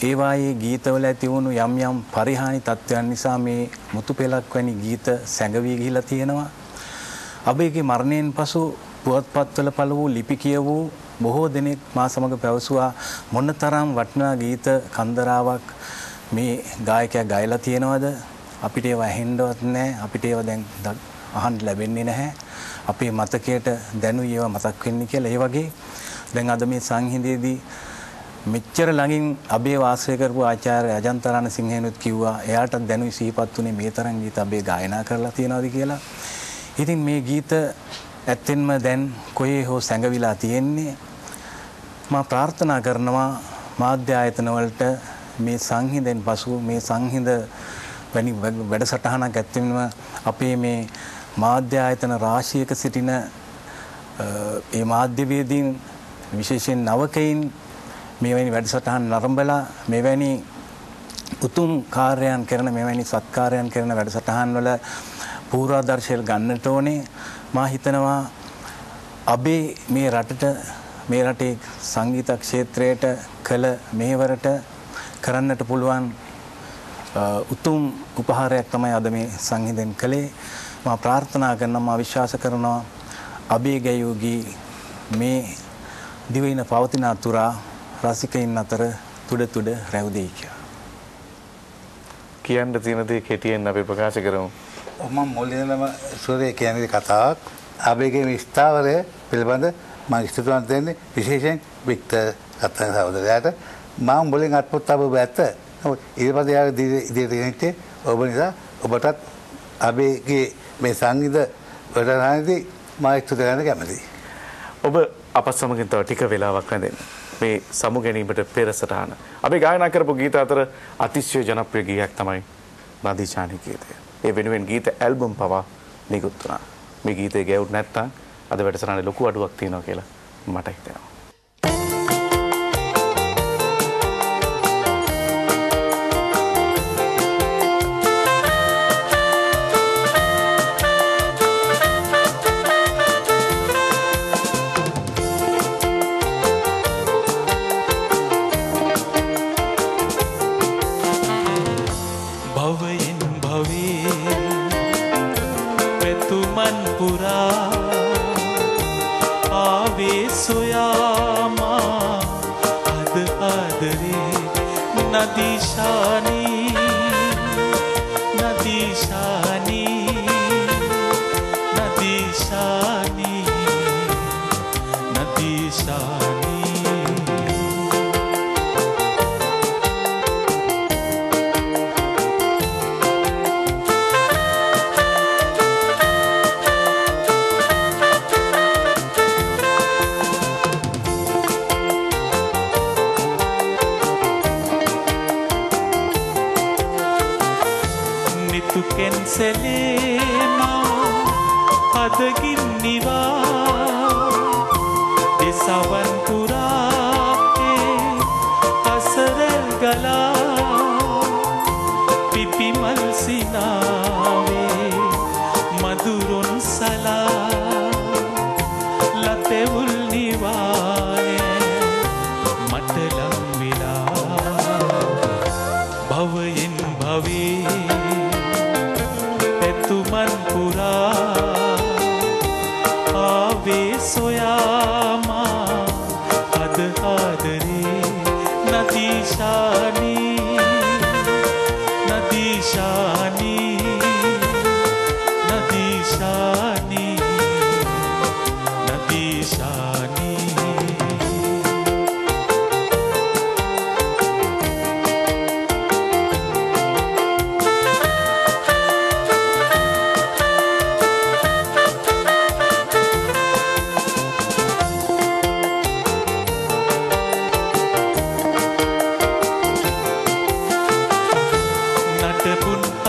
ඒවායේ ගීතවල ඇති වුණු යම් යම් පරිහානි තත්ත්වයන් නිසා මේ මුතු පෙලක් වැනි ගීත සැඟවී ගිහිලා තියෙනවා. අබේගේ මරණයෙන් පසු පුවත්පත්වල පළ වූ ලිපි කියවූ බොහෝ දෙනෙක් මා සමග පැවසුවා මොනතරම් වටිනා ගීත කන්දරාවක් මේ ගායකයා ගයලා තියෙනවද අපිට ඒවා ඇහෙන්නවත් නැහැ අපිට ඒවා දැන් අහන්න ලැබෙන්නේ නැහැ අපේ මතකයට දැනුයි ඒවා මතක් වෙන්නේ කියලා ඒ වගේ දැන් අද මේ සංහිඳියේදී मिच्चर लंगिंग अबे वासवे करपु आचार्य अजंतरान सिंहेनुत किवा एयाट दनु सीपत्तुने मे तरह गीत अबे गायना करला තියනවාද කියලා. ඉතින් මේ ගීත ඇත්තෙන්ම දැන් කොහේ හෝ සැඟවිලා තියෙන්නේ. මා ප්‍රාර්ථනා කරනවා මාධ්‍ය ආයතන වලට මේ සංහිඳෙන් පසු මේ සංහිඳ වැනි වැඩසටහනක් ඇත්තෙන්ම අපේ මේ මාධ්‍ය ආයතන රාශියක සිටින ඒ මාධ්‍යවේදීන් විශේෂයෙන් නවකයින් मेवैनी වැඩසටහන් නරඹලා मेवैनी උතුම් කාර්යයන් කරන मेवैनी සත්කාරයන් කරන වැඩසටහන් වල පූර්වාදර්ශයල් ගන්නට ඕනේ මා හිතනවා අපේ මේ රටට මේ රටේ සංගීත ක්ෂේත්‍රයට කළ මෙහෙවරට කරන්නට පුළුවන් උතුම් උපහාරයක් තමයි අද මේ සංහිඳෙන් කළේ මා ප්‍රාර්ථනා කරනවා මා විශ්වාස කරනවා අපේ ගයෝගී මේ දිවින පවතින අතුරා රසිකයින් අතර තුඩ තුඩ රැවුදේ කියන්න තියෙන දේ කෙටියෙන් අපි ප්‍රකාශ කරමු. මම මුලින්ම සූර්ය කියන්නේ කතාවක්. ආවේගයේ විස්තරය පිළිබඳ මම ඉස්තුතිවන්ත වෙන්නේ විශේෂයෙන් වික්ටර් කතන සහෝදරයාට. මම මුලින් අත්පොත්තාව වැත. ඊපස්සේ යාගේ ඉදිරියට ඔබ නිසා ඔබටත් ආවේගයේ මේ සංගීත වැඩසටහනේදී මම ඉස්තුති කරන්න කැමතියි. ඔබ අප සමගින් තව ටික වෙලාවක් නැදෙන්න. මේ සමු ගැනීමට පෙරසටහන. අපි ගායනා කරපු ගීත අතර අතිශය ජනප්‍රිය ගීයක් තමයි නදීචානි ගීතය. ඒ වෙනුවෙන් ගීත ඇල්බම් පවා නිකුත් වුණා. මේ ගීතේ ගැයුත් නැත්නම් අද වැඩසටහනේ ලොකු අඩුවක් තියෙනවා කියලා මට හිතෙනවා. रे नदी शानी, नदी शानी, नदी शानी, नदी शानी। Sele ma adginniva desavan pura pe asral gala pipimal sinave madurun sala latevul nivane matalam vila bhavayen bhave Manpura आवे सोयामा अद आदरे नदी शानी, नदी शानी, नदी शानी, नदी शानी।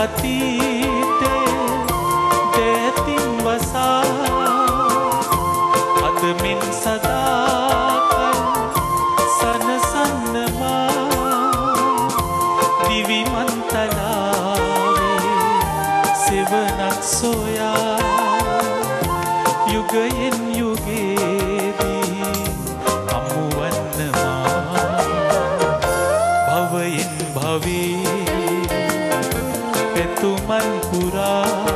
अतीते देतिन वसा अदमिन सदा सन सन्नमा दिवी मंतलावे सिवनक सोया युगयन युगे दी अमुवन्नमा भवयन भवे तू मनपुरा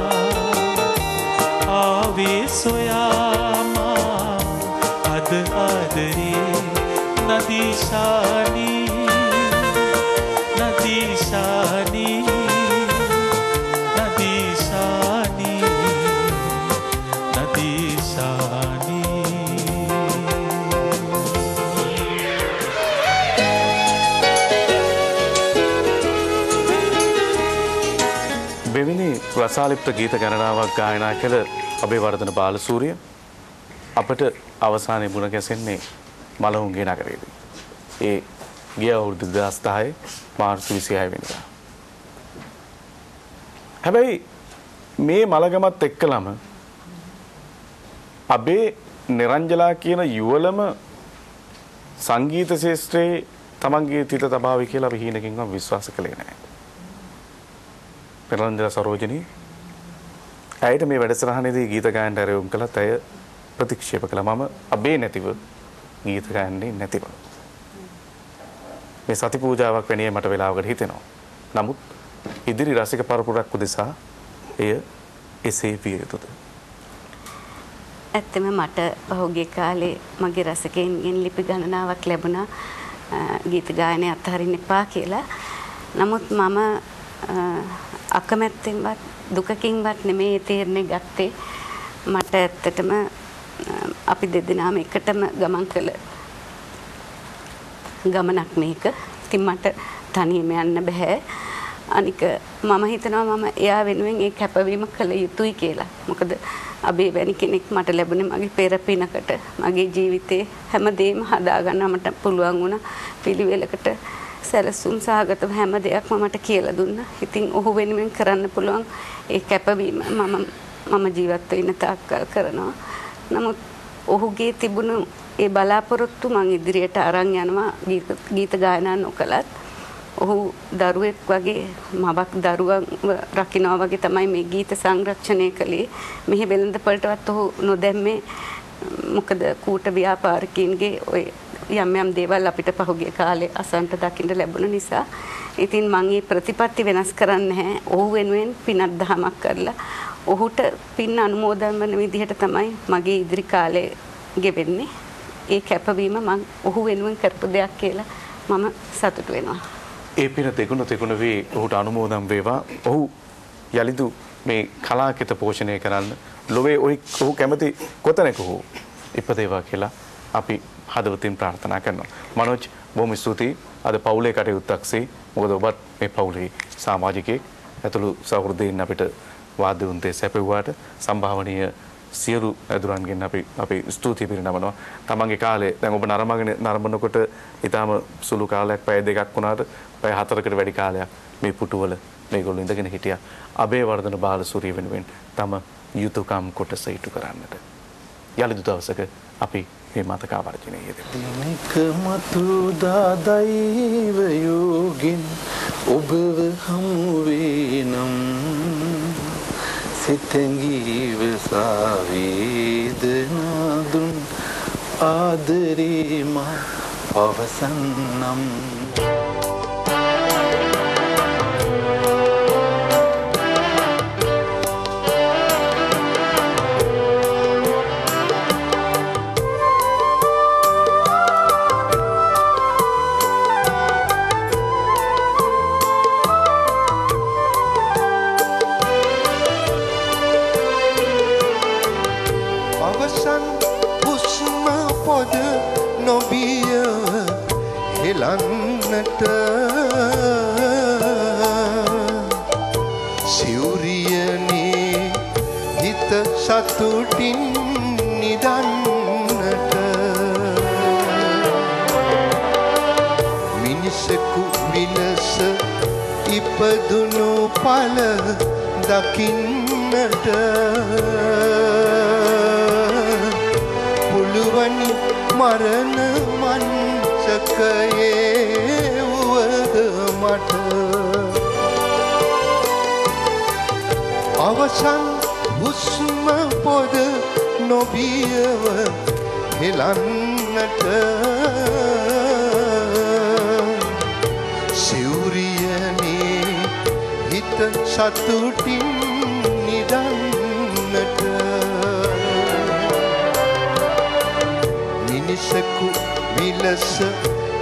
आवे सोयामा अद आदरे नदी शानी, नदी शानी, नदी शानी, नदी शानी। මෙවැනි රසාලිප්ත ගීත ගණනාවක් ගායනා කළ අබේවර්ධන බාලසූරිය අපට අවසානයේ මුණ ගැසෙන්නේ මලහුන්ගේ නගරයේදී. ඒ ගිය අවුරුදු 2010 මාර්තු 26 වෙනිදා. හැබැයි මේ මලගමත් එක්කලම අබේ නිරංජලා කියන යුවළම සංගීත ශාස්ත්‍රයේ තමන්ගේ තිත තබාවි කියලා අපි හීනකින්වත් විශ්වාස කළේ නැහැ. නිරංජලා සරෝජනී ඇයට මේ වැඩසටහනේදී ගීත ගායනට ආරම්භ කළත් ඇය ප්‍රතික්ෂේප කළා මම අබේ නැතිව ගීත ගායන්නේ නැතිව. මේ සති පූජාවක් වෙන්නේ මට වෙලාවකට හිතෙනවා. නමුත් ඉදිරි රසික පරපුරක් උදෙසා එය එසේ විය යුතුද? ඇත්තම මට පහුගිය කාලේ මගේ රසිකයන්ගෙන් ලිපි ගණනාවක් ලැබුණා ගීත ගායනය අත්හරින්න එපා කියලා. නමුත් මම අකමැත්තෙන්වත් දුකකින්වත් නෙමේ තීරණය ගත්තේ. මට ඇත්තටම අපි දෙදෙනාම එකටම ගමන් කළ ගමනක් මේක. ඉතින් මට තනියම යන්න බෑ. අනික මම හිතනවා මම එයා වෙනුවෙන් ඒ කැපවීම කළ යුතුයි කියලා. මොකද අබේ වැනි කෙනෙක් මට ලැබුණේ මගේ පෙර පිනකට. මගේ ජීවිතේ හැමදේම හදාගන්න මට පුළුවන් වුණා. පිළිවෙලකට සැලසුම් සහගතව හැම දෙයක්ම මට කියලා දුන්නා. ඉතින් ඔහු වෙනුවෙන් කරන්න පුළුවන් ඒ කැපවීම මම ජීවත් වෙන්න තාක්කල් කරනවා. නමුත් ඔහුගේ තිබුණු ඒ බලාපොරොත්තු මම ඉදිරියට අරන් යනවා ගීත ගායනා නොකලත්. ඔහු දරුවෙක් වගේ මවක් දරුවන්ව රකින්නවා වගේ තමයි මේ ගීත සංරක්ෂණය කළේ. මෙහි වෙළඳපළටවත් ඔහු නොදැම්මේ. මොකද කූට ව්‍යාපාරිකයින්ගේ ඔය යම් යම් දේවල් අපිට පහුගිය කාලේ අසන්ට දකින්න ලැබුණ නිසා ඉතින් මම මේ ප්‍රතිපත්ති වෙනස් කරන්නේ නැහැ. ඔහු වෙනුවෙන් පිනක් දහමක් කරලා ඔහුට පින් අනුමෝදන් වන විදිහට තමයි මගේ ඉදිරි කාලේ ගෙවෙන්නේ. ඒ කැපවීම මම ඔහු වෙනුවෙන් කරපු දෙයක් කියලා මම සතුටු වෙනවා. ඒ පින දෙගුණ දෙගුණ වේ ඔහුට අනුමෝදන් වේවා. ඔහු යලිදු මේ කලාකිත පෝෂණය කරන්න ලොවේ ඔහු කැමති කොතැනක හෝ ඉපදේවා කියලා අපි හදවතින් ප්‍රාර්ථනා කරනවා. මනෝජ් බොහොම ස්තුතියි අද පවුලේ කටයුත්තක්සේ. මොකද ඔබත් මේ පවුලේ සමාජිකයෙක් ඇතුළු සහෘදයෙන් අපිට වාද්‍ය උන්තේ සැපෙව්වාට සම්භාවනීය සියලු ඇදුරන්ගෙන් අපි ස්තුතිය පිරිනමනවා. තමන්ගේ කාලේ දැන් ඔබ නරඹනකොට ඊටාම සුළු කාලයක් පැය දෙකක් වුණාට පැය හතරකට වැඩි කාලයක් මේ පුටුවල මේගොල්ලෝ ඉඳගෙන හිටියා. අබේවර්ධන බාලසූරිය වෙනුවෙන් තම යුතුයකම් කොටස ඉටු කරන්නට. යලිදු දවසක අපි මේ මතක ආවර්ජනය යෙදෙමු. කමතු දාදයිව යෝගින් ඔබව හමු වේනම් සිතංගීව සාවේදනාදුන් ආදරේ මා පවසන්නම්. ලන්නට සිවුරියනේ හිත සතුටින් නිදන්නට මිනිසකු විලස ඉපදුණු පල දකින්නට පුළුවනි මරණ කයේ වුවද මට අවසන් හුස්ම පොද නොබියව හෙලන්නට සිවුරියනේ හිත සතුටින් නිදන්නට මිනිසකු විලස